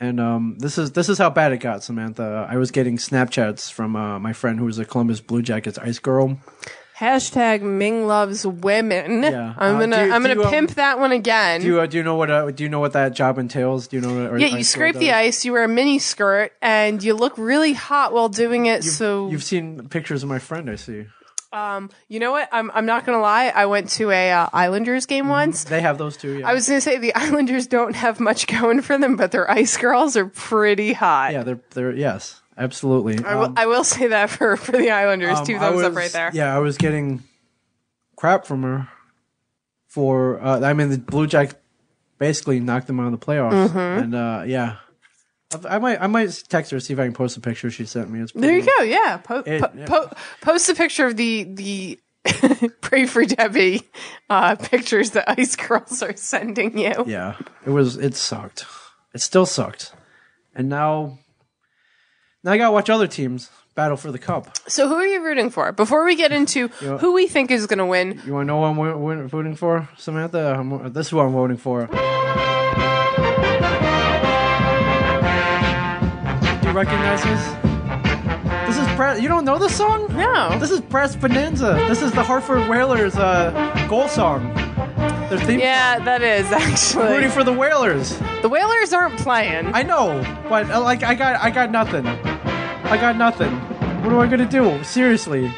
And um, this is this is how bad it got, Samantha. I was getting Snapchats from uh, my friend who was a Columbus Blue Jackets ice girl. Hashtag Ming loves women. Yeah. I'm gonna uh, you, I'm gonna you, pimp um, that one again. Do you uh, do you know what uh, do you know what that job entails? Do you know? What, or yeah, you scrape the ice. You wear a mini skirt, and you look really hot while doing it. You've, so you've seen pictures of my friend. I see. Um, you know what? I'm I'm not gonna lie. I went to a uh, Islanders game mm-hmm. once. They have those too. Yeah. I was gonna say the Islanders don't have much going for them, but their ice girls are pretty hot. Yeah, they're they're yes. Absolutely. Um, I, will, I will say that for, for the Islanders. Um, Two thumbs was, up right there. Yeah, I was getting crap from her for, uh, I mean, the Blue Jack basically knocked them out of the playoffs. Mm-hmm. And uh, yeah, I, I might I might text her, see if I can post a picture she sent me. It's there you go. Yeah. Po- it, po- yeah. Po- post a picture of the, the Pray for Debbie uh, pictures the Ice Girls are sending you. Yeah, it was, it sucked. It still sucked. And now. Now I gotta watch other teams battle for the cup. So who are you rooting for? Before we get into you know, who we think is gonna win, you wanna know what I'm w- w- rooting for, Samantha? I'm, this is what I'm voting for. Do you recognize this? This is Press. You don't know this song? No. This is Press Bonanza. This is the Hartford Whalers uh, goal song. Their theme yeah, song. That is actually. I'm rooting for the Whalers. The Whalers aren't playing. I know, but uh, like I got, I got nothing. I got nothing. What am I gonna do? Seriously,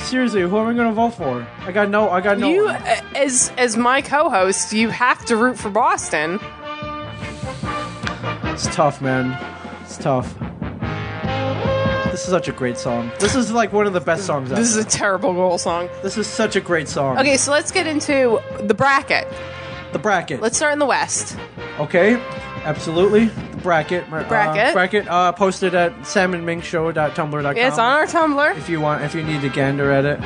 seriously, who am I gonna vote for? I got no, I got no. You, one. as as my co-host, you have to root for Boston. It's tough, man. It's tough. This is such a great song. This is like one of the best songs ever. This is a terrible goal song. This is such a great song. Okay, so let's get into the bracket. The bracket. Let's start in the West. Okay, absolutely. The bracket. The bracket. Uh, bracket uh, posted at salmon ming show dot tumblr dot com. Yeah, it's on our Tumblr. If you want, if you need to gander at it.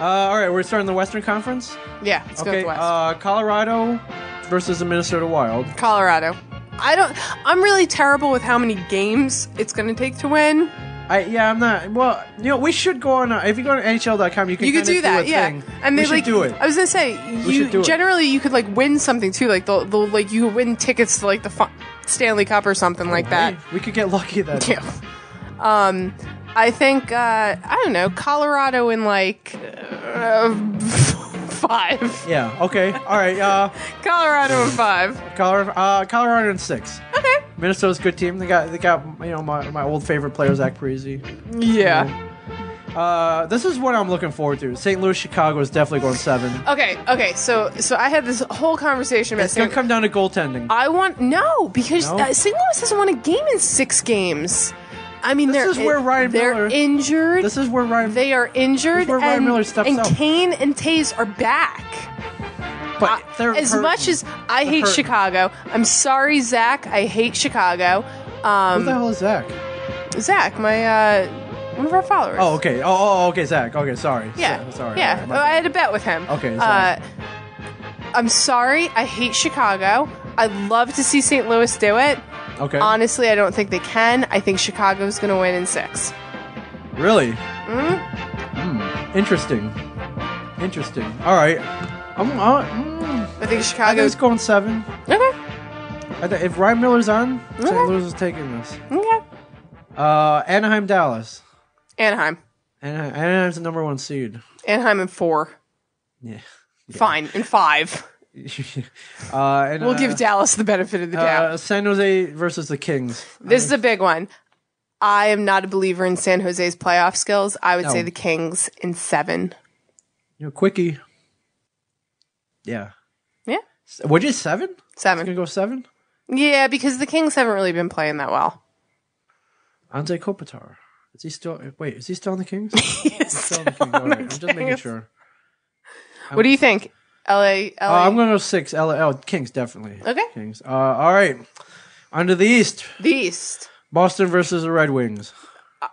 Uh, all right, we're starting the Western Conference. Yeah, let's okay, go to the West. Uh, Colorado versus the Minnesota Wild. Colorado. I don't. I'm really terrible with how many games it's going to take to win. I yeah, I'm not. Well, you know, we should go on. Uh, if you go to N H L dot com, you can you could do, do that. Yeah, thing. And we should like, do it. I was gonna say, you generally it. you could like win something too, like the, the like you could win tickets to like the fu- Stanley Cup or something oh, like that. Hey, we could get lucky that day. Yeah. Um, I think uh, I don't know Colorado in like uh, five. Yeah. Okay. All right. Uh, Colorado in five. Colorado. Uh, Colorado in six. Okay. Minnesota's a good team. They got they got you know my, my old favorite player Zach Parise. Yeah. You know. Uh, this is what I'm looking forward to. Saint Louis, Chicago is definitely going seven. Okay, okay. So so I had this whole conversation about. It's gonna come down to goaltending. I want no because no? Uh, Saint Louis hasn't won a game in six games. I mean, this they're, is where Ryan they're Miller, injured. This is where Ryan. They are injured. This is where Ryan and, Miller steps and out. Kane and Taves are back. But I, as hurt. much as I they're hate hurt. Chicago, I'm sorry, Zach. I hate Chicago. Um, Who the hell is Zach? Zach, my uh, one of our followers. Oh, okay. Oh, oh okay, Zach. Okay, sorry. Yeah, so, sorry. Yeah, right, I had a bet with him. Okay. Uh, I'm sorry. I hate Chicago. I'd love to see Saint Louis do it. Okay. Honestly, I don't think they can. I think Chicago's going to win in six. Really? Mm-hmm. Mm. Interesting. Interesting. All right. I'm, I'm, I think Chicago. I think it's going seven. Okay. I th- if Ryan Miller's on, okay. Saint Louis is taking this. Okay. Uh, Anaheim, Dallas. Anaheim. Anaheim, Anaheim's the number one seed. Anaheim in four. Yeah. yeah. Fine, in five. uh, and, we'll uh, give Dallas the benefit of the doubt. Uh, San Jose versus the Kings. This I, is a big one. I am not a believer in San Jose's playoff skills. I would no. say the Kings in seven. You know, quickie. Yeah. Yeah. Would you seven? Seven. Going to go seven? Yeah, because the Kings haven't really been playing that well. Anze Kopitar. Is he still? Wait, is he still on the Kings? He's, He's still on the Kings. All right, I'm just making sure. I'm, what do you think? L A. L A? Uh, I'm going to go six. L A. Oh, Kings, definitely. Okay. Kings. Uh, all right. On to the East. The East. Boston versus the Red Wings. Uh,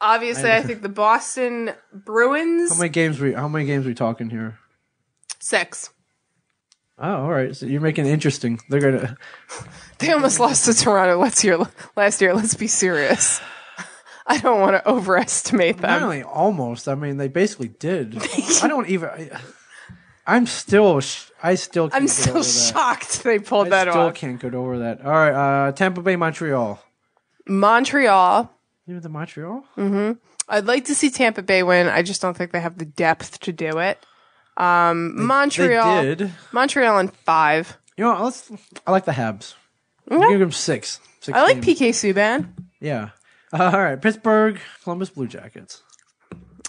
obviously, I, I think the Boston Bruins. How many games we? How many games we talking here? Six. Oh, all right. So you're making it interesting. They're gonna. They almost lost to Toronto last year. Last year, let's be serious. I don't want to overestimate them. Not only almost. I mean, they basically did. I don't even. I, I'm still. I still. Can't I'm still shocked that. They pulled I that off. I still can't get over that. All right. Uh, Tampa Bay, Montreal. Montreal. You know the Montreal? Mm-hmm. I'd like to see Tampa Bay win. I just don't think they have the depth to do it. Um, they, Montreal. They did. Montreal in five. You know, let's. I like the Habs. Okay. I'll give them six. six I like games. P K Subban. Yeah. Uh, all right, Pittsburgh, Columbus Blue Jackets.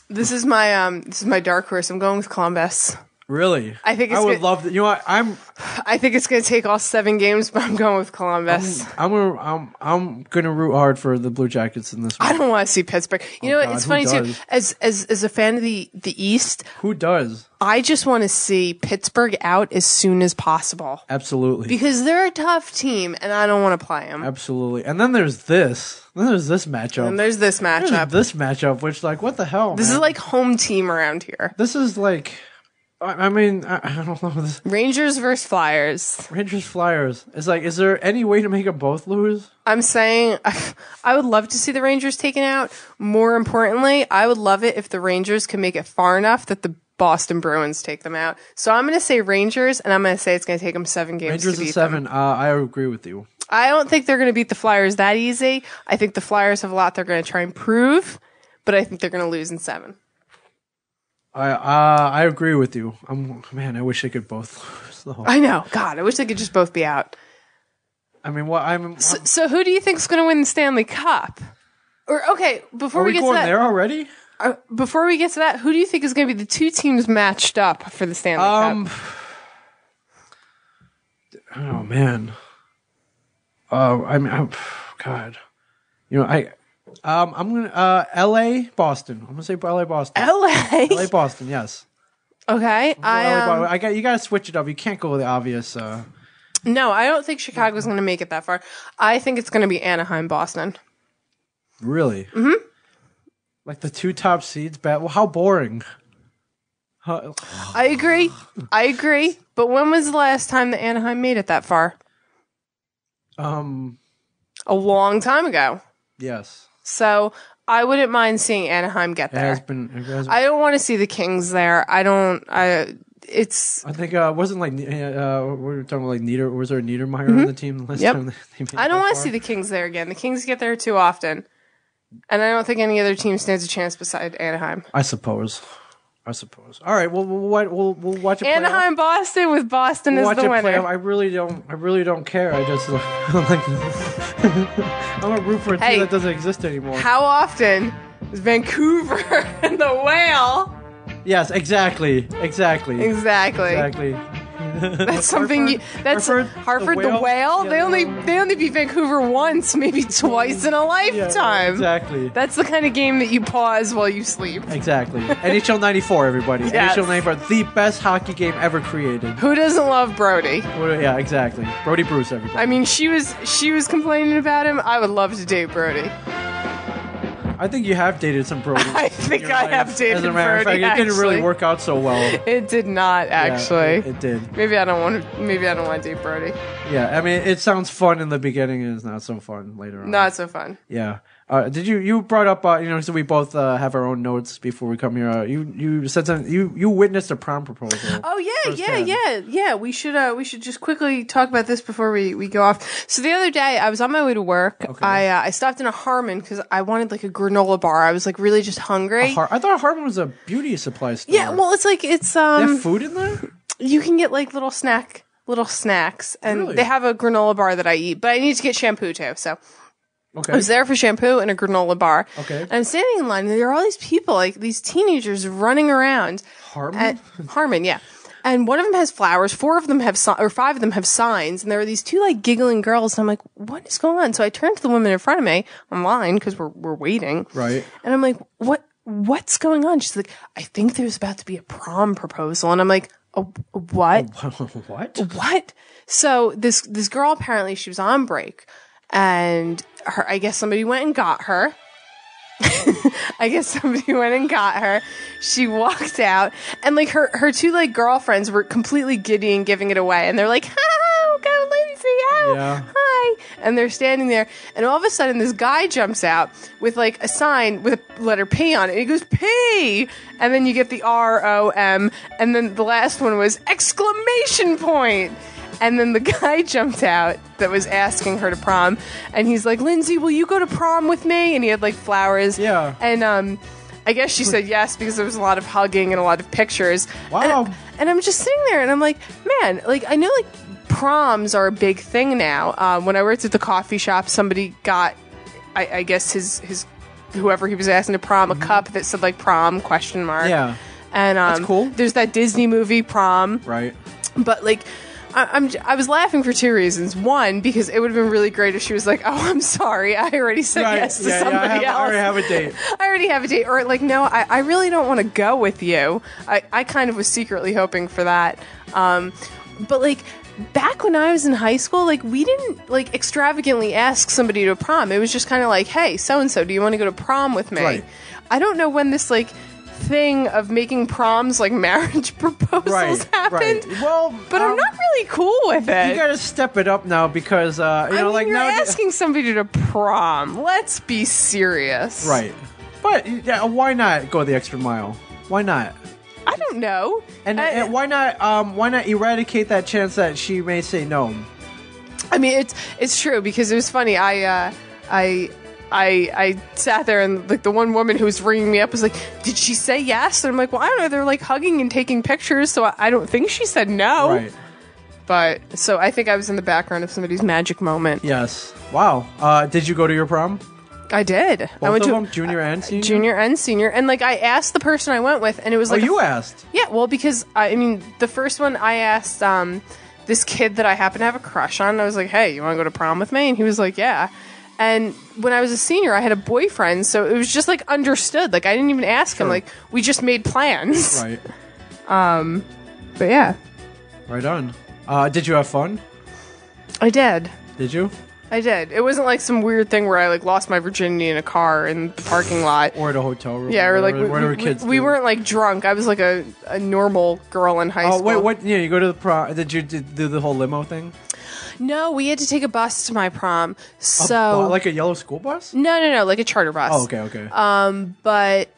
This is my um, this is my dark horse. I'm going with Columbus. Really? I think it's I would gonna, love that. You know what? I'm. I think it's going to take all seven games, but I'm going with Columbus. I'm I'm gonna, I'm, I'm gonna root hard for the Blue Jackets in this one. I don't want to see Pittsburgh. You oh know what? God, it's funny does? too. As as as a fan of the the East, who does? I just want to see Pittsburgh out as soon as possible. Absolutely. Because they're a tough team, and I don't want to play them. Absolutely. And then there's this. Then there's this matchup. And there's this matchup. There's this matchup, which like what the hell? This man? is like home team around here. This is like. I mean, I don't know. This. Rangers versus Flyers. Rangers, Flyers. It's like, is there any way to make them both lose? I'm saying I would love to see the Rangers taken out. More importantly, I would love it if the Rangers can make it far enough that the Boston Bruins take them out. So I'm going to say Rangers, and I'm going to say it's going to take them seven games Rangers to beat seven. them. Uh, I agree with you. I don't think they're going to beat the Flyers that easy. I think the Flyers have a lot they're going to try and prove, but I think they're going to lose in seven. I uh, I agree with you. I'm, man, I wish they could both lose the whole I know. God, I wish they could just both be out. I mean, what well, I'm, I'm so, so who do you think's going to win the Stanley Cup? Or okay, before we, we get going to that, there already? Uh, before we get to that, who do you think is going to be the two teams matched up for the Stanley um, Cup? Oh man. Uh, I mean, I'm, God, you know, I. Um, I'm gonna uh, L A Boston. I'm gonna say L A Boston. L A L A Boston. Yes. Okay. I um, I got you. Got to switch it up. You can't go with the obvious. Uh, no, I don't think Chicago's gonna make it that far. I think it's gonna be Anaheim, Boston. Really? Mm-hmm. Like the two top seeds. Bat. Well, how boring. How- I agree. I agree. But when was the last time that Anaheim made it that far? Um, a long time ago. Yes. So I wouldn't mind seeing Anaheim get there. It has been, it has been. I don't want to see the Kings there. I don't. I it's. I think uh, wasn't like uh, we were talking about like Nieder. Was there a Niedermeyer mm-hmm. on the team last yep. time? They made I don't want to see the Kings there again. The Kings get there too often, and I don't think any other team stands a chance beside Anaheim. I suppose. I suppose. All right. Well, we'll we'll, we'll watch it. Anaheim, playoff. Boston with Boston we'll as watch the winner. Playoff. I really don't. I really don't care. I just like. I'm gonna root for a hey, team that doesn't exist anymore. How often is Vancouver and the whale? Yes. Exactly. Exactly. Exactly. Exactly. That's something. Hartford, you, that's Hartford. Hartford the, the whale. whale? Yeah, they only the whale. they only beat Vancouver once, maybe twice in a lifetime. Yeah, exactly. That's the kind of game that you pause while you sleep. Exactly. N H L ninety-four, everybody. Yes. N H L ninety-four, the best hockey game ever created. Who doesn't love Brody? Well, yeah, exactly. Brody Bruce, everybody. I mean, she was she was complaining about him. I would love to date Brody. I think you have dated some Brody. I think I life. have dated Brody. As a matter Brody, of fact, it didn't actually. really work out so well. It did not actually. Yeah, it, it did. Maybe I don't want to. Maybe I don't want to date Brody. Yeah, I mean, it sounds fun in the beginning, and it's not so fun later on. Not so fun. Yeah. Uh, did you you brought up uh, you know so we both uh, have our own notes before we come here. Uh, you you said something. You you witnessed a prom proposal. Oh yeah yeah hand. yeah yeah. We should uh we should just quickly talk about this before we, we go off. So the other day I was on my way to work. Okay. I uh, I stopped in a Harmon because I wanted like a group granola bar. I was like really just hungry. Har- I thought Harbin was a beauty supply store. Yeah, well, it's like it's um. They have food in there? You can get like little snack, little snacks, and really? They have a granola bar that I eat, but I need to get shampoo too. So okay. I was there for shampoo and a granola bar. Okay, and I'm standing in line, and there are all these people, like these teenagers, running around. Harbin, at- Harbin, yeah. And one of them has flowers. Four of them have, si- or five of them have signs. And there were these two like giggling girls. And I'm like, what is going on? So I turned to the woman in front of me online because we're we're waiting. Right. And I'm like, what what's going on? She's like, I think there's about to be a prom proposal. And I'm like, a, a what? A, what? A, what? So this this girl, apparently she was on break, and her I guess somebody went and got her. I guess somebody went and got her. She walked out, and like her, her two like girlfriends were completely giddy and giving it away, and they're like, "Oh, go Lindsay! Oh, yeah. Hi!" And they're standing there, and all of a sudden, this guy jumps out with like a sign with a letter P on it, and he goes P, and then you get the R O M, and then the last one was exclamation point. And then the guy jumped out that was asking her to prom, and he's like, Lindsay, will you go to prom with me? And he had, like, flowers. Yeah. And um, I guess she said yes because there was a lot of hugging and a lot of pictures. Wow. And, and I'm just sitting there, and I'm like, man, like, I know, like, proms are a big thing now. Um, when I worked at the coffee shop, somebody got, I, I guess, his, his whoever he was asking to prom, mm-hmm. a cup that said, like, prom, question mark. Yeah. And um, that's cool. There's that Disney movie, Prom. Right. But, like... I'm, I was laughing for two reasons. One, because it would have been really great if she was like, oh, I'm sorry. I already said right. yes to yeah, somebody yeah, I have, else. I already have a date. I already have a date. Or like, no, I, I really don't want to go with you. I, I kind of was secretly hoping for that. Um, but like... Back when I was in high school, like, we didn't, like, extravagantly ask somebody to prom. It was just kind of like, hey, so-and-so, do you want to go to prom with me? Right. I don't know when this, like, thing of making proms, like, marriage proposals right, happened. Right. Well, but um, I'm not really cool with it. You gotta step it up now because, uh, you I know, mean, like, you're nowadays- asking somebody to prom. Let's be serious. Right. But, yeah, why not go the extra mile? Why not? I don't know. And, I, and why not? Um, why not eradicate that chance that she may say no? I mean, it's it's true because it was funny. I uh, I I I sat there and like the one woman who was ringing me up was like, "Did she say yes?" And I'm like, "Well, I don't know. They're like hugging and taking pictures, so I, I don't think she said no." Right. But so I think I was in the background of somebody's magic moment. Yes. Wow. Uh, did you go to your prom? I did. Both I went of to them, junior and senior? Junior and senior. And, like, I asked the person I went with, and it was like... Oh, you a, asked? Yeah, well, because, I, I mean, the first one I asked um, this kid that I happen to have a crush on, and I was like, hey, you want to go to prom with me? And he was like, yeah. And when I was a senior, I had a boyfriend, so it was just, like, understood. Like, I didn't even ask sure. him. Like, we just made plans. Right. Um, but, yeah. Right on. Uh, did you have fun? I did. Did you? I did. It wasn't like some weird thing where I like lost my virginity in a car in the parking lot. Or at a hotel room. Yeah, or like whatever, we, whatever we, kids we, we weren't like drunk. I was like a, a normal girl in high oh, school. Oh, wait, what? Yeah, you go to the prom. Did you did, do the whole limo thing? No, we had to take a bus to my prom. So a, like a yellow school bus? No, no, no, like a charter bus. Oh, okay, okay. Um, but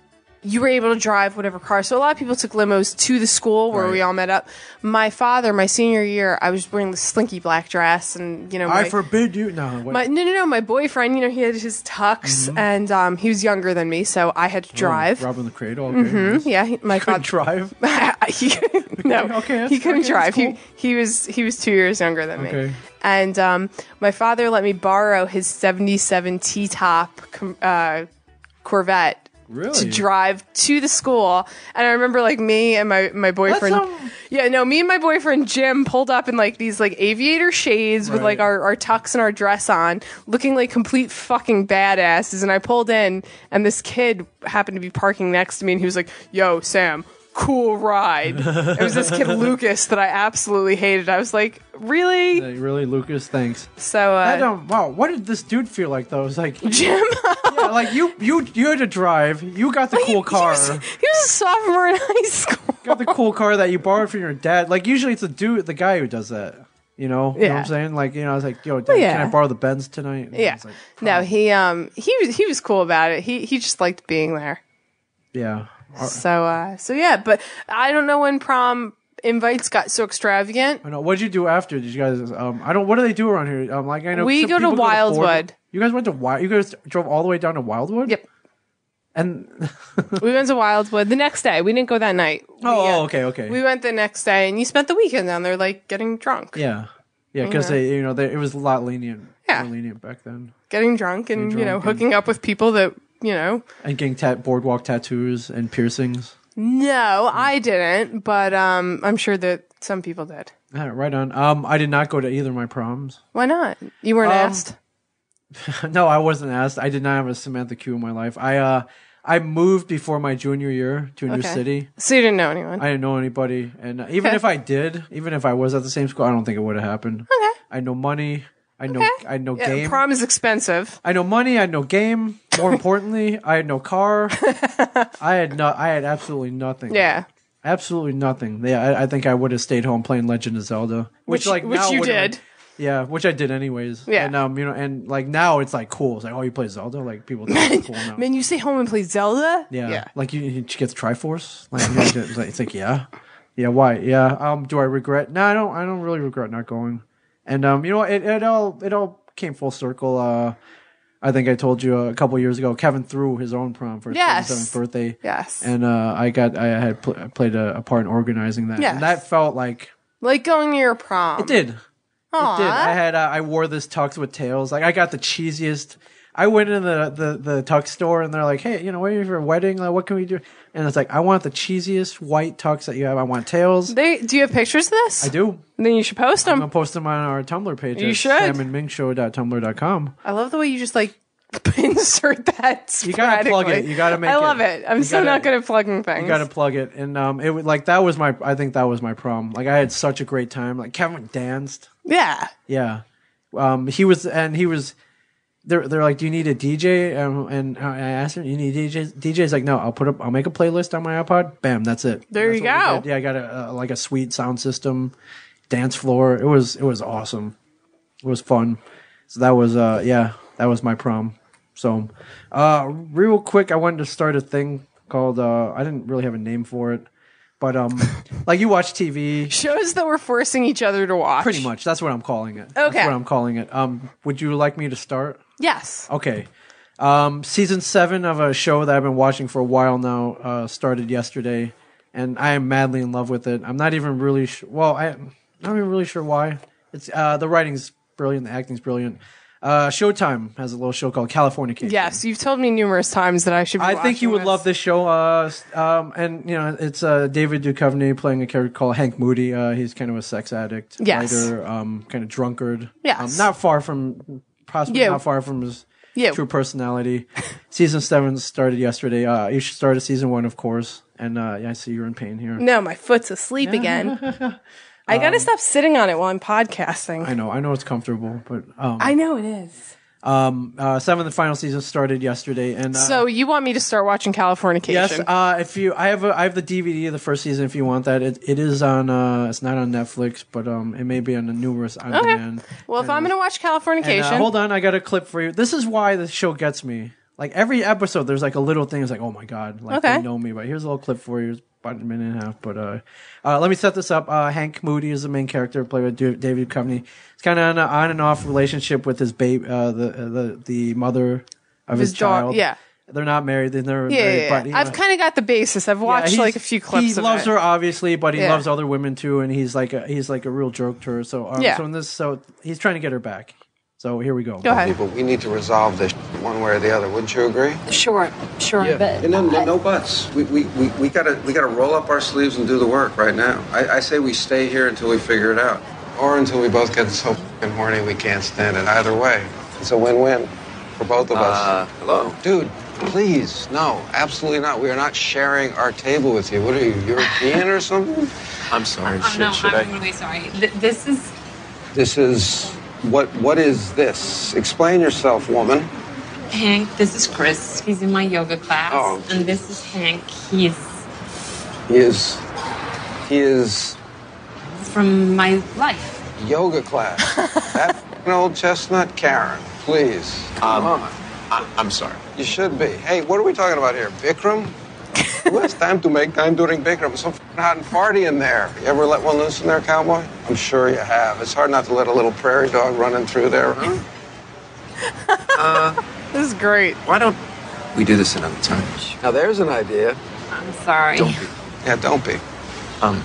you were able to drive whatever car. So a lot of people took limos to the school where right. we all met up. My father, my senior year, I was wearing the slinky black dress, and you know, my, I forbid you. No, my, no, no, no. My boyfriend, you know, he had his tux, mm-hmm. and um, he was younger than me, so I had to drive. Oh, Robin the Cradle. Okay. Mm-hmm. Yeah, he, my father drive. he, no, okay, he couldn't okay, drive. Cool. He he was he was two years younger than okay. me. And um, my father let me borrow his seventy-seven T-top uh, Corvette. Really? To drive to the school. And I remember like me and my, my boyfriend. Sounds... Yeah, no, me and my boyfriend Jim pulled up in like these like aviator shades right. with like our, our tux and our dress on, looking like complete fucking badasses. And I pulled in, and this kid happened to be parking next to me, and he was like, yo, Sam, cool ride. It was this kid Lucas that I absolutely hated. I was like, really? Hey, really, Lucas? Thanks. So uh, that, um, wow, what did this dude feel like though? It was like Jim. Yeah, like you, you, you had to drive. You got the well, cool he, car. He was, he was a sophomore in high school. Got the cool car that you borrowed from your dad. Like usually it's the dude, the guy who does that. You know, yeah. you know what I'm saying? Like, you know, I was like, yo, dad, well, yeah. can I borrow the Benz tonight? And yeah. Like, no, he um, he was he was cool about it. He he just liked being there. Yeah. So uh, so yeah, but I don't know when prom invites got so extravagant. I know. What did you do after? Did you guys? Um, I don't. What do they do around here? Um, like I know we go to Wildwood. You guys went to Wild. You guys drove all the way down to Wildwood. Yep. And we went to Wildwood the next day. We didn't go that night. Oh, we, uh, okay, okay. We went the next day, and you spent the weekend down there, like, getting drunk. Yeah. Yeah, because they, you know, they, it was a lot lenient, yeah. more lenient back then. Getting drunk and, getting drunk you know, and, hooking up with people that, you know. And getting tat- boardwalk tattoos and piercings. No, I didn't, but um, I'm sure that some people did. Yeah, right on. Um, I did not go to either of my proms. Why not? You weren't um, asked? No, I wasn't asked. I did not have a Samantha Q in my life. I uh, I moved before my junior year to a okay. new city. So you didn't know anyone? I didn't know anybody. And even okay. if I did, even if I was at the same school, I don't think it would have happened. Okay. I know money. I know okay. I know yeah, game. Prom is expensive. I know money, I know game. More importantly, I had no car. I had no I had absolutely nothing. Yeah. Absolutely nothing. Yeah, I, I think I would have stayed home playing Legend of Zelda. Which, which like which now you did. Like, yeah, which I did anyways. Yeah. And um, you know, and like now it's like cool. It's like, oh, you play Zelda? Like people think it's cool now. Man, you stay home and play Zelda? Yeah. yeah. Like you, you get the Triforce. Like, you know, it's like it's like, yeah. Yeah, why? Yeah. Um, do I regret? No, I don't I don't really regret not going. And um, you know, it, it all it all came full circle. Uh, I think I told you a couple years ago. Kevin threw his own prom for his yes. twenty-seventh birthday. Yes. And uh, I got I had pl- I played a, a part in organizing that. Yes. And that felt like like going to your prom. It did. Aww. It did. I had uh, I wore this tux with tails. Like I got the cheesiest. I went in the, the, the tux store and they're like, hey, you know, where are you for a wedding? Like, what can we do? And it's like, I want the cheesiest white tux that you have. I want tails. They do you have pictures of this? I do. And then you should post them. I'm gonna post them on our Tumblr page. You should. Sam and Ming Show dot tumblr dot com. I love the way you just like insert that. You gotta plug it. You gotta make. I love it. it. I'm you so gotta, not good at plugging things. You gotta plug it, and um, it would like that was my. I think that was my prom. Like I had such a great time. Like Kevin danced. Yeah. Yeah. Um, he was, and he was. They're they're like, do you need a D J? Um, and I asked him, you need D Js? D J's like, no, I'll put up, I'll make a playlist on my iPod. Bam, that's it. There that's you go. Yeah, I got a, a like a sweet sound system, dance floor. It was it was awesome. It was fun. So that was uh yeah that was my prom. So, uh real quick, I wanted to start a thing called uh I didn't really have a name for it, but um like you watch T V shows that we're forcing each other to watch. Pretty much, that's what I'm calling it. Okay, that's what I'm calling it. Um, would you like me to start? Yes. Okay. Um, season seven of a show that I've been watching for a while now uh, started yesterday, and I am madly in love with it. I'm not even really sh- well. I, I'm not even really sure why. It's uh, the writing's brilliant, the acting's brilliant. Uh, Showtime has a little show called Californication. Yes, you've told me numerous times that I should. Be I think you would this. love this show. Uh, um, and you know, it's uh, David Duchovny playing a character called Hank Moody. Uh, he's kind of a sex addict, yes, writer, um, kind of drunkard. Yes, um, not far from. Possibly yeah. not far from his yeah. true personality. Season seven started yesterday. Uh, you should start at season one, of course. And uh, yeah, I see you're in pain here. No, my foot's asleep yeah. again. I um, gotta stop sitting on it while I'm podcasting. I know, I know it's comfortable, but um, I know it is. Um, uh, seventh and final season started yesterday, and uh, so you want me to start watching Californication? Yes. Uh, if you, I have, a, I have the D V D of the first season. If you want that, it, it is on. Uh, it's not on Netflix, but um, it may be on the numerous on okay. demand. Well, if and, I'm gonna watch Californication, and, uh, hold on, I got a clip for you. This is why this show gets me. Like every episode, there's like a little thing. It's like, oh my god, like okay. they know me. But here's a little clip for you. It's about a minute and a half. But uh, uh, let me set this up. Uh, Hank Moody is the main character, played by du- David Duchovny. It's kind of an on and off relationship with his babe, uh, the the the mother of his, his child. Dog, yeah, they're not married. They're never yeah, married. Yeah, yeah. But, you know, I've kind of got the basis. I've watched yeah, like a few clips. He of loves it. her obviously, but he yeah. loves other women too, and he's like a, he's like a real jerk to her. So um, yeah. so in this, so he's trying to get her back. So here we go. Go ahead. People, we need to resolve this one way or the other. Wouldn't you agree? Sure, sure. Yeah. But and then, I, no buts. We we, we we gotta we gotta roll up our sleeves and do the work right now. I, I say we stay here until we figure it out, or until we both get so f***ing horny we can't stand it. Either way, it's a win-win for both of us. Uh, hello, dude. Please, no, absolutely not. We are not sharing our table with you. What are you, European or something? I'm sorry. Uh, should, no, should I'm I? really sorry. Th- this is. This is. What what is this? Explain yourself, woman. Hank, this is Chris. He's in my yoga class. Oh. And this is Hank. He's He is He is from my life. Yoga class. That old chestnut Karen. Please. Come um, on. I, I'm sorry. You should be. Hey, what are we talking about here? Bikram? Who has time to make time during Bikram? It's so hot and party in there. You ever let one loose in there, cowboy? I'm sure you have. It's hard not to let a little prairie dog running through there, huh? uh, this is great. Why don't We do this another time. Now there's an idea. I'm sorry. Don't be. Yeah, don't be. Um,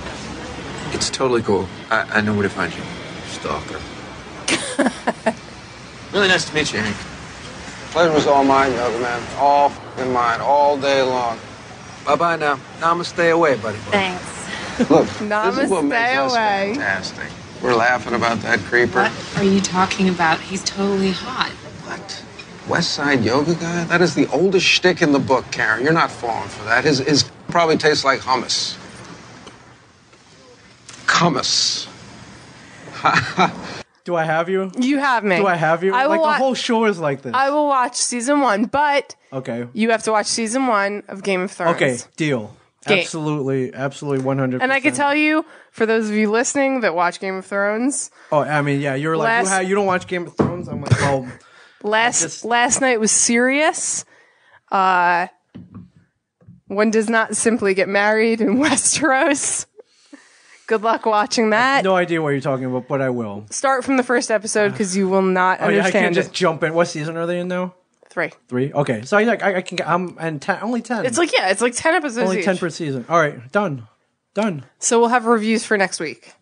it's totally cool. I, I know where to find you. Stalker. Really nice to meet you, Hank. Pleasure was all mine, young man. All in mine, all day long. Bye-bye now. Namaste away, buddy. Thanks. Look, this is what makes us fantastic. We're laughing about that creeper. What are you talking about? He's totally hot. What? West Side Yoga guy? That is the oldest shtick in the book, Karen. You're not falling for that. His, his probably tastes like hummus. Hummus. Do I have you? You have me. Do I have you? I like, the wa- whole show is like this. I will watch season one, but okay, you have to watch season one of Game of Thrones. Okay, deal. Game. Absolutely, absolutely one hundred percent. And I can tell you, for those of you listening that watch Game of Thrones. Oh, I mean, yeah, you're last, like, you, ha- you don't watch Game of Thrones? I'm like, oh. last, just, last night was serious. Uh, one does not simply get married in Westeros. Good luck watching that. I have no idea what you're talking about, but I will. Start from the first episode because you will not understand. I, mean, I can't it. just jump in. What season are they in now? Three. Three? Okay. So I like I can I'm and ten, only ten. It's like yeah, it's like ten episodes. Only each. ten per season. All right, done, done. So we'll have reviews for next week.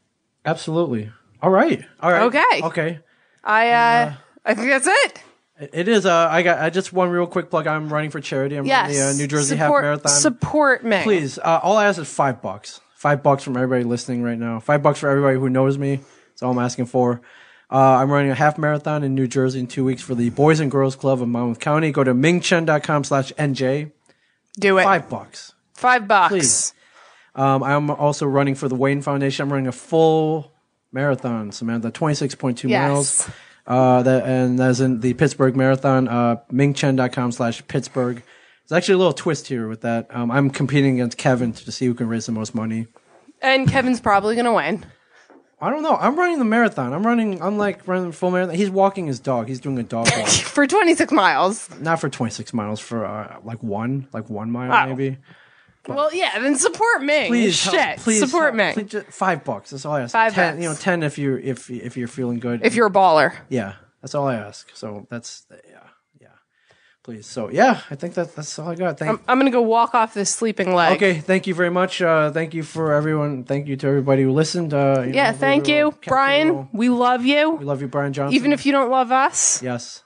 Absolutely. All right. All right. Okay. Okay. I uh, uh I think that's it. It is. Uh, I got. I just one real quick plug. I'm running for charity. I'm yes. running the uh, New Jersey support, Half Marathon. Support me, please. Uh, all I ask is five bucks. Five bucks from everybody listening right now. Five bucks for everybody who knows me. That's all I'm asking for. Uh, I'm running a half marathon in New Jersey in two weeks for the Boys and Girls Club of Monmouth County. Go to mingchen.com slash NJ. Do it. Five bucks. Five bucks. Please. Um, I'm also running for the Wayne Foundation. I'm running a full marathon, Samantha, twenty-six point two yes. miles. Uh, that, and that's in the Pittsburgh Marathon, uh, mingchen.com slash Pittsburgh. There's actually a little twist here with that. Um, I'm competing against Kevin to see who can raise the most money. And Kevin's probably going to win. I don't know. I'm running the marathon. I'm running, I'm like running the full marathon. He's walking his dog. He's doing a dog walk. For twenty-six miles. Not for twenty-six miles. For uh, like one, like one mile oh. maybe. But well, yeah, then support me. Please, shit, help, please support help, me. Please, five bucks. That's all I ask. Five ten, bucks. You know, ten if you're, if, if you're feeling good. If you're a baller. Yeah, that's all I ask. So that's, yeah. Please. So, yeah, I think that that's all I got. Thank I'm, I'm going to go walk off this sleeping leg. Okay. Thank you very much. Uh, thank you for everyone. Thank you to everybody who listened. Uh, you yeah. Know, thank we you, Brian. Little... We love you. We love you, Brian Johnson. Even if you don't love us. Yes.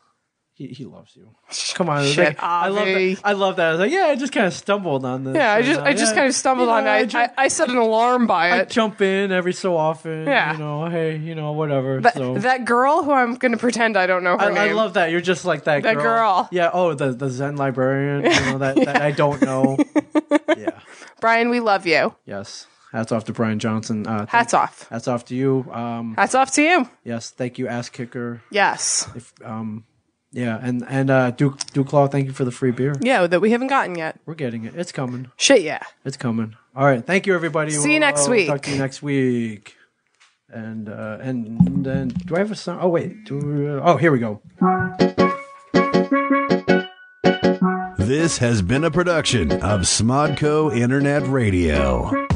He he loves you. Come on. Shit, like, I love that. I love that. I was like, yeah, I just kind of stumbled on this. Yeah, I just, I just yeah, kind of stumbled you know, on I, it. Ju- I, I set an alarm by it. I jump in every so often. Yeah. You know, hey, you know, whatever. That, so. that girl who I'm going to pretend I don't know her I, name. I love that. You're just like that girl. That girl. Yeah, oh, the, the Zen librarian. You know, that, yeah. that I don't know. Yeah. Brian, we love you. Yes. Hats off to Brian Johnson. Uh, hats th- off. Hats off to you. Um, hats off to you. Yes. Thank you, Ass Kicker. Yes. If, um... Yeah, and and uh, Duke Duclaw, thank you for the free beer. Yeah, that we haven't gotten yet. We're getting it. It's coming. Shit, yeah, it's coming. All right, thank you, everybody. See we'll, you next uh, week. We'll talk to you next week. And uh, and then do I have a song? Oh wait, do, uh, oh here we go. This has been a production of Smodco Internet Radio.